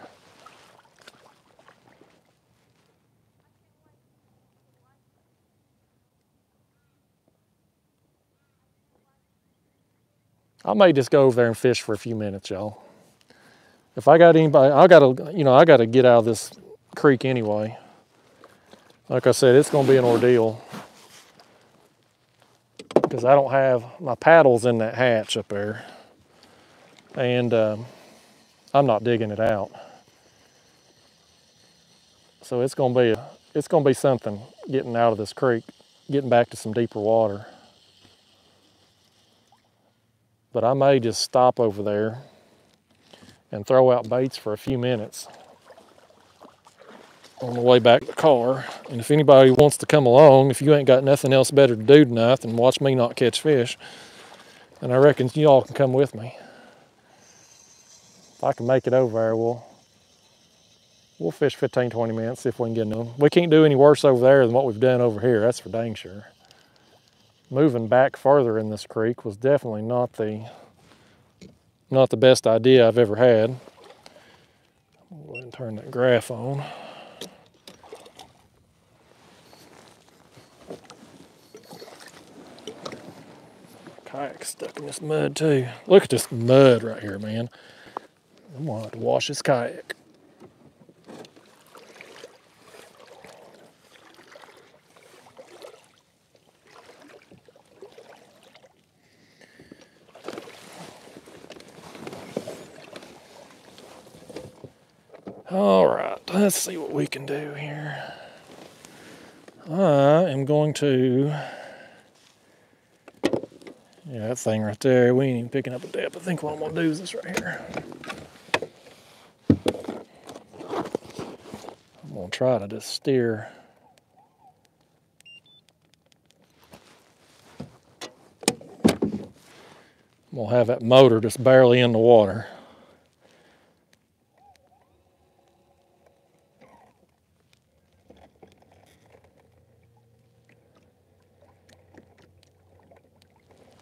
I may just go over there and fish for a few minutes, y'all. If I got anybody, I gotta get out of this creek anyway. Like I said, it's gonna be an ordeal. Because I don't have my paddles in that hatch up there, and I'm not digging it out. So it's gonna be something getting out of this creek, getting back to some deeper water. But I may just stop over there and throw out baits for a few minutes on the way back to the car. And if anybody wants to come along, if you ain't got nothing else better to do tonight than watch me not catch fish, then I reckon y'all can come with me. If I can make it over there, we'll fish 15, 20 minutes, see if we can get them. We can't do any worse over there than what we've done over here, that's for dang sure. Moving back further in this creek was definitely not the best idea I've ever had. I'll go ahead and turn that graph on. Kayak's stuck in this mud too. Look at this mud right here, man. I'm gonna have to wash this kayak. All right, let's see what we can do here. I am going to, yeah, that thing right there, we ain't even picking up a depth. I think what I'm gonna do is this right here. I'm gonna try to just steer. I'm gonna have that motor just barely in the water.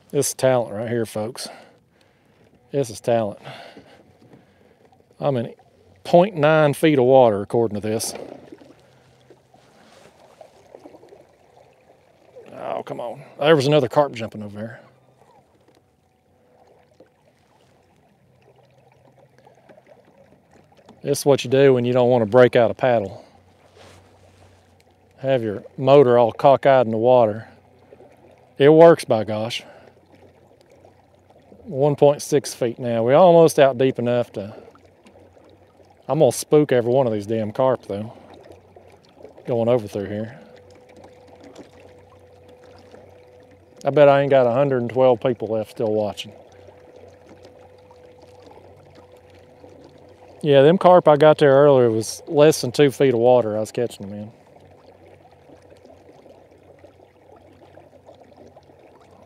This is talent right here, folks. This is talent. I'm in 0.9 feet of water, according to this. Oh, come on. There was another carp jumping over there. This is what you do when you don't want to break out a paddle. Have your motor all cockeyed in the water. It works, by gosh. 1.6 feet now. We're almost out deep enough to... I'm gonna spook every one of these damn carp though, going over through here. I bet I ain't got 112 people left still watching. Yeah, them carp I got there earlier was less than 2 feet of water I was catching them in.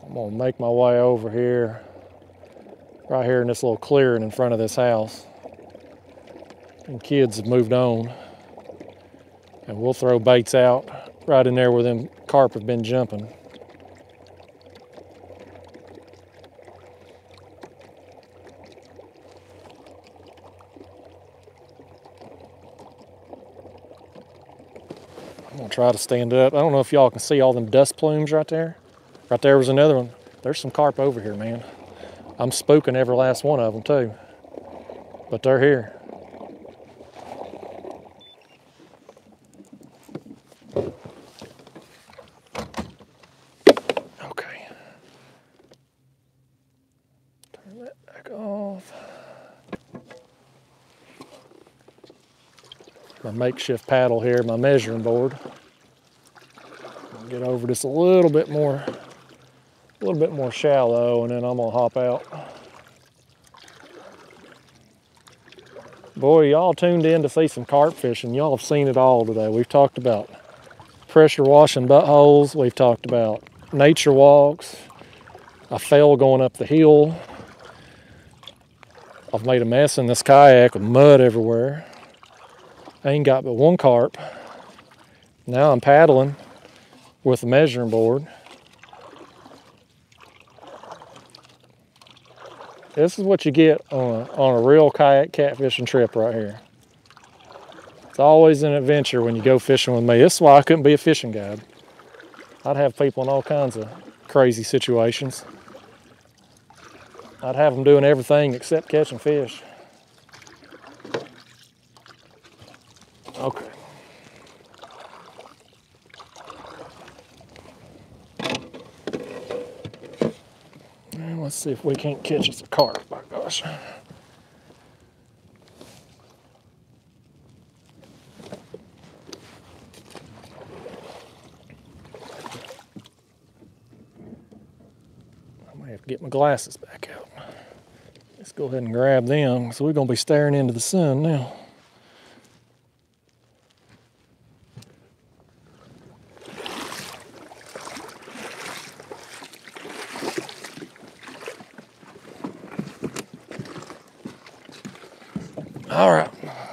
I'm gonna make my way over here. Right here in this little clearing in front of this house. And kids have moved on. And we'll throw baits out right in there where them carp have been jumping. I'm gonna try to stand up. I don't know if y'all can see all them dust plumes right there. Right there was another one. There's some carp over here, man. I'm spooking every last one of them too, but they're here. a makeshift paddle here, my measuring board. I'll get over just a little bit more shallow, and then I'm gonna hop out. Boy, y'all tuned in to see some carp fishing. Y'all have seen it all today. We've talked about pressure washing buttholes. We've talked about nature walks. I fell going up the hill. I've made a mess in this kayak with mud everywhere. I ain't got but one carp. Now I'm paddling with a measuring board. This is what you get on a real kayak catfishing trip right here. It's always an adventure when you go fishing with me. This is why I couldn't be a fishing guide. I'd have people in all kinds of crazy situations. I'd have them doing everything except catching fish. Okay. Let's see if we can't catch us a carp, my gosh. I may have to get my glasses back out. Let's go ahead and grab them, so we're gonna be staring into the sun now. All right,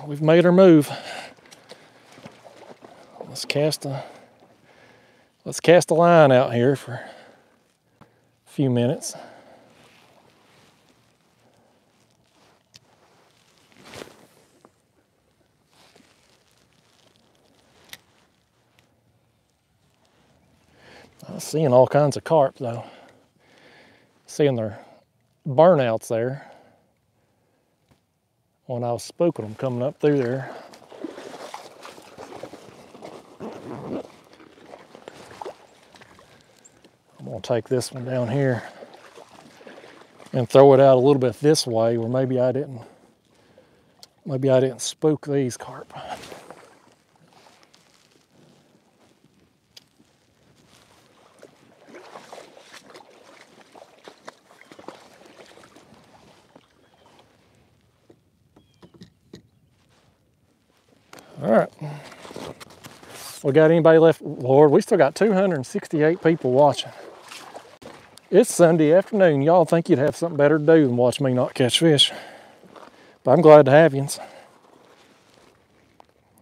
we've made our move. Let's cast a line out here for a few minutes. I'm seeing all kinds of carp though. Seeing their burnouts there. When I was spooking them coming up through there. I'm gonna take this one down here and throw it out a little bit this way where maybe I didn't spook these carp. All right, we got anybody left? Lord, we still got 268 people watching. It's Sunday afternoon. Y'all think you'd have something better to do than watch me not catch fish. But I'm glad to have you.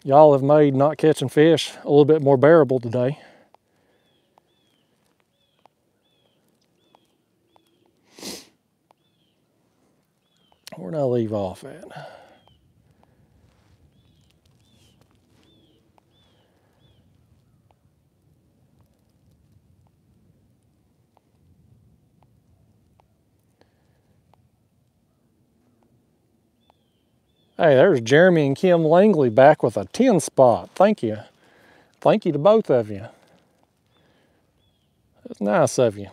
Y'all have made not catching fish a little bit more bearable today. Where'd I leave off at? Hey, there's Jeremy and Kim Langley back with a 10 spot. Thank you. Thank you to both of you. That's nice of you.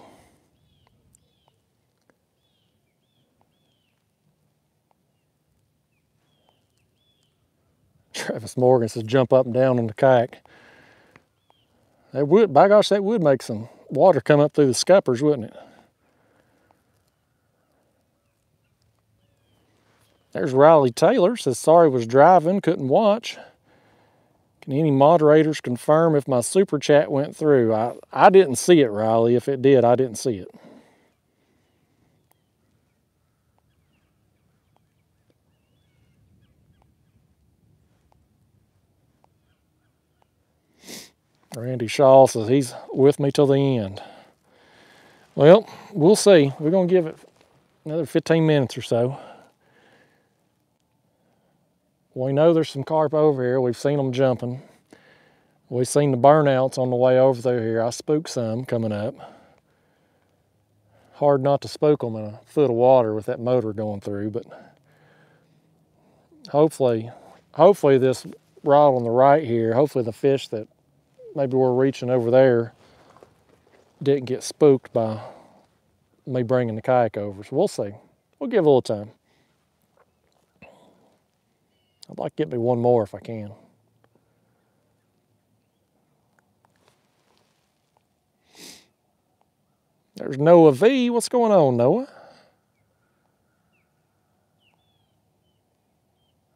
Travis Morgan says jump up and down on the kayak. That would, by gosh, that would make some water come up through the scuppers, wouldn't it? There's Riley Taylor, says, sorry was driving, couldn't watch. Can any moderators confirm if my super chat went through? I didn't see it, Riley. If it did, I didn't see it. Randy Shaw says he's with me till the end. Well, we'll see. We're gonna give it another 15 minutes or so. We know there's some carp over here. We've seen them jumping. We've seen the burnouts on the way over through here. I spooked some coming up. Hard not to spook them in a foot of water with that motor going through, but hopefully this rod on the right here, hopefully the fish that maybe we're reaching over there didn't get spooked by me bringing the kayak over. So we'll see. We'll give it a little time. I'd like to get me one more if I can. There's Noah V. What's going on, Noah?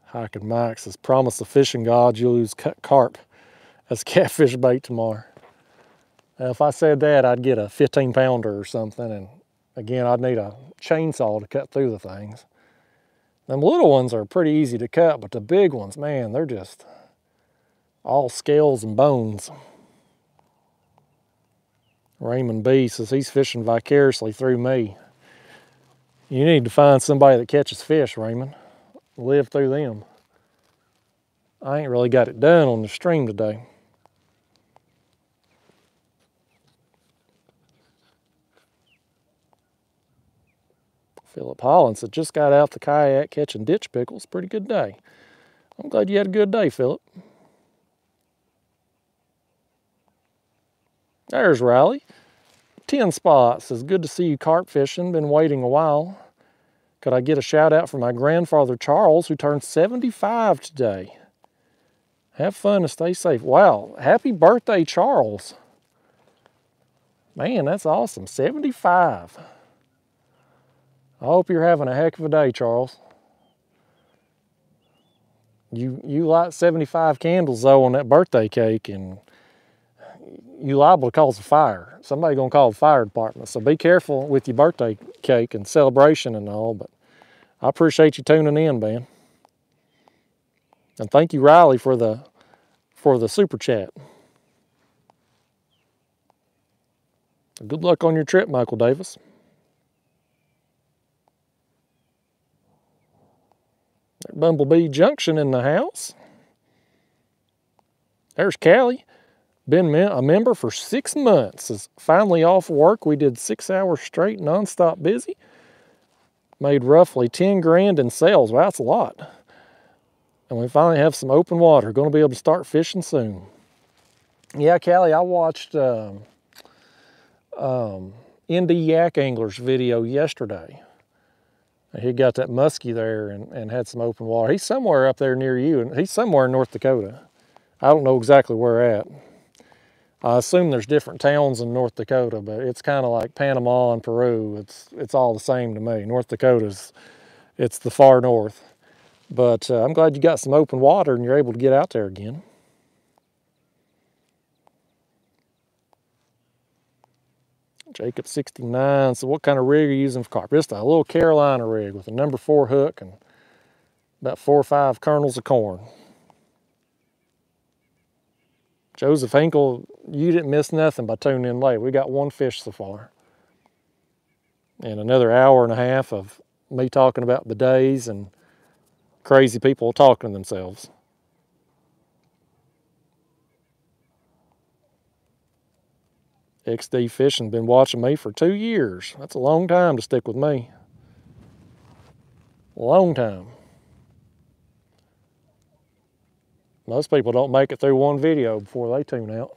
Hiking Mike says, promise the fishing gods you'll use cut carp as catfish bait tomorrow. Now, if I said that, I'd get a 15-pounder or something, and again, I'd need a chainsaw to cut through the things. Them little ones are pretty easy to cut, but the big ones, man, they're just all scales and bones. Raymond B says he's fishing vicariously through me. You need to find somebody that catches fish, Raymond. Live through them. I ain't really got it done on the stream today. Philip Hollins said, just got out the kayak catching ditch pickles. Pretty good day. I'm glad you had a good day, Philip. There's Riley. 10 spots. It's good to see you carp fishing. Been waiting a while. Could I get a shout out for my grandfather, Charles, who turned 75 today? Have fun and stay safe. Wow. Happy birthday, Charles. Man, that's awesome. 75. I hope you're having a heck of a day, Charles. You light 75 candles, though, on that birthday cake, and you liable to cause a fire. Somebody gonna call the fire department, so be careful with your birthday cake and celebration and all, but I appreciate you tuning in, man. And thank you, Riley, for the super chat. Good luck on your trip, Michael Davis. Bumblebee Junction in the house. There's Callie. Been a member for 6 months. Is finally off work. We did 6 hours straight, nonstop busy. Made roughly 10 grand in sales. Wow, that's a lot. And we finally have some open water. Going to be able to start fishing soon. Yeah, Callie, I watched Indy Yak Anglers video yesterday. He got that muskie there and had some open water. He's somewhere up there near you, and he's somewhere in North Dakota. I don't know exactly where at. I assume there's different towns in North Dakota, but it's kind of like Panama and Peru. It's all the same to me. North Dakota's, it's the far north. But I'm glad you got some open water and you're able to get out there again. Jacob 69, so what kind of rig are you using for carp? Just a little Carolina rig with a number 4 hook and about 4 or 5 kernels of corn. Joseph Hinkle, you didn't miss nothing by tuning in late. We got 1 fish so far. And another hour and a half of me talking about bidets and crazy people talking to themselves. XD Fishing's been watching me for 2 years. That's a long time to stick with me. Long time. Most people don't make it through 1 video before they tune out.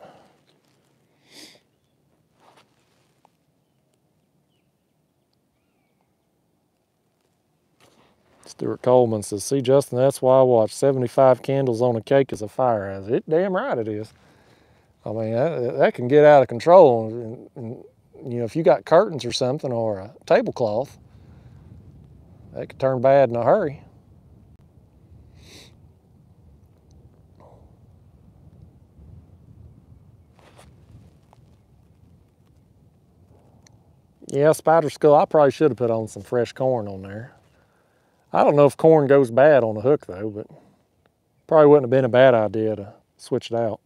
Stuart Coleman says, see, Justin, that's why I watch 75 candles on a cake as a fire hazard. It damn right it is. I mean, that can get out of control. And, you know, if you got curtains or something or a tablecloth, that could turn bad in a hurry. Yeah, Spider Skull, I probably should have put on some fresh corn on there. I don't know if corn goes bad on a hook, though, but probably wouldn't have been a bad idea to switch it out.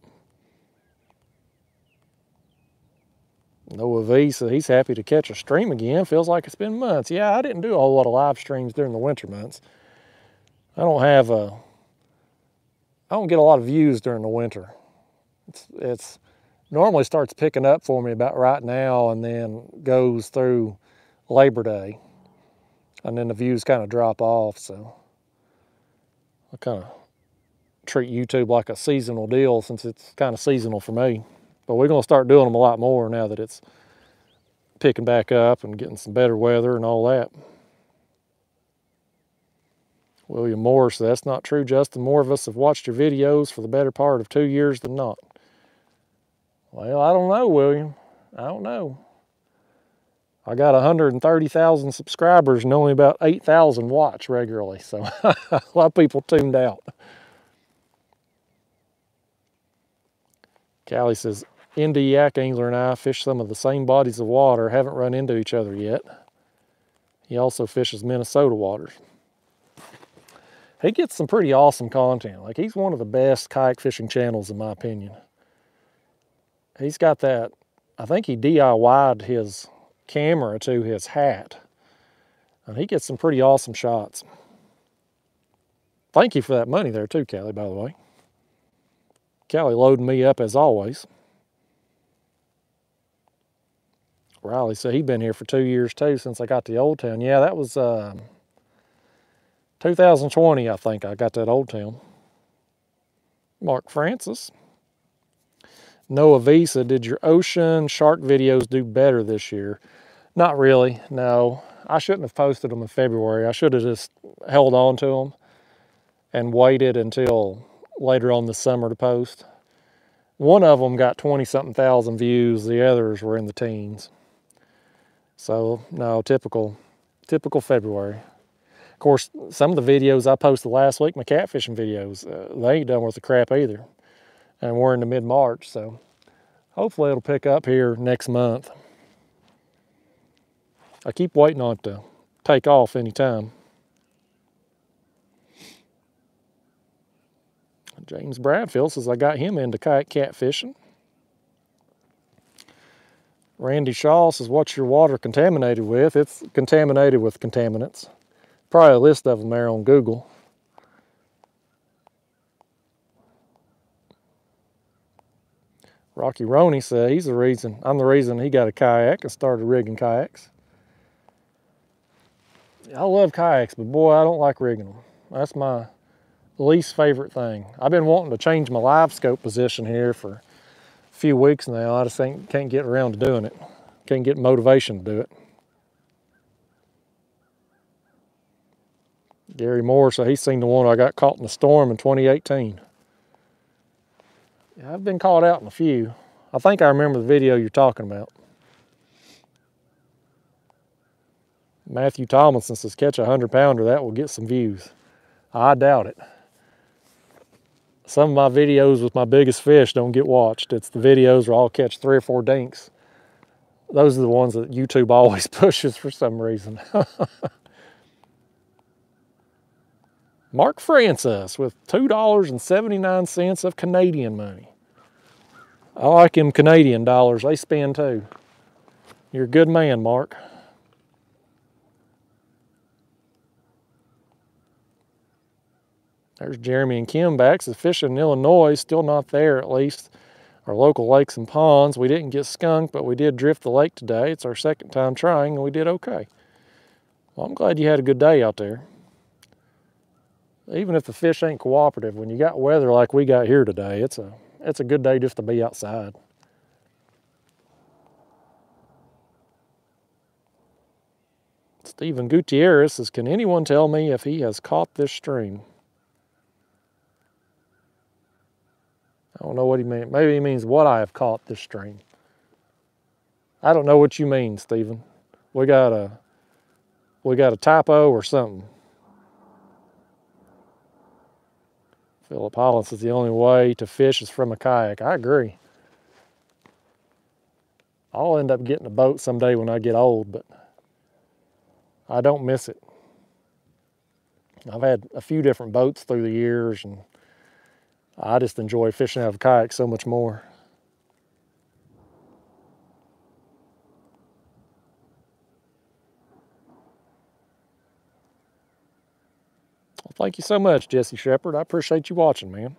Noah V, so he's happy to catch a stream again. Feels like it's been months. Yeah, I didn't do a whole lot of live streams during the winter months. I don't get a lot of views during the winter. It's normally starts picking up for me about right now and then goes through Labor Day. And then the views kind of drop off, so I kind of treat YouTube like a seasonal deal since it's kind of seasonal for me. But we're going to start doing them a lot more now that it's picking back up and getting some better weather and all that. William Moore said, that's not true, Justin. More of us have watched your videos for the better part of 2 years than not. Well, I don't know, William. I don't know. I got 130,000 subscribers and only about 8,000 watch regularly, so a lot of people tuned out. Callie says, Indy Yak Angler and I fish some of the same bodies of water, haven't run into each other yet. He also fishes Minnesota waters. He gets some pretty awesome content. Like, he's one of the best kayak fishing channels in my opinion. He's got that, I think he DIY'd his camera to his hat. And he gets some pretty awesome shots. Thank you for that money there too, Callie, by the way. Callie loading me up as always. Riley said he'd been here for 2 years too since I got the Old Town. Yeah, that was 2020, I think I got that Old Town. Mark Francis. Noah V said, did your ocean shark videos do better this year? Not really, no. I shouldn't have posted them in February. I should have just held on to them and waited until later on this summer to post. One of them got 20-something thousand views. The others were in the teens. So, no, typical February. Of course, some of the videos I posted last week, my catfishing videos, they ain't done worth a crap either. And we're into mid-March, so hopefully it'll pick up here next month. I keep waiting on it to take off anytime. James Bradfield says I got him into kayak catfishing. Randy Shaw says, what's your water contaminated with? It's contaminated with contaminants. Probably a list of them there on Google. Rocky Roney said he's the reason, I'm the reason he got a kayak and started rigging kayaks. I love kayaks, but boy, I don't like rigging them. That's my least favorite thing. I've been wanting to change my live scope position here for a few weeks now. I just can't get around to doing it. Can't get motivation to do it. Gary Moore, so he's seen the one I got caught in the storm in 2018. I've been caught out in a few. I think I remember the video you're talking about. Matthew Tomlinson says, catch a 100-pounder, that will get some views. I doubt it. Some of my videos with my biggest fish don't get watched. It's the videos where I'll catch 3 or 4 dinks. Those are the ones that YouTube always pushes for some reason. Mark Francis with $2.79 of Canadian money. I like them Canadian dollars. They spin too. You're a good man, Mark. There's Jeremy and Kim back. Says fishing in Illinois, still not there at least. Our local lakes and ponds. We didn't get skunked, but we did drift the lake today. It's our second time trying, and we did okay. Well, I'm glad you had a good day out there. Even if the fish ain't cooperative, when you got weather like we got here today, it's a good day just to be outside. Stephen Gutierrez says, can anyone tell me if he has caught this stream? I don't know what he meant. Maybe he means what I have caught this stream. I don't know what you mean, Stephen. We got a typo or something. Philip Hollins is the only way to fish is from a kayak. I agree. I'll end up getting a boat someday when I get old, but I don't miss it. I've had a few different boats through the years, and I just enjoy fishing out of a kayak so much more. Thank you so much, Jesse Shepard. I appreciate you watching, man.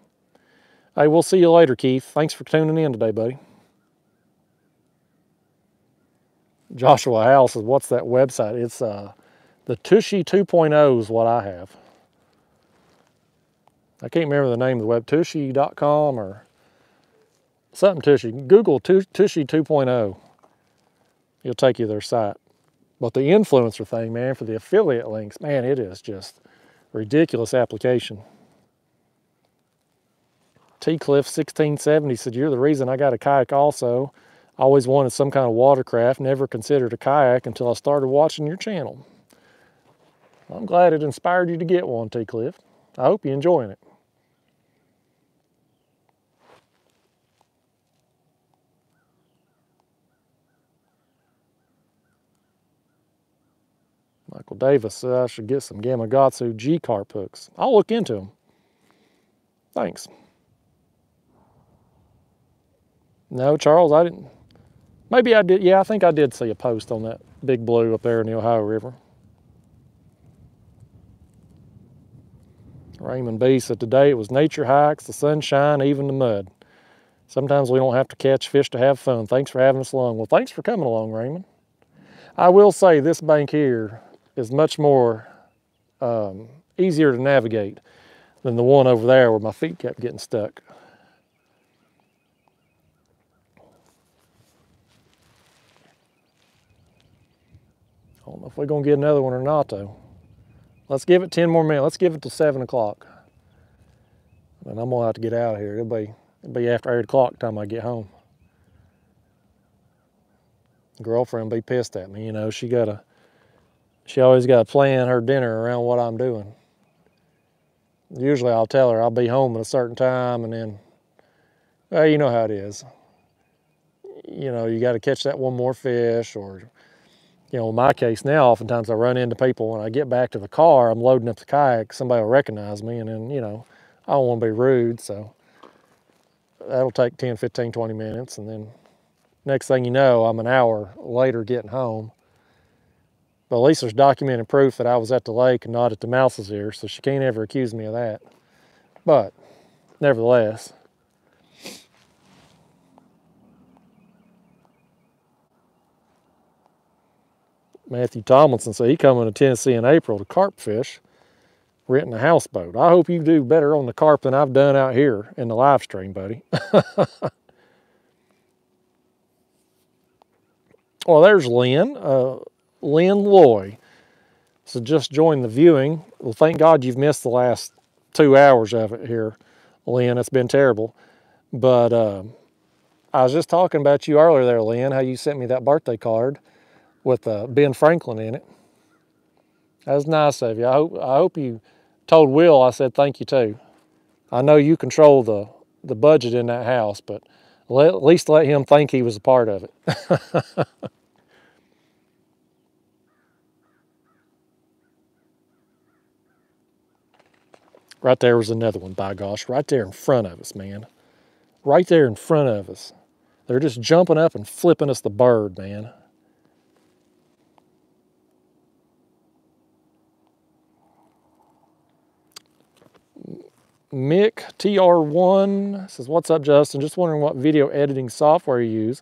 Hey, we'll see you later, Keith. Thanks for tuning in today, buddy. Joshua Howell says, what's that website? It's the Tushy 2.0 is what I have. I can't remember the name of the web, Tushy.com or something Tushy. Google Tushy 2.0. It'll take you to their site. But the influencer thing, man, for the affiliate links, man, it is just ridiculous application. T Cliff 1670 said, you're the reason I got a kayak also. I always wanted some kind of watercraft, never considered a kayak until I started watching your channel. I'm glad it inspired you to get one, T-Cliff. I hope you're enjoying it. Michael Davis said I should get some Gamakatsu G-carp hooks. I'll look into them. Thanks. No, Charles, I didn't. Maybe I did. Yeah, I think I did see a post on that big blue up there in the Ohio River. Raymond B said today it was nature hikes, the sunshine, even the mud. Sometimes we don't have to catch fish to have fun. Thanks for having us along. Well, thanks for coming along, Raymond. I will say this bank here is much more easier to navigate than the one over there where my feet kept getting stuck. I don't know if we're gonna get another one or not though. Let's give it 10 more minutes. Let's give it to 7 o'clock. And I'm gonna have to get out of here. It'll be after 8 o'clock time I get home. Girlfriend be pissed at me, you know. She always gotta plan her dinner around what I'm doing. Usually I'll tell her I'll be home at a certain time, and then, well, you know how it is. You know, you gotta catch that one more fish, or, you know, in my case now, oftentimes I run into people when I get back to the car, I'm loading up the kayak, somebody will recognize me, and then, you know, I don't want to be rude, so that'll take 10, 15, 20 minutes, and then next thing you know, I'm an hour later getting home. But at least there's documented proof that I was at the lake and not at the mouse's ear, so she can't ever accuse me of that. But nevertheless, Matthew Tomlinson said he's coming to Tennessee in April to carp fish, renting a houseboat. I hope you do better on the carp than I've done out here in the live stream, buddy. Well, there's Lynn. Lynn Loy. So just join the viewing. Well, thank God you've missed the last 2 hours of it here, Lynn. It's been terrible. But I was just talking about you earlier there, Lynn, how you sent me that birthday card with Ben Franklin in it. That was nice of you. I hope you told Will I said thank you too. I know you control the budget in that house, but at least let him think he was a part of it. Right there was another one, by gosh. Right there in front of us, man. Right there in front of us. They're just jumping up and flipping us the bird, man. Mick TR1 says, what's up, Justin? Just wondering what video editing software you use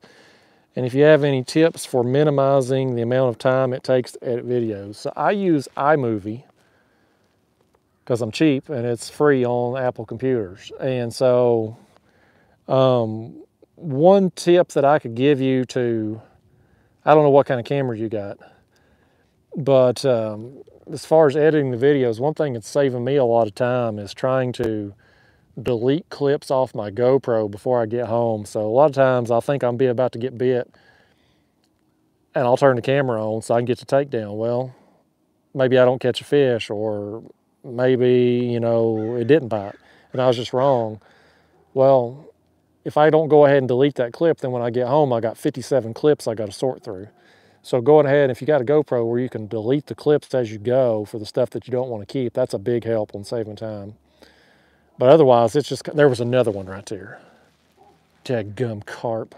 and if you have any tips for minimizing the amount of time it takes to edit videos. So I use iMovie because I'm cheap and it's free on Apple computers. And so one tip that I could give you to, I don't know what kind of camera you got, but as far as editing the videos, one thing that's saving me a lot of time is trying to delete clips off my GoPro before I get home. So a lot of times I think I'm about to get bit and I'll turn the camera on so I can get the takedown. Well, maybe I don't catch a fish, or maybe, you know, it didn't bite and I was just wrong. Well, if I don't go ahead and delete that clip, then when I get home, I got 57 clips I got to sort through. So go ahead, if you got a GoPro where you can delete the clips as you go for the stuff that you don't want to keep, that's a big help on saving time. But otherwise, it's just, there was another one right there. Dadgum carp.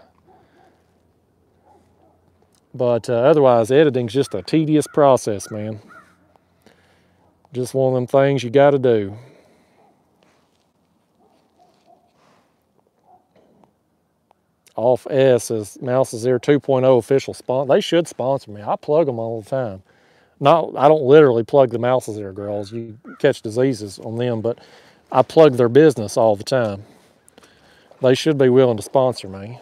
But otherwise, editing's just a tedious process, man. Just one of them things you got to do. Off S is Mouse's Ear 2.0 official sponsor. They should sponsor me. I plug them all the time. Not, I don't literally plug the Mouse's Ear girls. You catch diseases on them, but I plug their business all the time. They should be willing to sponsor me.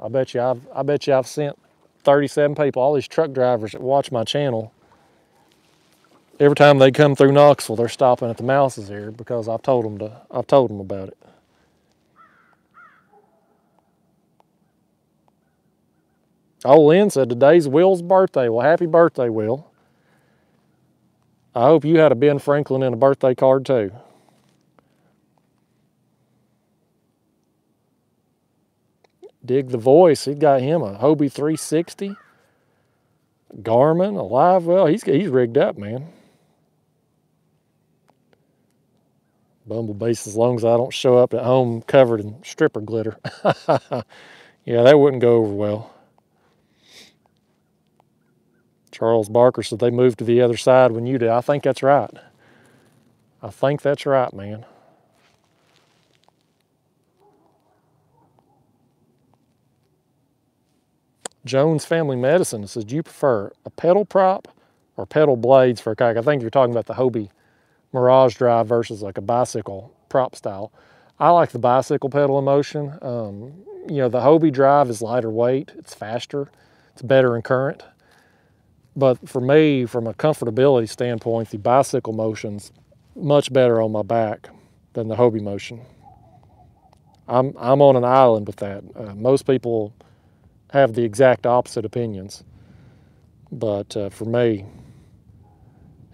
I bet you I've sent 37 people, all these truck drivers that watch my channel. Every time they come through Knoxville, they're stopping at the Mouse's Ear because I've told them about it. Oh, Lynn said today's Will's birthday. Well, happy birthday, Will. I hope you had a Ben Franklin and a birthday card too. Dig the voice. He got him a Hobie 360, Garmin, a live well. He's rigged up, man. Bumblebees, as long as I don't show up at home covered in stripper glitter. Yeah, that wouldn't go over well. Charles Barker said they moved to the other side when you did. I think that's right. I think that's right, man. Jones Family Medicine says, do you prefer a pedal prop or pedal blades for a kayak? I think you're talking about the Hobie Mirage drive versus like a bicycle prop style. I like the bicycle pedal in motion. You know, the Hobie drive is lighter weight, it's faster, it's better in current. But for me, from a comfortability standpoint, the bicycle motion's much better on my back than the Hobie motion. I'm on an island with that. Most people have the exact opposite opinions. But for me,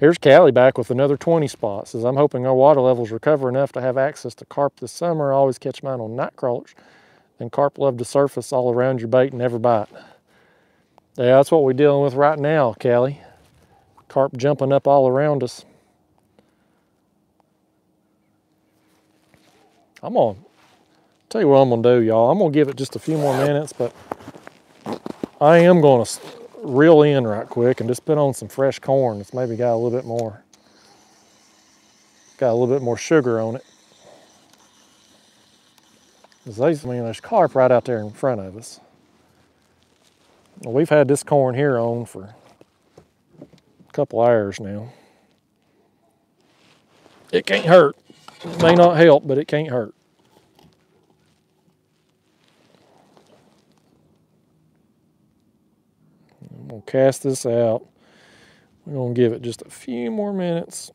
here's Callie back with another 20 spot. Says, I'm hoping our water levels recover enough to have access to carp this summer. I always catch mine on night crawlers. And carp love to surface all around your bait and never bite. Yeah, that's what we're dealing with right now, Callie. Carp jumping up all around us. I'm gonna tell you what I'm gonna do, y'all. I'm gonna give it just a few more minutes, but I am gonna reel in right quick and just put on some fresh corn. It's maybe got a little bit more, sugar on it. There's carp right out there in front of us. Well, we've had this corn here on for a couple hours now. It can't hurt. It may not help, but it can't hurt. I'm gonna cast this out. We're gonna give it just a few more minutes.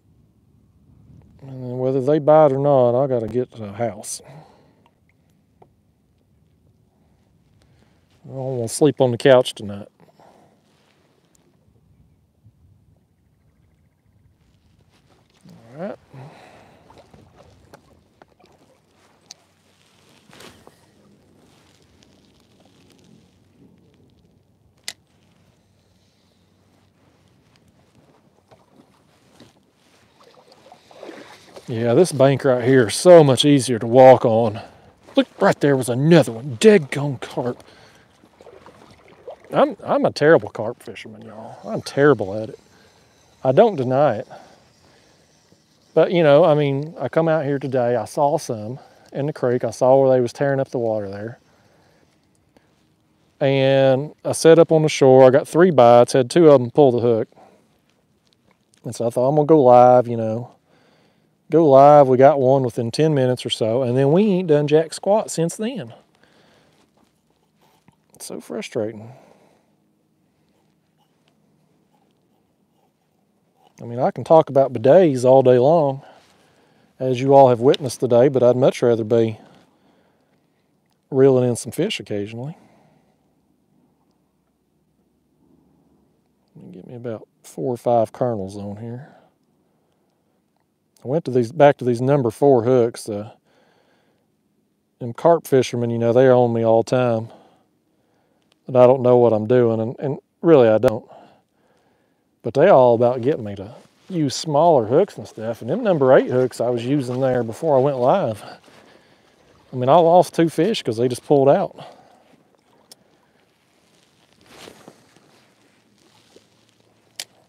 And then whether they bite or not, I gotta get to the house. I don't want to sleep on the couch tonight. All right. Yeah, this bank right here is so much easier to walk on. Look, right there was another one. Dead-gone carp. I'm a terrible carp fisherman, y'all. I'm terrible at it. I don't deny it. But, you know, I mean, I come out here today. I saw some in the creek. I saw where they was tearing up the water there. And I set up on the shore. I got 3 bites, had 2 of them pull the hook. And so I thought, I'm going to go live, you know. Go live. We got one within 10 minutes or so. And then we ain't done jack squat since then. It's so frustrating. I mean, I can talk about bidets all day long, as you all have witnessed today, but I'd much rather be reeling in some fish occasionally. Get me about 4 or 5 kernels on here. I went to these back to these number 4 hooks. Them carp fishermen, you know, they're on me all the time. But I don't know what I'm doing, and really I don't. But they all about getting me to use smaller hooks and stuff. And them number 8 hooks I was using there before I went live. I mean, I lost 2 fish because they just pulled out.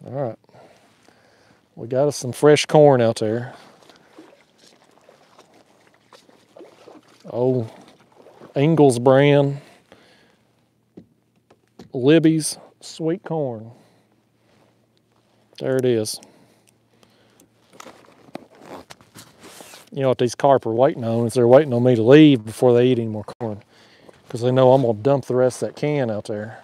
All right. We got us some fresh corn out there. Oh, Ingles brand, Libby's sweet corn. There it is. You know what these carp are waiting on is they're waiting on me to leave before they eat any more corn, because they know I'm going to dump the rest of that can out there.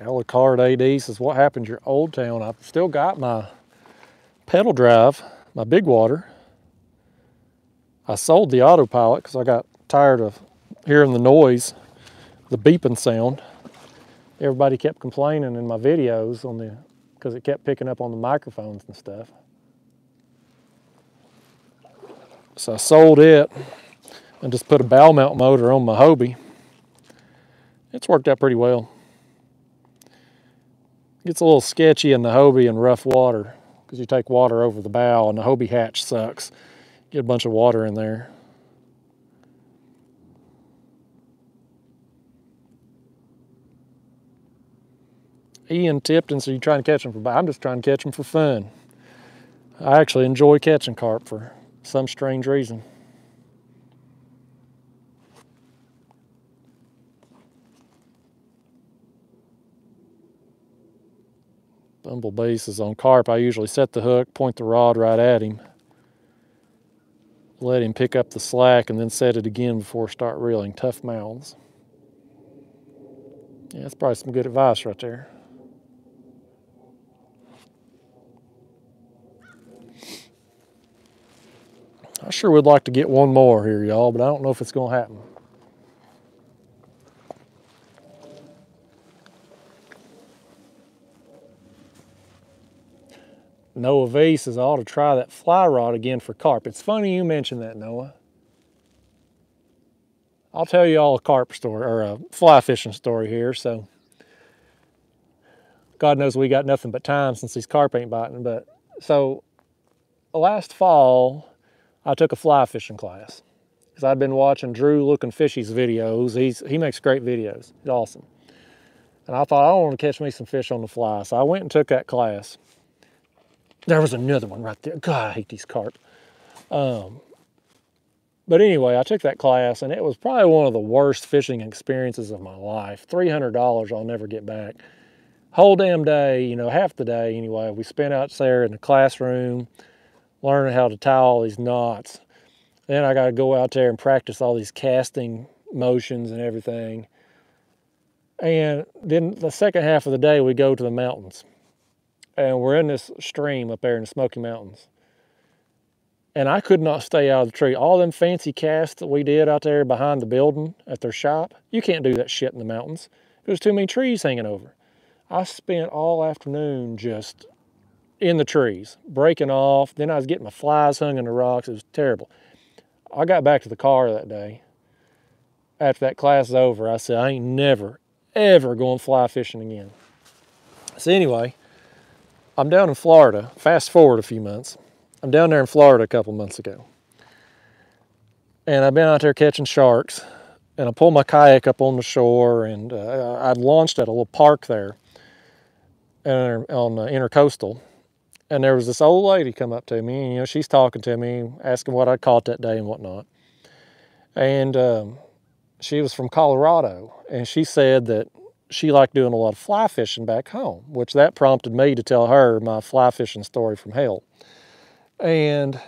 Alucard AD says, what happened to your Old Town? I've still got my pedal drive, my big water. I sold the autopilot because I got tired of hearing the noise, the beeping sound. Everybody kept complaining in my videos on the, because it kept picking up on the microphones and stuff. So I sold it and just put a bow mount motor on my Hobie. It's worked out pretty well. It gets a little sketchy in the Hobie in rough water because you take water over the bow and the Hobie hatch sucks. Get a bunch of water in there. Ian Tipton, so you're trying to catch them for bite? I'm just trying to catch them for fun. I actually enjoy catching carp for some strange reason. Bumblebee says, on carp, I usually set the hook, point the rod right at him, let him pick up the slack, and then set it again before I start reeling. Tough mouths. Yeah, that's probably some good advice right there. I sure would like to get one more here, y'all, but I don't know if it's going to happen. Noah V says, I ought to try that fly rod again for carp. It's funny you mentioned that, Noah. I'll tell you all a carp story, or a fly fishing story here, so. God knows we got nothing but time since these carp ain't biting, but. So, last fall, I took a fly fishing class because I'd been watching Drew Looking Fishy's videos. He makes great videos. He's awesome. And I thought, I want to catch me some fish on the fly. So I went and took that class. There was another one right there. God, I hate these carp. But anyway, I took that class, and it was probably one of the worst fishing experiences of my life. $300 I'll never get back. Whole damn day, you know, half the day anyway, we spent out there in the classroom, learning how to tie all these knots. Then I got to go out there and practice all these casting motions and everything. And then the second half of the day, we go to the mountains. And we're in this stream up there in the Smoky Mountains. And I could not stay out of the tree. All them fancy casts that we did out there behind the building at their shop, you can't do that shit in the mountains. There's too many trees hanging over. I spent all afternoon just in the trees, breaking off. Then I was getting my flies hung in the rocks. It was terrible. I got back to the car that day. After that class is over, I said, I ain't never, ever going fly fishing again. So anyway, I'm down in Florida. Fast forward a few months. I'm down there in Florida a couple months ago. And I've been out there catching sharks. And I pulled my kayak up on the shore. And I'd launched at a little park there on Intercoastal. And there was this old lady come up to me, and, you know, she's talking to me, asking what I caught that day and whatnot. And she was from Colorado, and she said that she liked doing a lot of fly fishing back home, which that prompted me to tell her my fly fishing story from hell. And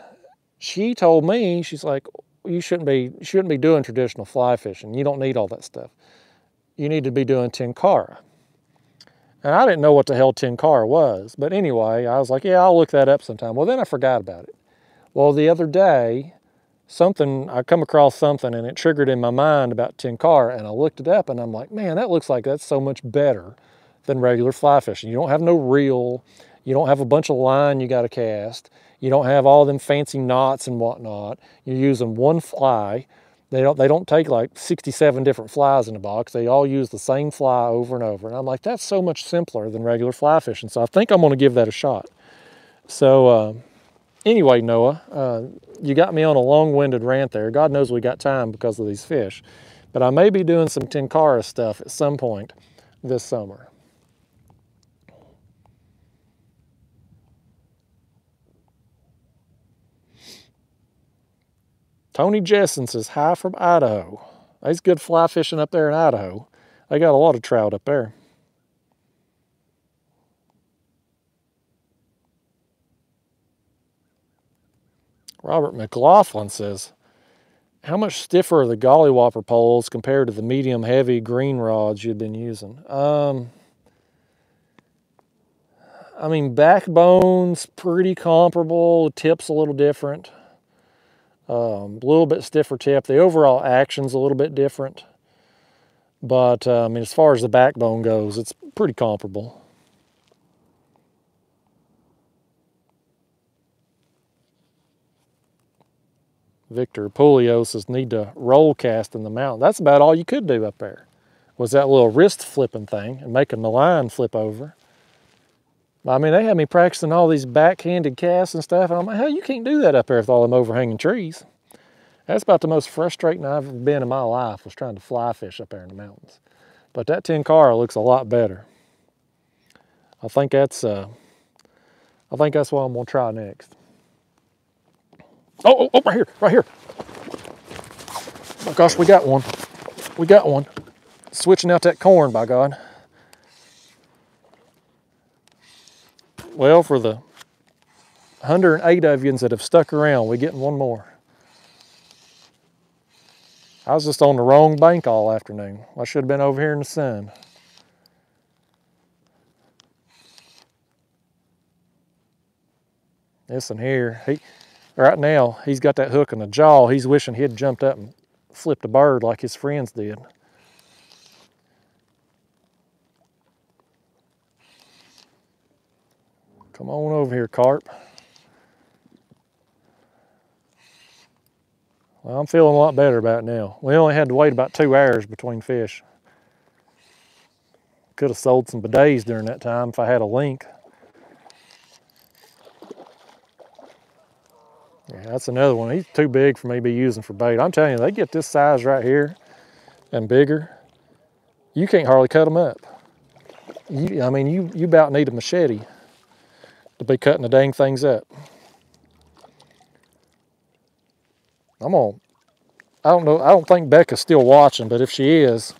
she told me, she's like, you shouldn't be doing traditional fly fishing. You don't need all that stuff. You need to be doing tenkara. And I didn't know what the hell tenkara was. But anyway, I was like, yeah, I'll look that up sometime. Well, then I forgot about it. Well, the other day, I come across something, and it triggered in my mind about tenkara. And I looked it up, and I'm like, man, that looks like that's so much better than regular fly fishing. You don't have no reel. You don't have a bunch of line you got to cast. You don't have all them fancy knots and whatnot. You're using one fly. They don't take like 67 different flies in a box. They all use the same fly over and over. And I'm like, that's so much simpler than regular fly fishing. So I think I'm going to give that a shot. So anyway, Noah, you got me on a long-winded rant there. God knows we got time because of these fish. But I may be doing some tenkara stuff at some point this summer. Tony Jessen says, hi from Idaho. There's good fly fishing up there in Idaho. They got a lot of trout up there. Robert McLaughlin says, how much stiffer are the Golly Whopper poles compared to the medium heavy green rods you've been using? I mean, backbone's pretty comparable, tip's a little different, a little bit stiffer tip. The overall action's a little bit different, but I mean, as far as the backbone goes, it's pretty comparable. Victor Pulio says, need to roll cast in the mountain. That's about all you could do up there, was that little wrist flipping thing and making the line flip over. I mean, they had me practicing all these backhanded casts and stuff, and I'm like, hell, you can't do that up there with all them overhanging trees. That's about the most frustrating I've ever been in my life, was trying to fly fish up there in the mountains. But that 10-car looks a lot better. I think that's what I'm gonna try next. Oh, oh, oh, right here, right here. Oh gosh, we got one. We got one. Switching out that corn, by God. Well, for the 108 of you that have stuck around, we're getting one more. I was just on the wrong bank all afternoon. I should have been over here in the sun. This one here, right now, he's got that hook in the jaw. He's wishing he'd jumped up and flipped a bird like his friends did. Come on over here, carp. Well, I'm feeling a lot better about it now. We only had to wait about 2 hours between fish. Could have sold some bidets during that time if I had a link. Yeah, that's another one. He's too big for me to be using for bait. I'm telling you, they get this size right here and bigger, you can't hardly cut them up. I mean, you about need a machete to be cutting the dang things up. I don't know, I don't think Becca's still watching, but if she is,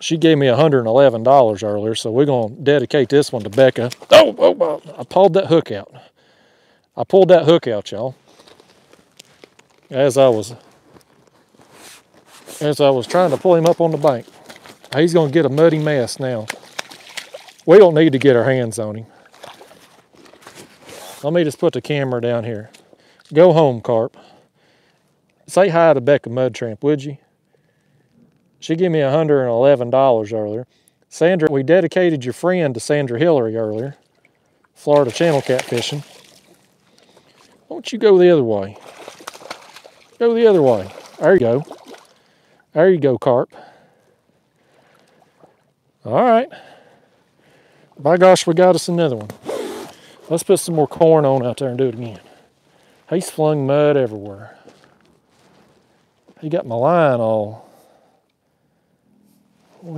she gave me $111 earlier, so we're gonna dedicate this one to Becca. Oh, oh, I pulled that hook out. I pulled that hook out, y'all. As I was trying to pull him up on the bank. He's gonna get a muddy mess now. We don't need to get our hands on him. Let me just put the camera down here. Go home, carp. Say hi to Becca Mud Tramp, would you? She gave me $111 earlier. Sandra, we dedicated your friend to Sandra Hillary earlier. Florida Channel Catfishing. Why don't you go the other way? Go the other way. There you go. There you go, carp. All right. By gosh, we got us another one. Let's put some more corn on out there and do it again. He's flung mud everywhere. He got my line all.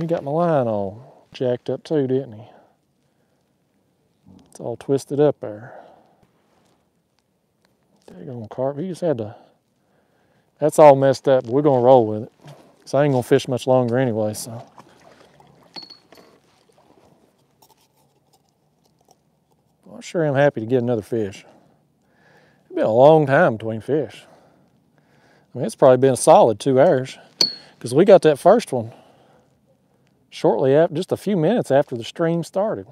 He got my line all jacked up too, didn't he? It's all twisted up there. Daggone carp, he just had to. That's all messed up, but we're gonna roll with it. Cause I ain't gonna fish much longer anyway, so. I sure am happy to get another fish. It's been a long time between fish. I mean, it's probably been a solid 2 hours, because we got that first one shortly after, just a few minutes after the stream started.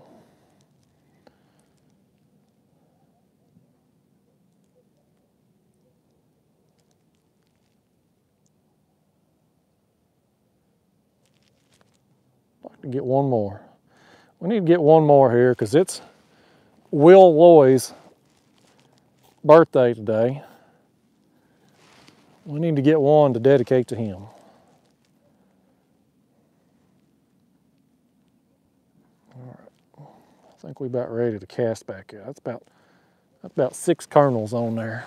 I'd like to get one more. We need to get one more here, because it's Will Loy's birthday today. We need to get one to dedicate to him. All right, I think we're about ready to cast back out. That's about 6 kernels on there.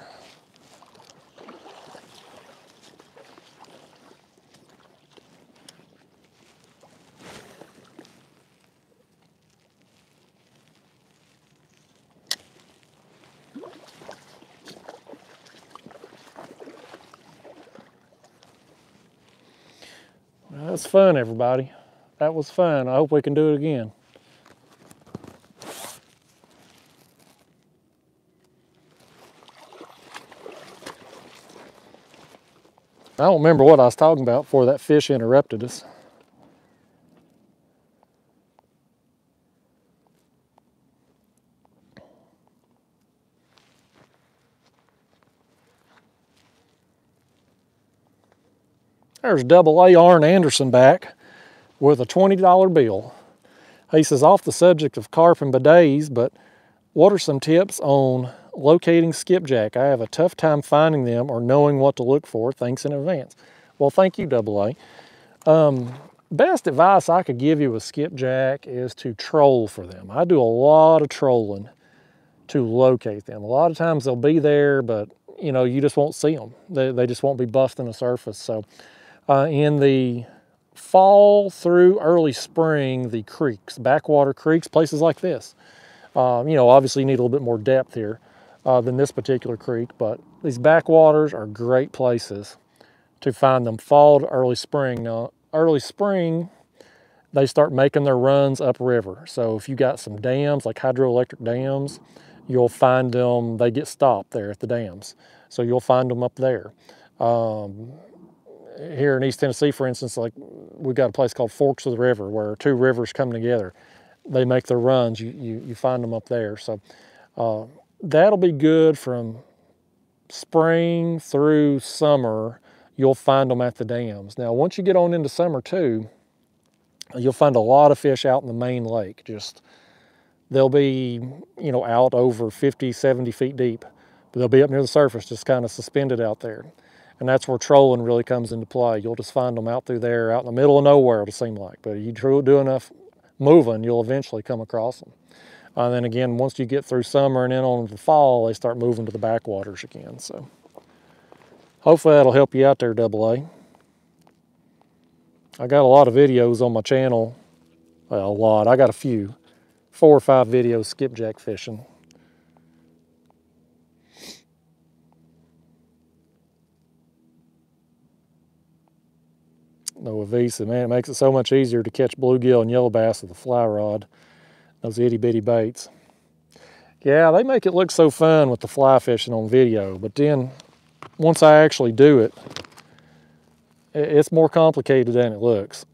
That's fun, everybody. That was fun. I hope we can do it again. I don't remember what I was talking about before that fish interrupted us. There's AA Arn Anderson back with a $20 bill. He says, off the subject of carp and bidets, but what are some tips on locating skipjack? I have a tough time finding them or knowing what to look for. Thanks in advance. Well, thank you, AA. Best advice I could give you with skipjack is to troll for them. I do a lot of trolling to locate them. A lot of times they'll be there, but you know, you just won't see them. They just won't be busting the surface. So in the fall through early spring, the creeks, backwater creeks, places like this, you know, obviously you need a little bit more depth here than this particular creek, but these backwaters are great places to find them fall to early spring. Now, early spring, they start making their runs upriver. So if you got some dams, like hydroelectric dams, you'll find them, they get stopped there at the dams. So you'll find them up there. Here in East Tennessee, for instance, like we've got a place called Forks of the River where two rivers come together. They make their runs, you find them up there. So that'll be good from spring through summer. You'll find them at the dams. Now, once you get on into summer too, you'll find a lot of fish out in the main lake. Just, they'll be, you know, out over 50, 70 feet deep. But they'll be up near the surface, just kind of suspended out there. And that's where trolling really comes into play. You'll just find them out through there, out in the middle of nowhere, it'll seem like. But you do enough moving, you'll eventually come across them. And then again, once you get through summer and then on the fall, they start moving to the backwaters again. So hopefully that'll help you out there, AA. I got a lot of videos on my channel. Well, a lot, I got a few. 4 or 5 videos skipjack fishing. Noah V said, man, it makes it so much easier to catch bluegill and yellow bass with a fly rod, those itty bitty baits. Yeah, they make it look so fun with the fly fishing on video, but then once I actually do it, it's more complicated than it looks.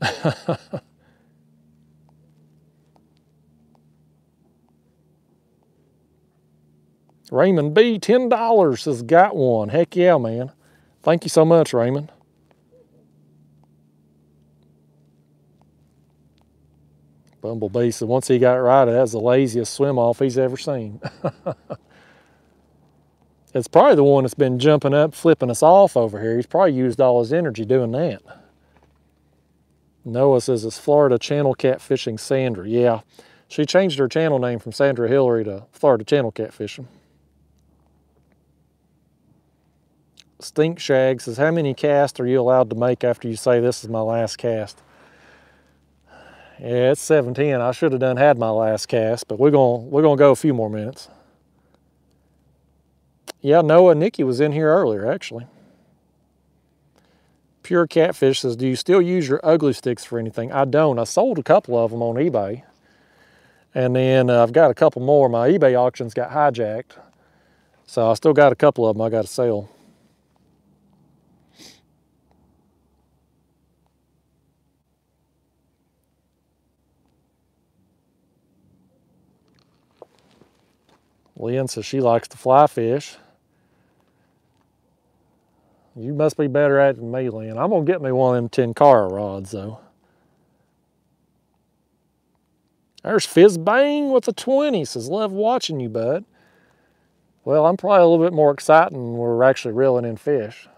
Raymond B, $10 has got one. Heck yeah, man. Thank you so much, Raymond. Bumblebee said once he got it right, that was the laziest swim off he's ever seen. It's probably the one that's been jumping up, flipping us off over here. He's probably used all his energy doing that. Noah says it's Florida Channel Catfishing Sandra. Yeah, she changed her channel name from Sandra Hillary to Florida Channel Catfishing. Stink Shag says, how many casts are you allowed to make after you say this is my last cast? Yeah, it's 7:10. I should have had my last cast, but we're gonna go a few more minutes. Yeah, Noah, Nikki was in here earlier, actually. Pure Catfish says, do you still use your ugly sticks for anything? I don't. I sold a couple of them on eBay. And then I've got a couple more. My eBay auctions got hijacked. So I still got a couple of them I got to sell. Lynn says she likes to fly fish. You must be better at it than me, Lynn. I'm gonna get me one of them Tenkara rods though. There's Fizzbang with a 20. Says, love watching you, bud. Well, I'm probably a little bit more exciting when we're actually reeling in fish.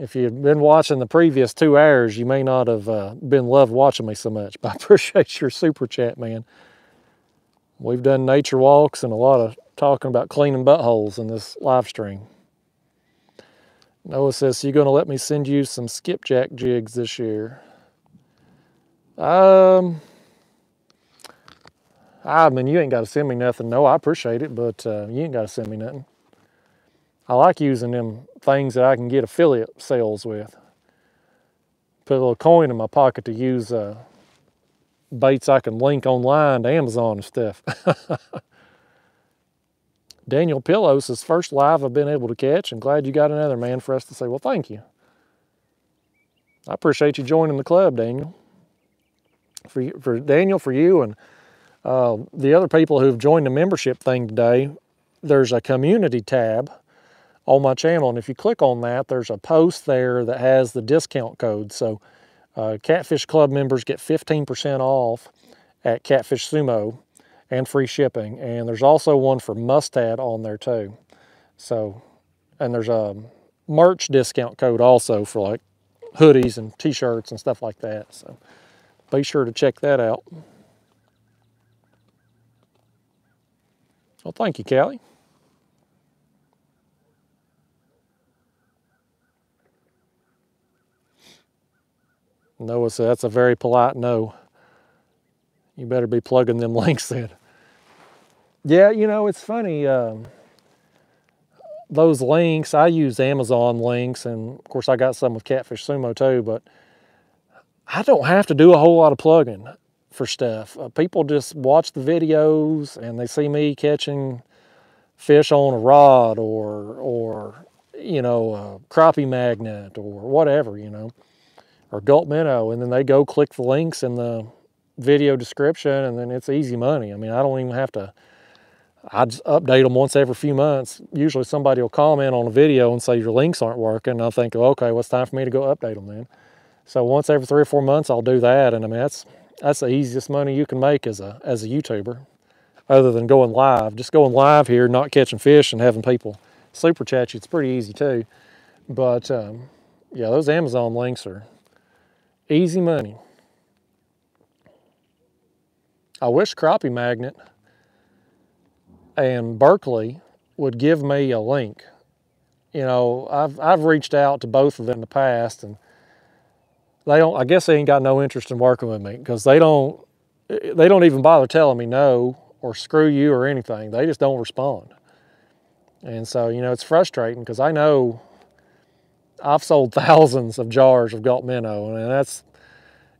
If you've been watching the previous 2 hours, you may not have been loved watching me so much, but I appreciate your super chat, man. We've done nature walks and a lot of talking about cleaning buttholes in this live stream. Noah says, so you gonna let me send you some skipjack jigs this year? I mean, you ain't gotta send me nothing. No, I appreciate it, but you ain't gotta send me nothing. I like using them things that I can get affiliate sales with. Put a little coin in my pocket to use baits I can link online to Amazon and stuff. Daniel Pillow says, first live I've been able to catch. I'm glad you got another, man, for us to say, well, thank you. I appreciate you joining the club, Daniel. For you and the other people who've joined the membership thing today, there's a community tab on my channel. And if you click on that, there's a post there that has the discount code. So Catfish Club members get 15% off at Catfish Sumo and free shipping. And there's also one for Mustad on there too. So, and there's a merch discount code also for like hoodies and t-shirts and stuff like that. So be sure to check that out. Well, thank you, Callie. Noah said, that's a very polite no. You better be plugging them links in. Yeah, you know, it's funny. Those links, I use Amazon links, and of course I got some with Catfish Sumo too, but I don't have to do a whole lot of plugging for stuff. People just watch the videos and they see me catching fish on a rod or you know, a crappie magnet or whatever, you know, or gulp minnow, and then they go click the links in the video description, and then it's easy money. I mean, I don't even have to, I just update them once every few months. Usually somebody will comment on a video and say your links aren't working, and I think, oh, okay, well, it's time for me to go update them then. So once every 3 or 4 months I'll do that, and I mean, that's the easiest money you can make as a YouTuber, other than going live. Just going live here, not catching fish and having people super chat you, it's pretty easy too. But yeah, those Amazon links are easy money. I wish Crappie Magnet and Berkeley would give me a link. You know, I've reached out to both of them in the past, and they don't, I guess they ain't got no interest in working with me, because they don't even bother telling me no or screw you or anything. They just don't respond. And so, you know, it's frustrating, because I know I've sold thousands of jars of gulp minnow, and that's,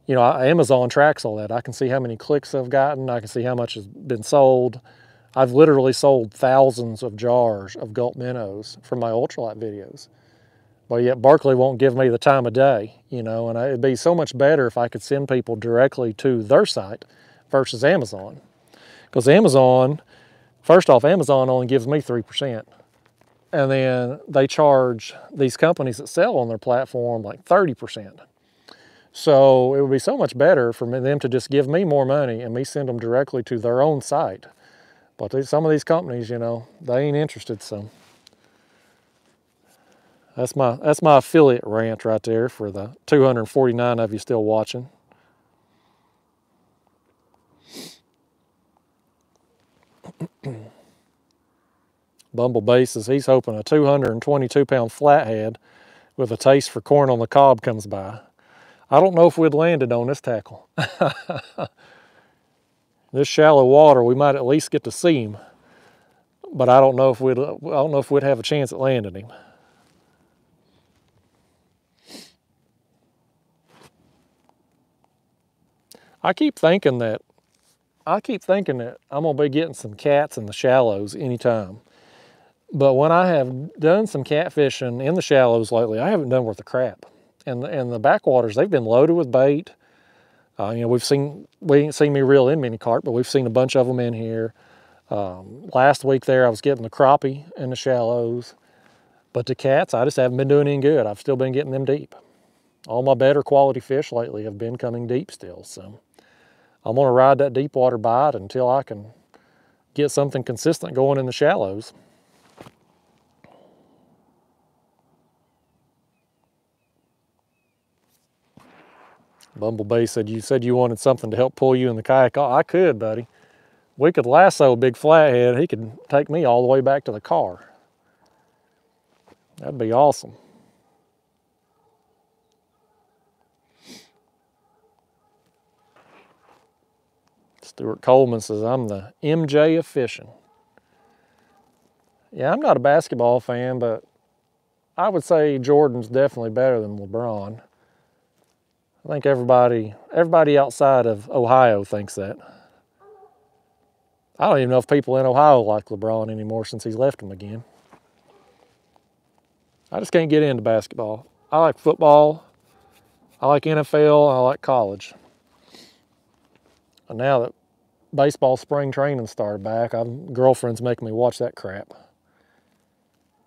you know, Amazon tracks all that. I can see how many clicks I've gotten. I can see how much has been sold. I've literally sold thousands of jars of gulp minnows from my ultralight videos. But yet Berkeley won't give me the time of day, you know, and it'd be so much better if I could send people directly to their site versus Amazon. Because Amazon, first off, Amazon only gives me 3%. And then they charge these companies that sell on their platform like 30%. So it would be so much better for them to just give me more money and me send them directly to their own site. But some of these companies, you know, they ain't interested, so. That's my affiliate rant right there for the 249 of you still watching. Bumble Bases, he's hoping a 222-pound flathead with a taste for corn on the cob comes by. I don't know if we'd landed on this tackle. This shallow water, we might at least get to see him, but I don't know if we'd have a chance at landing him. I keep thinking that I'm gonna be getting some cats in the shallows anytime. But when I have done some catfishing in the shallows lately, I haven't done worth a crap. And the backwaters, they've been loaded with bait. You know, we ain't seen me reel in many carp, but we've seen a bunch of them in here. Last week there, I was getting the crappie in the shallows. But the cats, I just haven't been doing any good. I've still been getting them deep. All my better quality fish lately have been coming deep still, so. I'm gonna ride that deep water bite until I can get something consistent going in the shallows. Bumblebee said you wanted something to help pull you in the kayak. I could, buddy. We could lasso a big flathead. He could take me all the way back to the car. That'd be awesome. Stuart Coleman says, I'm the MJ of fishing. Yeah, I'm not a basketball fan, but I would say Jordan's definitely better than LeBron. I think everybody outside of Ohio thinks that. I don't even know if people in Ohio like LeBron anymore since he's left them again. I just can't get into basketball. I like football. I like NFL. I like college. And now that baseball spring training started back, girlfriend's making me watch that crap.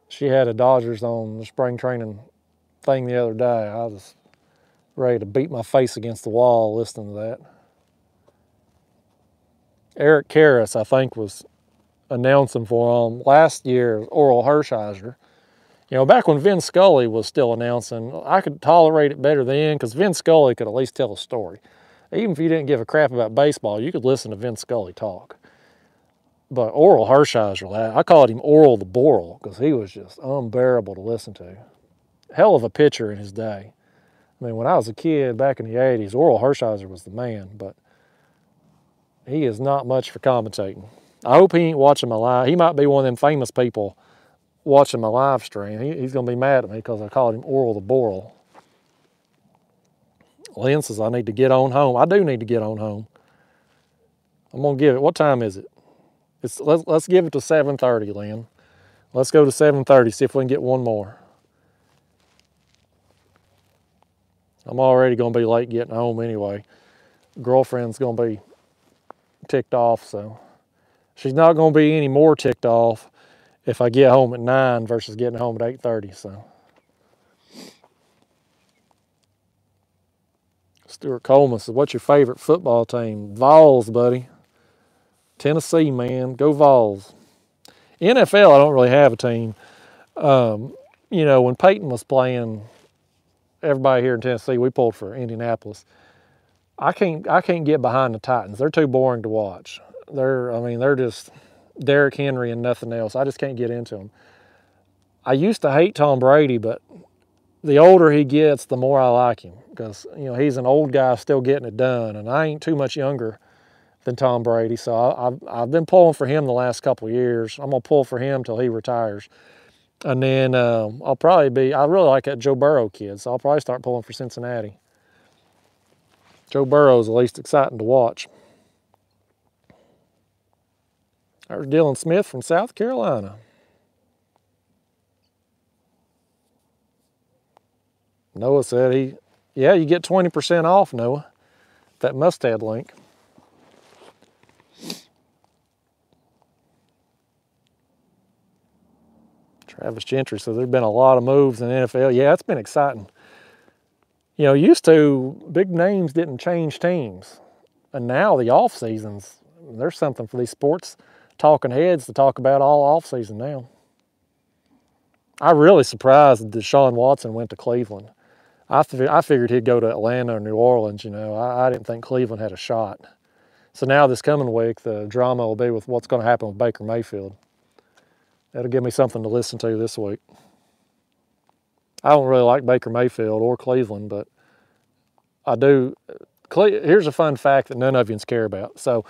She had a Dodgers on the spring training thing the other day. I was ready to beat my face against the wall listening to that. Eric Karras, I think, was announcing for him last year, Oral Hershiser. You know, back when Vin Scully was still announcing, I could tolerate it better then because Vin Scully could at least tell a story. Even if you didn't give a crap about baseball, you could listen to Vin Scully talk. But Oral Hershiser, I called him Oral the Boral because he was just unbearable to listen to. Hell of a pitcher in his day. I mean, when I was a kid back in the 80s, Oral Hershiser was the man, but he is not much for commentating. I hope he ain't watching my live. He might be one of them famous people watching my live stream. He's going to be mad at me because I called him Oral the Boral. Lynn says, I need to get on home. I do need to get on home. I'm going to give it. What time is it? Let's give it to 7:30, Lynn. Let's go to 7:30, see if we can get one more. I'm already going to be late getting home anyway. Girlfriend's going to be ticked off, so she's not going to be any more ticked off if I get home at 9 versus getting home at 8:30, so. Stuart Coleman says, what's your favorite football team? Vols, buddy. Tennessee, man. Go Vols. NFL, I don't really have a team. You know, when Peyton was playing, everybody here in Tennessee, we pulled for Indianapolis. I can't get behind the Titans. They're too boring to watch. I mean, they're just Derrick Henry and nothing else. I just can't get into them. I used to hate Tom Brady, but the older he gets, the more I like him because, you know, he's an old guy still getting it done, and I ain't too much younger than Tom Brady, so I've been pulling for him the last couple of years. I'm going to pull for him till he retires. And then I really like that Joe Burrow kid, so I'll probably start pulling for Cincinnati. Joe Burrow's the least exciting to watch. There's Dylan Smith from South Carolina. Noah said yeah, you get 20% off, Noah, that Mustad link. Travis Gentry, so there's been a lot of moves in the NFL. Yeah, it's been exciting. You know, used to, big names didn't change teams. And now the off seasons, there's something for these sports talking heads to talk about all off season now. I'm really surprised that Deshaun Watson went to Cleveland. I figured he'd go to Atlanta or New Orleans, you know. I didn't think Cleveland had a shot. So now this coming week, the drama will be with what's going to happen with Baker Mayfield. That'll give me something to listen to this week. I don't really like Baker Mayfield or Cleveland, but I do. Here's a fun fact that none of you care about. So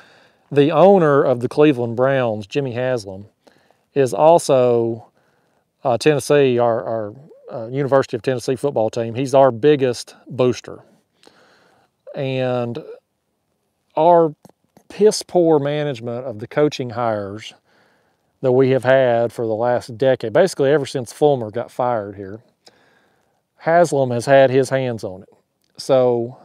the owner of the Cleveland Browns, Jimmy Haslam, is also Tennessee, our University of Tennessee football team. He's our biggest booster. And our piss-poor management of the coaching hires that we have had for the last decade, basically ever since Fulmer got fired here, Haslam has had his hands on it. So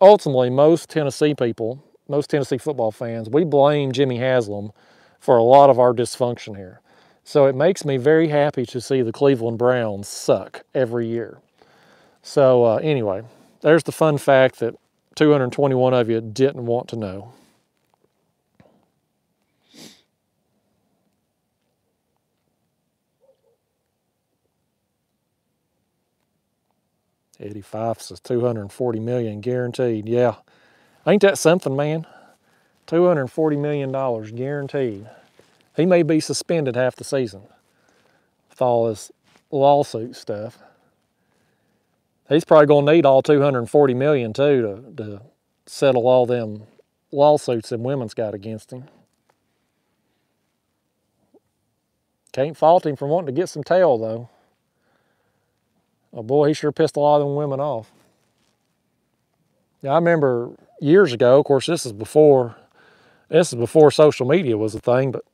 ultimately, most Tennessee people, most Tennessee football fans, we blame Jimmy Haslam for a lot of our dysfunction here. So it makes me very happy to see the Cleveland Browns suck every year. So anyway, there's the fun fact that 221 of you didn't want to know. Eddie Fife says $240 million guaranteed. Yeah, ain't that something, man? $240 million guaranteed. He may be suspended half the season with all this lawsuit stuff. He's probably going to need all $240 million, too, to settle all them lawsuits them women's got against him. Can't fault him for wanting to get some tail, though. Oh boy, he sure pissed a lot of them women off. Now, I remember years ago, of course, this is before social media was a thing, but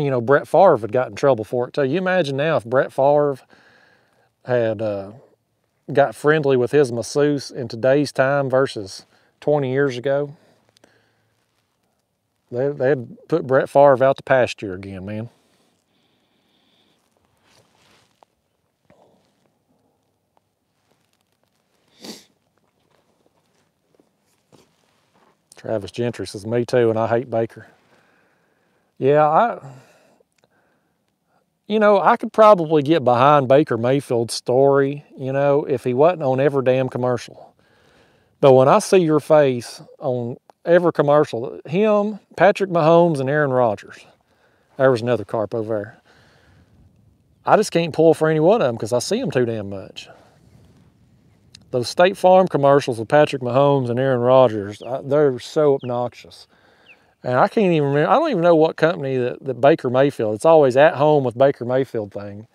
you know, Brett Favre had got in trouble for it too. You imagine now if Brett Favre had got friendly with his masseuse in today's time versus 20 years ago. They'd put Brett Favre out to pasture again, man. Travis Gentry says, me too, and I hate Baker. Yeah, I could probably get behind Baker Mayfield's story, you know, if he wasn't on every damn commercial. But when I see your face on every commercial, him, Patrick Mahomes, and Aaron Rodgers, there was another carp over there. I just can't pull for any one of them because I see them too damn much. Those State Farm commercials with Patrick Mahomes and Aaron Rodgers, they're so obnoxious. And I can't even remember, I don't even know what company that Baker Mayfield, it's always at home with Baker Mayfield thing.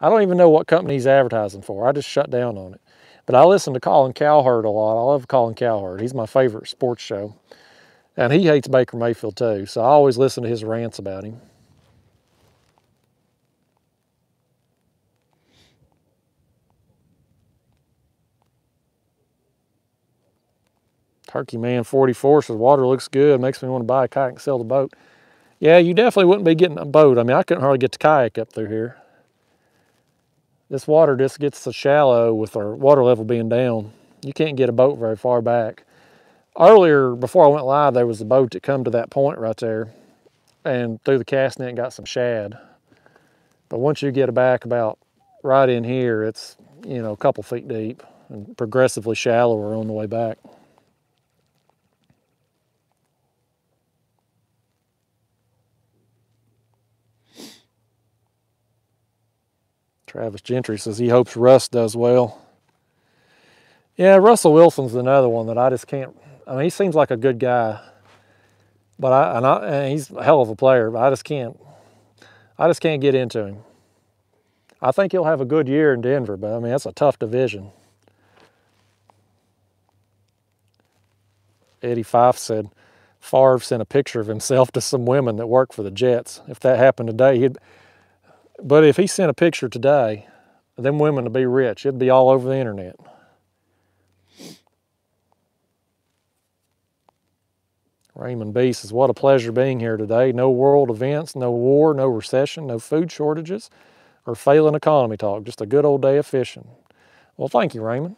I don't even know what company he's advertising for. I just shut down on it. But I listen to Colin Cowherd a lot. I love Colin Cowherd. He's my favorite sports show. And he hates Baker Mayfield too, so I always listen to his rants about him. Turkey Man 44 says, water looks good, makes me want to buy a kayak and sell the boat. Yeah, you definitely wouldn't be getting a boat. I mean, I couldn't hardly get the kayak up through here. This water just gets so shallow with our water level being down. You can't get a boat very far back. Earlier, before I went live, there was a boat that come to that point right there and through the cast net got some shad. But once you get it back about right in here, it's, you know, a couple feet deep and progressively shallower on the way back. Travis Gentry says he hopes Russ does well. Yeah, Russell Wilson's another one that I just can't, I mean, he seems like a good guy, but and he's a hell of a player, but I just can't get into him. I think he'll have a good year in Denver, but I mean, that's a tough division. Eddie Fife said, Favre sent a picture of himself to some women that work for the Jets. If that happened today, But if he sent a picture today, them women would be rich. It'd be all over the internet. Raymond B says, what a pleasure being here today. No world events, no war, no recession, no food shortages, or failing economy talk. Just a good old day of fishing. Well, thank you, Raymond.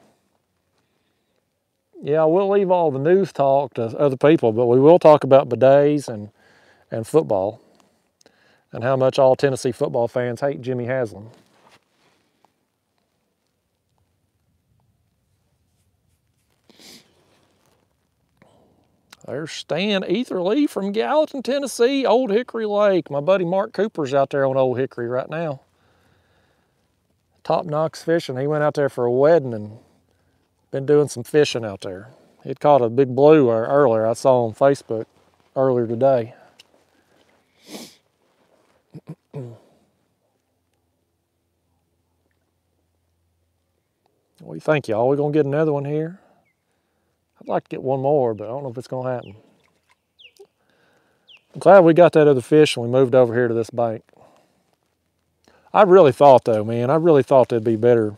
Yeah, we'll leave all the news talk to other people, but we will talk about bidets and football. And how much all Tennessee football fans hate Jimmy Haslam. There's Stan Etherly from Gallatin, Tennessee, Old Hickory Lake. My buddy Mark Cooper's out there on Old Hickory right now. Top Knox Fishing, he went out there for a wedding and been doing some fishing out there. He'd caught a big blue earlier. I saw on Facebook earlier today. What do you think, y'all? We're gonna get another one here. I'd like to get one more, but I don't know if it's gonna happen. I'm glad we got that other fish and we moved over here to this bank. I really thought though, man, I really thought there'd be better,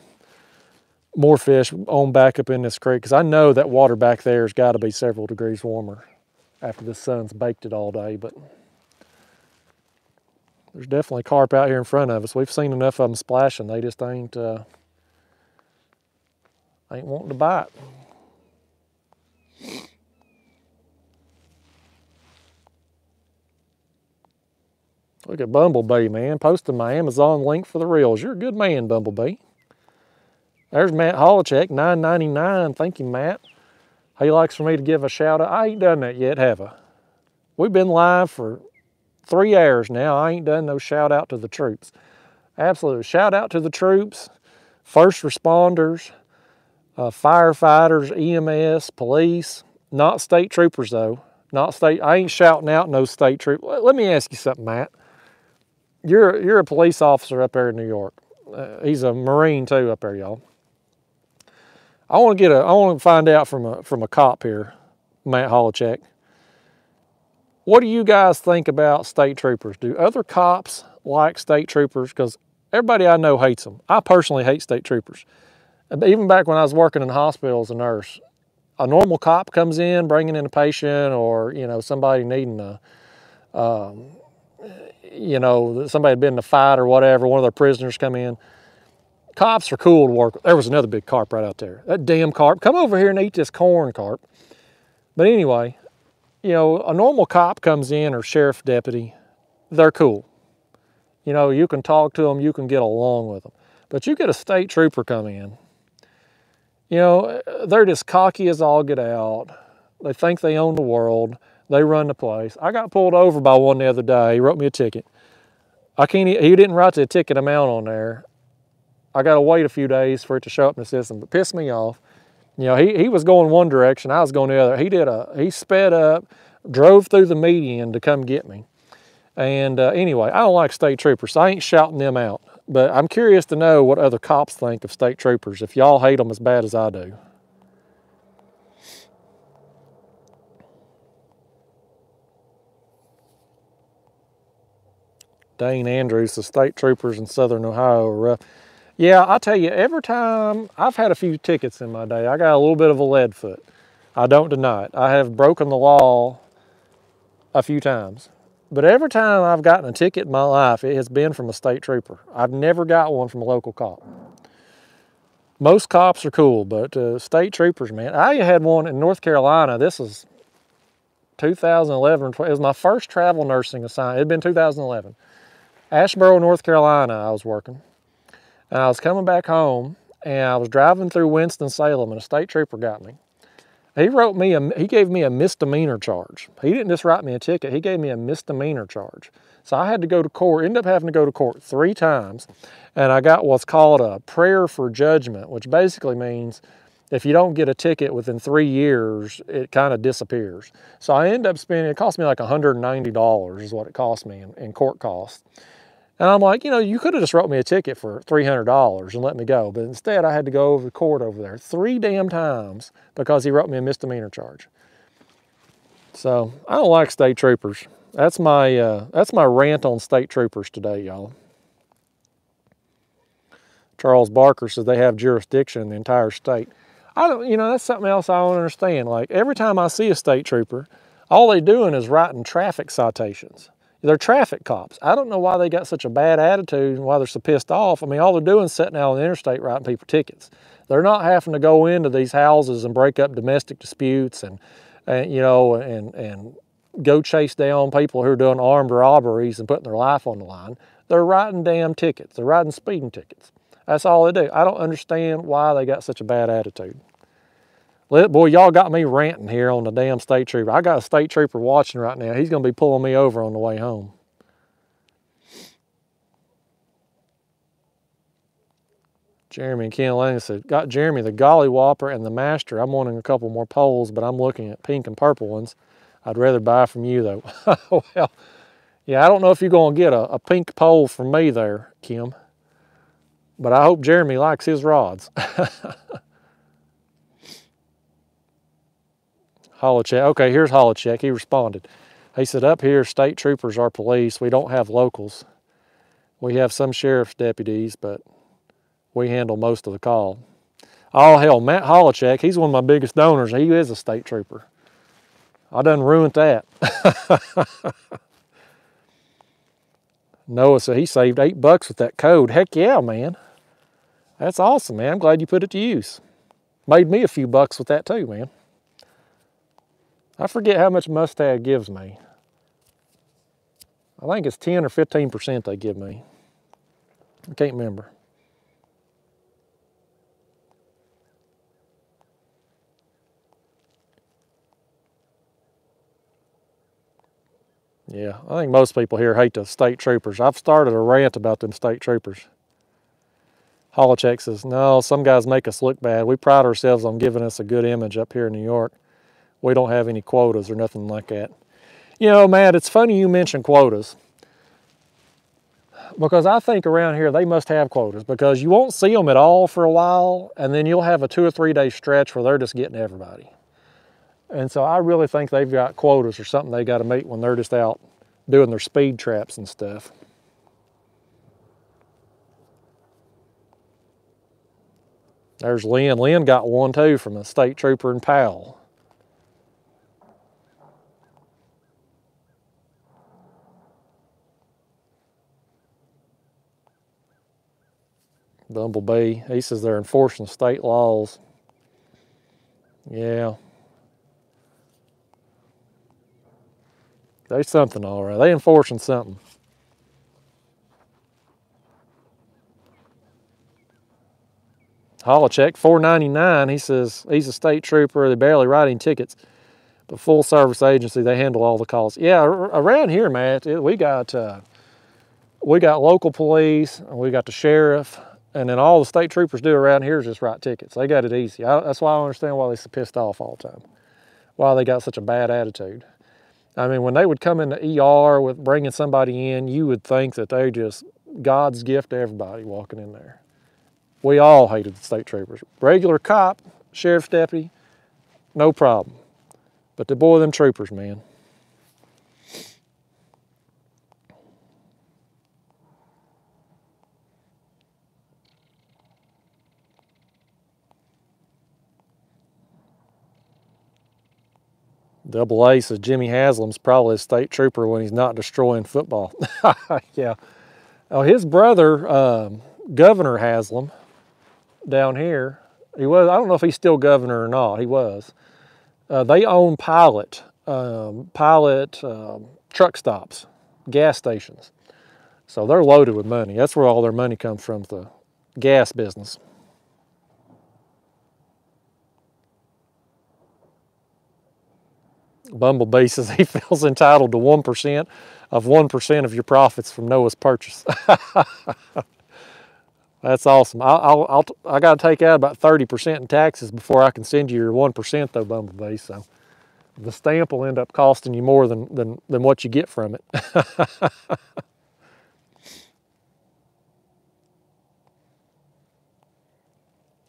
more fish on back up in this creek, because I know that water back there has got to be several degrees warmer after the sun's baked it all day, but there's definitely carp out here in front of us. We've seen enough of them splashing. They just ain't wanting to bite. Look at Bumblebee, man, posting my Amazon link for the reels. You're a good man, Bumblebee. There's Matt Holacek, $9.99. Thank you, Matt. He likes for me to give a shout out. I ain't done that yet, have I? We've been live for 3 hours now. I ain't done no shout out to the troops. Absolutely, shout out to the troops, first responders, firefighters, EMS, police, not state troopers though. Not state, I ain't shouting out no state troop. Let me ask you something, Matt. You're a police officer up there in New York. He's a Marine too up there, y'all. I want to find out from a cop here, Matt Holacek. What do you guys think about state troopers? Do other cops like state troopers? Because everybody I know hates them. I personally hate state troopers. Even back when I was working in the hospital as a nurse, a normal cop comes in, bringing in a patient or, you know, somebody needing a, you know, somebody had been in a fight or whatever, one of their prisoners come in. Cops are cool to work with. There was another big carp right out there. That damn carp. Come over here and eat this corn, carp. But anyway, you know, a normal cop comes in or sheriff deputy, they're cool. You know, you can talk to them, you can get along with them. But you get a state trooper come in, you know, they're just cocky as all get out. They think they own the world. They run the place. I got pulled over by one the other day. He wrote me a ticket. He didn't write the ticket amount on there. I got to wait a few days for it to show up in the system, but pissed me off. You know, he was going one direction, I was going the other. He sped up, drove through the median to come get me. And anyway, I don't like state troopers, so I ain't shouting them out. But I'm curious to know what other cops think of state troopers, if y'all hate them as bad as I do. Dane Andrews, the state troopers in Southern Ohio are rough. Yeah, I tell you, every time I've had a few tickets in my day, I got a little bit of a lead foot. I don't deny it. I have broken the law a few times. But every time I've gotten a ticket in my life, it has been from a state trooper. I've never got one from a local cop. Most cops are cool, but state troopers, man. I had one in North Carolina. This was 2011. It was my first travel nursing assignment. It had been 2011. Asheboro, North Carolina, I was working. And I was coming back home, and I was driving through Winston-Salem, and a state trooper got me. He gave me a misdemeanor charge. He didn't just write me a ticket. He gave me a misdemeanor charge. So I had to go to court, ended up having to go to court 3 times, and I got what's called a prayer for judgment, which basically means if you don't get a ticket within 3 years, it kind of disappears. So I ended up spending, it cost me like $190 is what it cost me in court costs. And I'm like, you know, you could have just wrote me a ticket for $300 and let me go. But instead, I had to go over to court over there 3 damn times because he wrote me a misdemeanor charge. So I don't like state troopers. That's my rant on state troopers today, y'all. Charles Barker says they have jurisdiction in the entire state. I don't, you know, that's something else I don't understand. Like, every time I see a state trooper, all they're doing is writing traffic citations. They're traffic cops. I don't know why they got such a bad attitude and why they're so pissed off. I mean, all they're doing is sitting out on the interstate writing people tickets. They're not having to go into these houses and break up domestic disputes and you know, and go chase down people who are doing armed robberies and putting their life on the line. They're writing damn tickets. They're writing speeding tickets. That's all they do. I don't understand why they got such a bad attitude. Boy, y'all got me ranting here on the damn state trooper. I got a state trooper watching right now. He's going to be pulling me over on the way home. Jeremy and Ken Lane said, got Jeremy the Golly Whopper and the Master. I'm wanting a couple more poles, but I'm looking at pink and purple ones. I'd rather buy from you, though. Well, yeah, I don't know if you're going to get a pink pole from me there, Kim. But I hope Jeremy likes his rods. Holochek. Okay, here's Holochek. He responded. He said, up here, state troopers are police. We don't have locals. We have some sheriff's deputies, but we handle most of the call. Oh, hell, Matt Holochek, he's one of my biggest donors. He is a state trooper. I done ruined that. Noah said he saved $8 with that code. Heck yeah, man. That's awesome, man. I'm glad you put it to use. Made me a few bucks with that too, man. I forget how much Mustad gives me. I think it's 10 or 15% they give me. I can't remember. Yeah, I think most people here hate the state troopers. I've started a rant about them state troopers. Holochek says, no, some guys make us look bad. We pride ourselves on giving us a good image up here in New York. We don't have any quotas or nothing like that. You know, Matt, it's funny you mention quotas because I think around here they must have quotas because you won't see them at all for a while and then you'll have a 2 or 3 day stretch where they're just getting everybody. And so I really think they've got quotas or something they got to meet when they're just out doing their speed traps and stuff. There's Lynn. Lynn got one too from a state trooper in Powell. Bumblebee, he says they're enforcing state laws. Yeah. They something all right. They enforcing something. Holocheck, $4.99. He says he's a state trooper. They barely write any tickets, but full service agency. They handle all the calls. Yeah, around here, man, we got local police, and we got the sheriff, and then all the state troopers do around here is just write tickets. They got it easy. That's why I understand why they're so pissed off all the time, why they got such a bad attitude. I mean, when they would come in the ER with bringing somebody in, you would think that they're just God's gift to everybody walking in there. We all hated the state troopers. Regular cop, sheriff's deputy, no problem. But the boy, them troopers, man. Double A says Jimmy Haslam's probably a state trooper when he's not destroying football. Yeah. Oh, his brother, Governor Haslam, down here, he was, I don't know if he's still governor or not, he was. They own pilot truck stops, gas stations. So they're loaded with money. That's where all their money comes from, the gas business. Bumblebee says he feels entitled to 1% of 1% of your profits from Noah's purchase. That's awesome. I got to take out about 30% in taxes before I can send you your 1% though, Bumblebee. So the stamp will end up costing you more than what you get from it.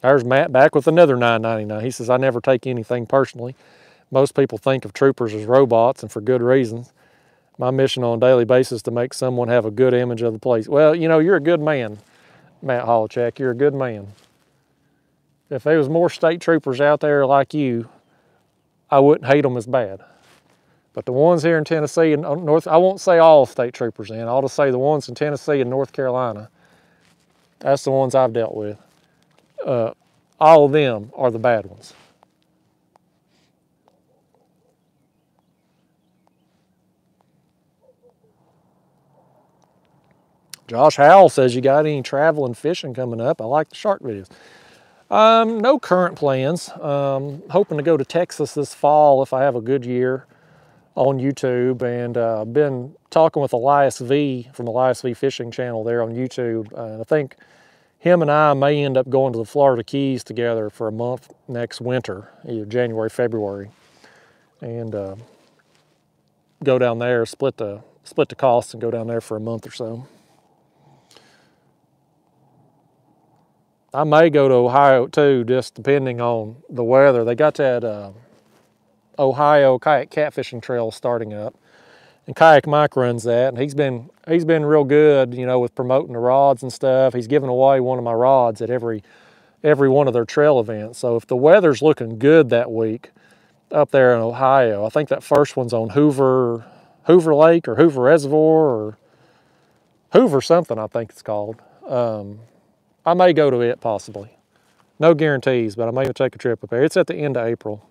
There's Matt back with another $9.99. He says, I never take anything personally. Most people think of troopers as robots, and for good reasons. My mission on a daily basis is to make someone have a good image of the place. Well, you know, you're a good man, Matt Holochek. You're a good man. If there was more state troopers out there like you, I wouldn't hate them as bad. But the ones here in Tennessee and North, I won't say all state troopers in, I'll just say the ones in Tennessee and North Carolina, that's the ones I've dealt with. All of them are the bad ones. Josh Howell says, you got any traveling fishing coming up? I like the shark videos. No current plans. Hoping to go to Texas this fall if I have a good year on YouTube. And I've been talking with Elias V from Elias V Fishing Channel there on YouTube. I think him and I may end up going to the Florida Keys together for a month next winter, either January, February. And go down there, split the costs and go down there for a month or so. I may go to Ohio too, just depending on the weather. They got that Ohio kayak catfishing trail starting up, and Kayak Mike runs that, and he's been real good, you know, with promoting the rods and stuff. He's giving away one of my rods at every one of their trail events. So if the weather's looking good that week up there in Ohio, I think that first one's on Hoover Lake or Hoover Reservoir or Hoover something, I think it's called. I may go to it possibly. No guarantees, but I may take a trip up there. It's at the end of April.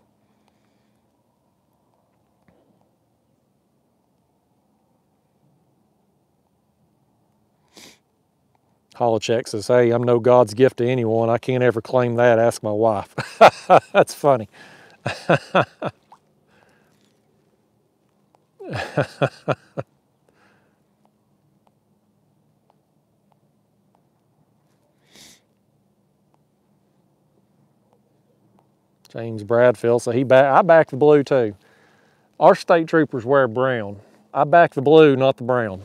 Holochek says, hey, I'm no God's gift to anyone. I can't ever claim that. Ask my wife. That's funny. James Bradfield, so I back the blue too. Our state troopers wear brown. I back the blue, not the brown.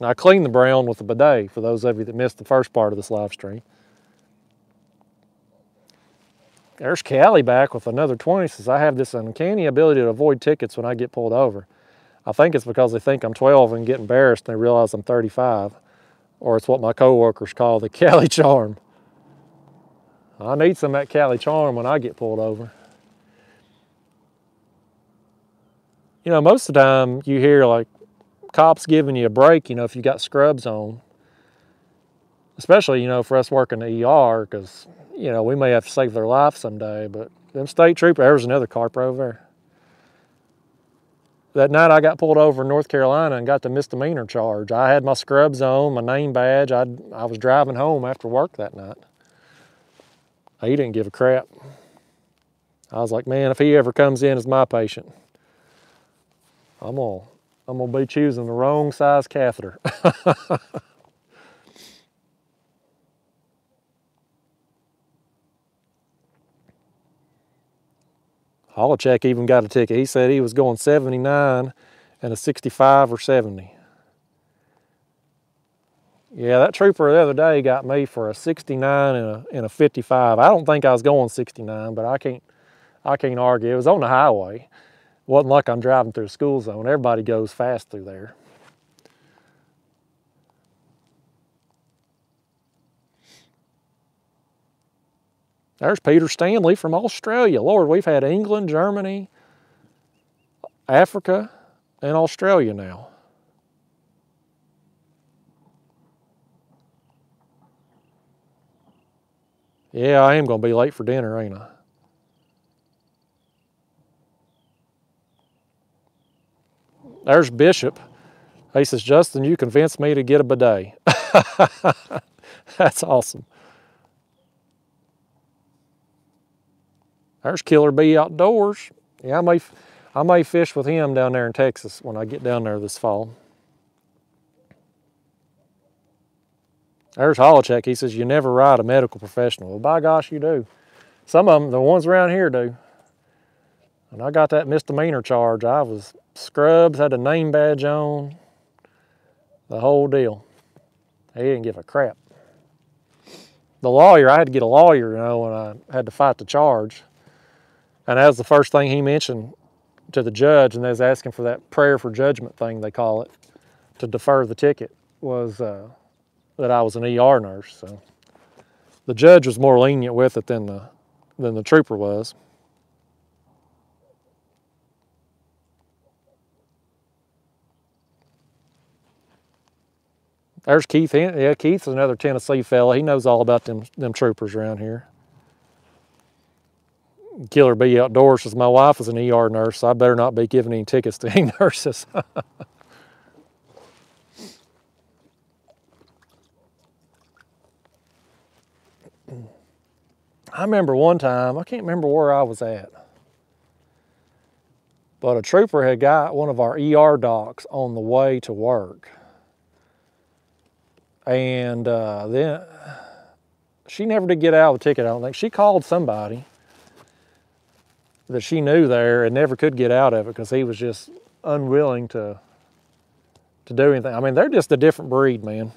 Now, I clean the brown with a bidet, for those of you that missed the first part of this live stream. There's Callie back with another 20, says I have this uncanny ability to avoid tickets when I get pulled over. I think it's because they think I'm 12 and get embarrassed and they realize I'm 35, or it's what my coworkers call the Callie charm. I need some of that Cali charm when I get pulled over. You know, most of the time you hear like cops giving you a break, you know, if you got scrubs on, especially, you know, for us working the ER, because, you know, we may have to save their life someday, but them state troopers, there's another carp over there. That night I got pulled over in North Carolina and got the misdemeanor charge. I had my scrubs on, my name badge. I was driving home after work that night. He didn't give a crap. I was like, man, if he ever comes in as my patient, I'm gonna be choosing the wrong size catheter. Holacek even got a ticket. He said he was going 79 and a 65 or 70. Yeah, that trooper the other day got me for a 69 and a 55. I don't think I was going 69, but I can't argue. It was on the highway. It wasn't like I'm driving through a school zone. Everybody goes fast through there. There's Peter Stanley from Australia. Lord, we've had England, Germany, Africa, and Australia now. Yeah, I am going to be late for dinner, ain't I? There's Bishop. He says, Justin, you convinced me to get a bidet. That's awesome. There's Killer Bee Outdoors. Yeah, I may fish with him down there in Texas when I get down there this fall. There's Holacek. He says, you never ride a medical professional. Well, by gosh, you do. Some of them, the ones around here do. When I got that misdemeanor charge, I was scrubs, had a name badge on, the whole deal. He didn't give a crap. The lawyer, I had to get a lawyer, you know, and I had to fight the charge. And that was the first thing he mentioned to the judge, and they was asking for that prayer for judgment thing, they call it, to defer the ticket, was that I was an ER nurse. So the judge was more lenient with it than the trooper was. There's Keith. Yeah, Keith's another Tennessee fella. He knows all about them troopers around here. Killer Bee Outdoors says, my wife is an ER nurse, so I better not be giving any tickets to any nurses. I remember one time, I can't remember where I was at, but a trooper had got one of our ER docs on the way to work. And then she never did get out of the ticket, I don't think. She called somebody that she knew there and never could get out of it because he was just unwilling to do anything. I mean, they're just a different breed, man.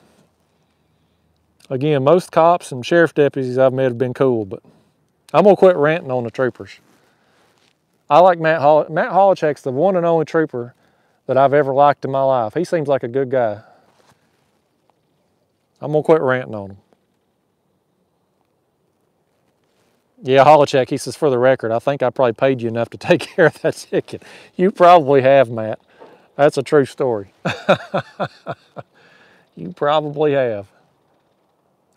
Again, most cops and sheriff deputies I've met have been cool, but I'm gonna quit ranting on the troopers. I like Matt Holacek. Matt Holacek's the one and only trooper that I've ever liked in my life. He seems like a good guy. I'm gonna quit ranting on him. Yeah, Holacek, he says, for the record, I think I probably paid you enough to take care of that ticket. You probably have, Matt. That's a true story. You probably have.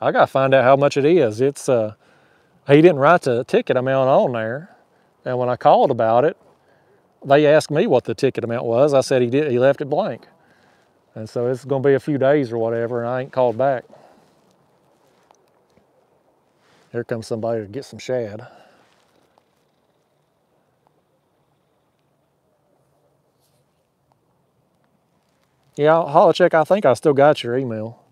I gotta find out how much it is. It's he didn't write the ticket amount on there. And when I called about it, they asked me what the ticket amount was. I said he left it blank. And so it's gonna be a few days or whatever, and I ain't called back. Here comes somebody to get some shad. Yeah, Holacek, I think I still got your email.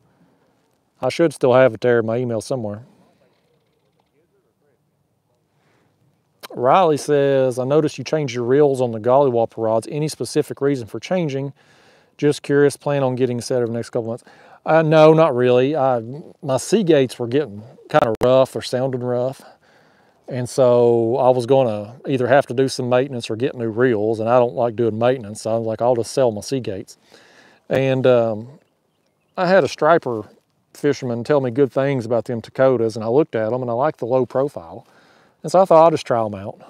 I should still have it there in my email somewhere. Riley says, I noticed you changed your reels on the Golly Whopper rods. Any specific reason for changing? Just curious, plan on getting a set over the next couple months? No, not really. My Seagates were getting kind of rough or sounding rough. And so I was going to either have to do some maintenance or get new reels, and I don't like doing maintenance. So I was like, I'll just sell my Seagates. And I had a striper fisherman tell me good things about them Takotas, and I looked at them, and I liked the low profile. And so I thought I'll just try them out.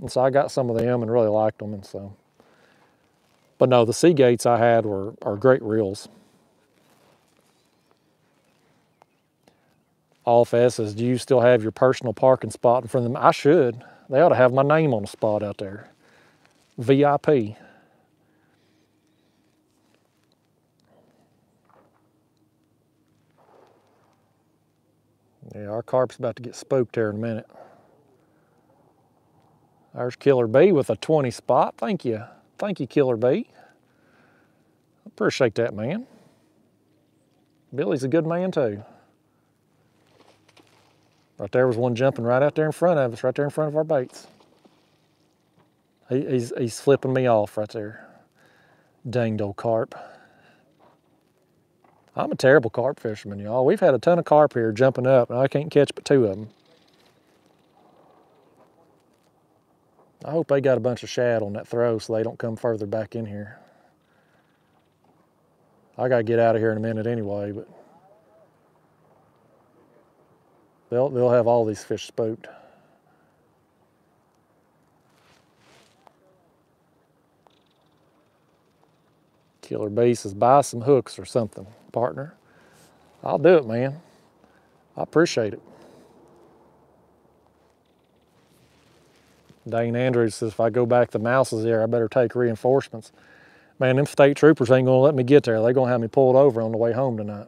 And so I got some of them and really liked them, and so. But no, the Seagates I had are great reels. Allfest says, do you still have your personal parking spot in front of them? I should. They ought to have my name on the spot out there. VIP. Yeah, our carp's about to get spooked here in a minute. There's Killer B with a 20 spot. Thank you. Thank you, Killer B. Appreciate that, man. Billy's a good man, too. Right there was one jumping right out there in front of us, right there in front of our baits. He's flipping me off right there. Danged old carp. I'm a terrible carp fisherman, y'all. We've had a ton of carp here jumping up, and I can't catch but two of them. I hope they got a bunch of shad on that throw so they don't come further back in here. I gotta get out of here in a minute anyway, but they'll have all these fish spooked. Killer B says, buy some hooks or something, partner. I'll do it, man. I appreciate it. Dane Andrews says, if I go back to Mouse's there, I better take reinforcements. Man, them state troopers ain't gonna let me get there. They're gonna have me pulled over on the way home tonight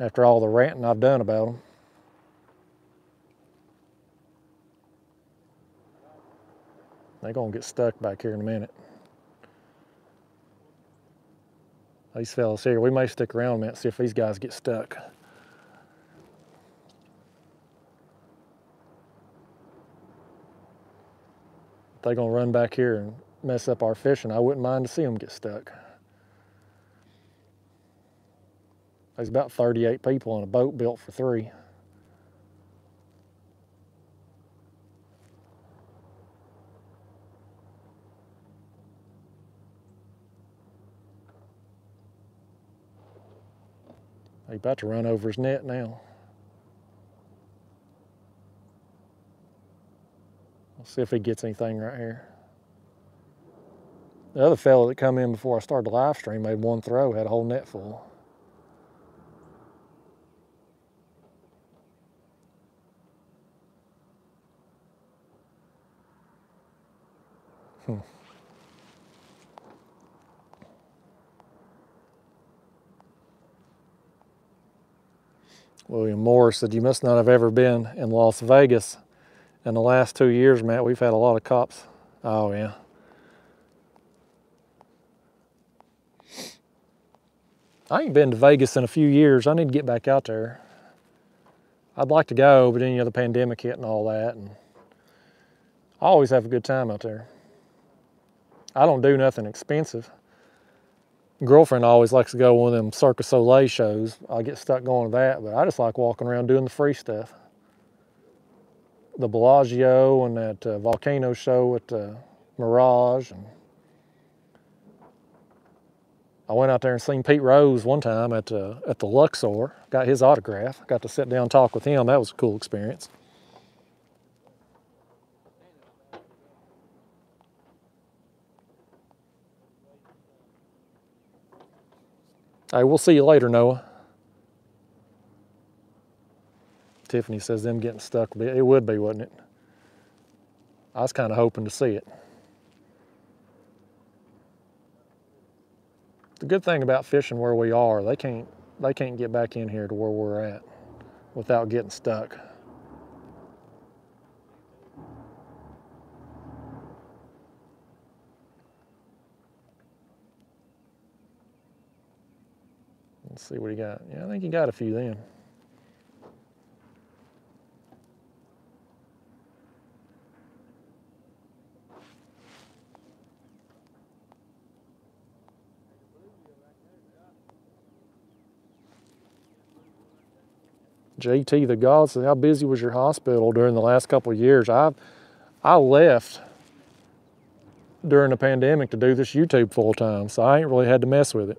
after all the ranting I've done about them. They're gonna get stuck back here in a minute. These fellas here, we may stick around a minute and see if these guys get stuck. They're gonna run back here and mess up our fishing. I wouldn't mind to see them get stuck. There's about 38 people on a boat built for three. He's about to run over his net now. Let's see if he gets anything right here. The other fella that come in before I started the live stream made one throw, had a whole net full. William Moore said, you must not have ever been in Las Vegas. In the last 2 years, Matt, we've had a lot of cops. Oh, yeah. I ain't been to Vegas in a few years. I need to get back out there. I'd like to go, but then, you know, the pandemic hit and all that. And I always have a good time out there. I don't do nothing expensive. Girlfriend always likes to go to one of them Cirque du Soleil shows. I get stuck going to that, but I just like walking around doing the free stuff. The Bellagio and that volcano show at Mirage. And I went out there and seen Pete Rose one time at the Luxor. Got his autograph. Got to sit down and talk with him. That was a cool experience. Hey, we'll see you later, Noah. Tiffany says them getting stuck, it would be, wouldn't it? I was kind of hoping to see it. The good thing about fishing where we are, they can't get back in here to where we're at without getting stuck. Let's see what he got. Yeah, I think he got a few then. JT the God says, how busy was your hospital during the last couple of years? I left during the pandemic to do this YouTube full time, so I ain't really had to mess with it.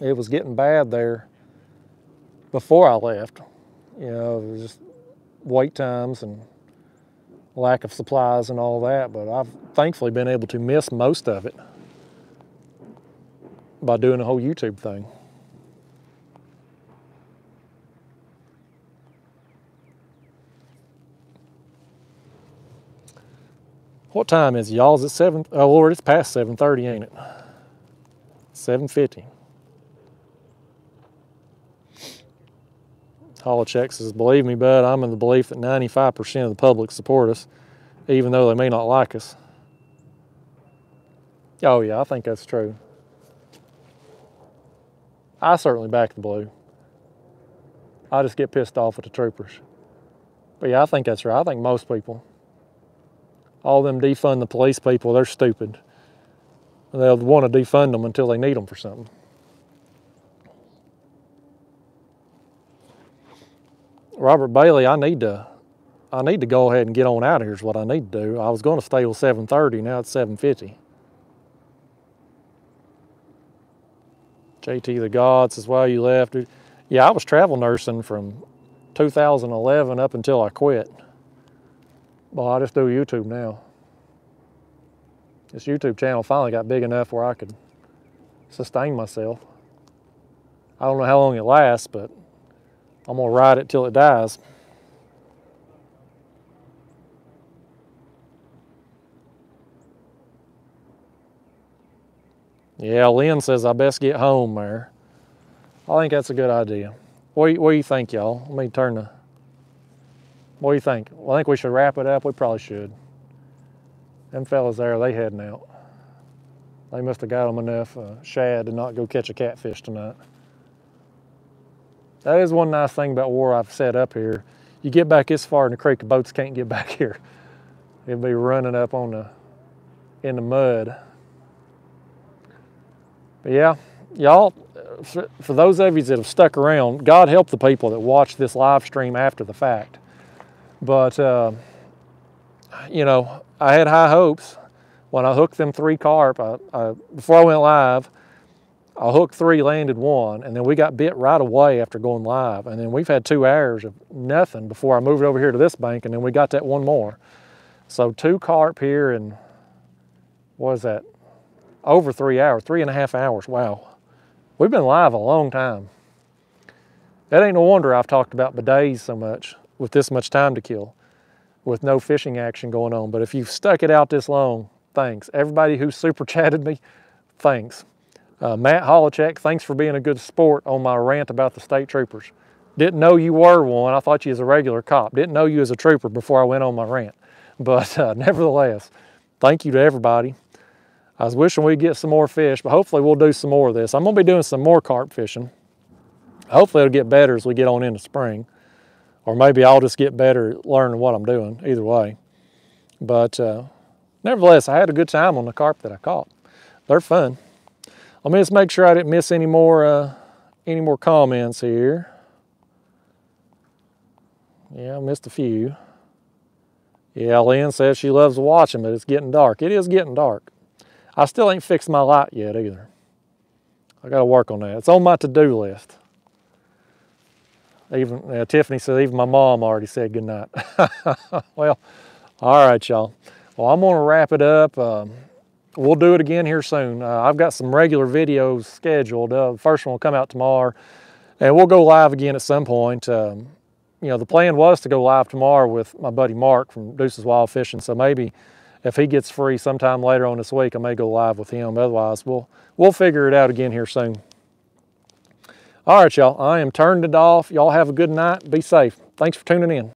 It was getting bad there before I left. You know, it was just wait times and lack of supplies and all that, but I've thankfully been able to miss most of it by doing the whole YouTube thing. What time is it, y'all? Is it 7? Oh, Lord, it's past 7:30, ain't it? 7:50. Holochek says, believe me, bud, I'm in the belief that 95% of the public support us, even though they may not like us. Oh yeah, I think that's true. I certainly back the blue. I just get pissed off at the troopers. But yeah, I think that's right. I think most people, all them defund the police people, they're stupid. They'll want to defund them until they need them for something. Robert Bailey, I need to go ahead and get on out of here is what I need to do. I was going to stay till 7:30, now it's 7:50. JT the God says, why you left? Yeah, I was travel nursing from 2011 up until I quit. Well, I just do YouTube now. This YouTube channel finally got big enough where I could sustain myself. I don't know how long it lasts, but I'm gonna ride it till it dies. Yeah, Lynn says I best get home there. I think that's a good idea. What do you think, y'all? Let me turn the, what do you think? Well, I think we should wrap it up. We probably should. Them fellas there, they heading out. They must have got them enough shad to not go catch a catfish tonight. That is one nice thing about where I've set up here. You get back this far in the creek, the boats can't get back here. It'd be running up on the, in the mud. But yeah, y'all, for those of you that have stuck around, God help the people that watch this live stream after the fact. But, you know, I had high hopes. When I hooked them 3 carp, before I went live, I hooked 3, landed 1, and then we got bit right away after going live. And then we've had 2 hours of nothing before I moved over here to this bank, and then we got that one more. So 2 carp here in, what is that? Over 3 hours, 3.5 hours, wow. We've been live a long time. That ain't no wonder I've talked about bidets so much with this much time to kill, with no fishing action going on. But if you've stuck it out this long, thanks. Everybody who super chatted me, thanks. Matt Holochek, thanks for being a good sport on my rant about the state troopers. Didn't know you were one. I thought you was a regular cop. Didn't know you as a trooper before I went on my rant. But nevertheless, thank you to everybody. I was wishing we'd get some more fish, but hopefully we'll do some more of this. I'm gonna be doing some more carp fishing. Hopefully it'll get better as we get on into spring. Or maybe I'll just get better at learning what I'm doing, either way. But nevertheless, I had a good time on the carp that I caught. They're fun. Let me just make sure I didn't miss any more comments here. Yeah, I missed a few. Yeah, Lynn says she loves watching, but it's getting dark. It is getting dark. I still ain't fixed my light yet either. I gotta work on that. It's on my to-do list. Even Tiffany says, even my mom already said goodnight. Well, all right, y'all. Well, I'm gonna wrap it up. We'll do it again here soon. I've got some regular videos scheduled. The first one will come out tomorrow, and we'll go live again at some point. You know, the plan was to go live tomorrow with my buddy Mark from Deuces Wild Fishing, so maybe if he gets free sometime later on this week, I may go live with him. Otherwise, we'll figure it out again here soon. All right, y'all. I am turned it off. Y'all have a good night. Be safe. Thanks for tuning in.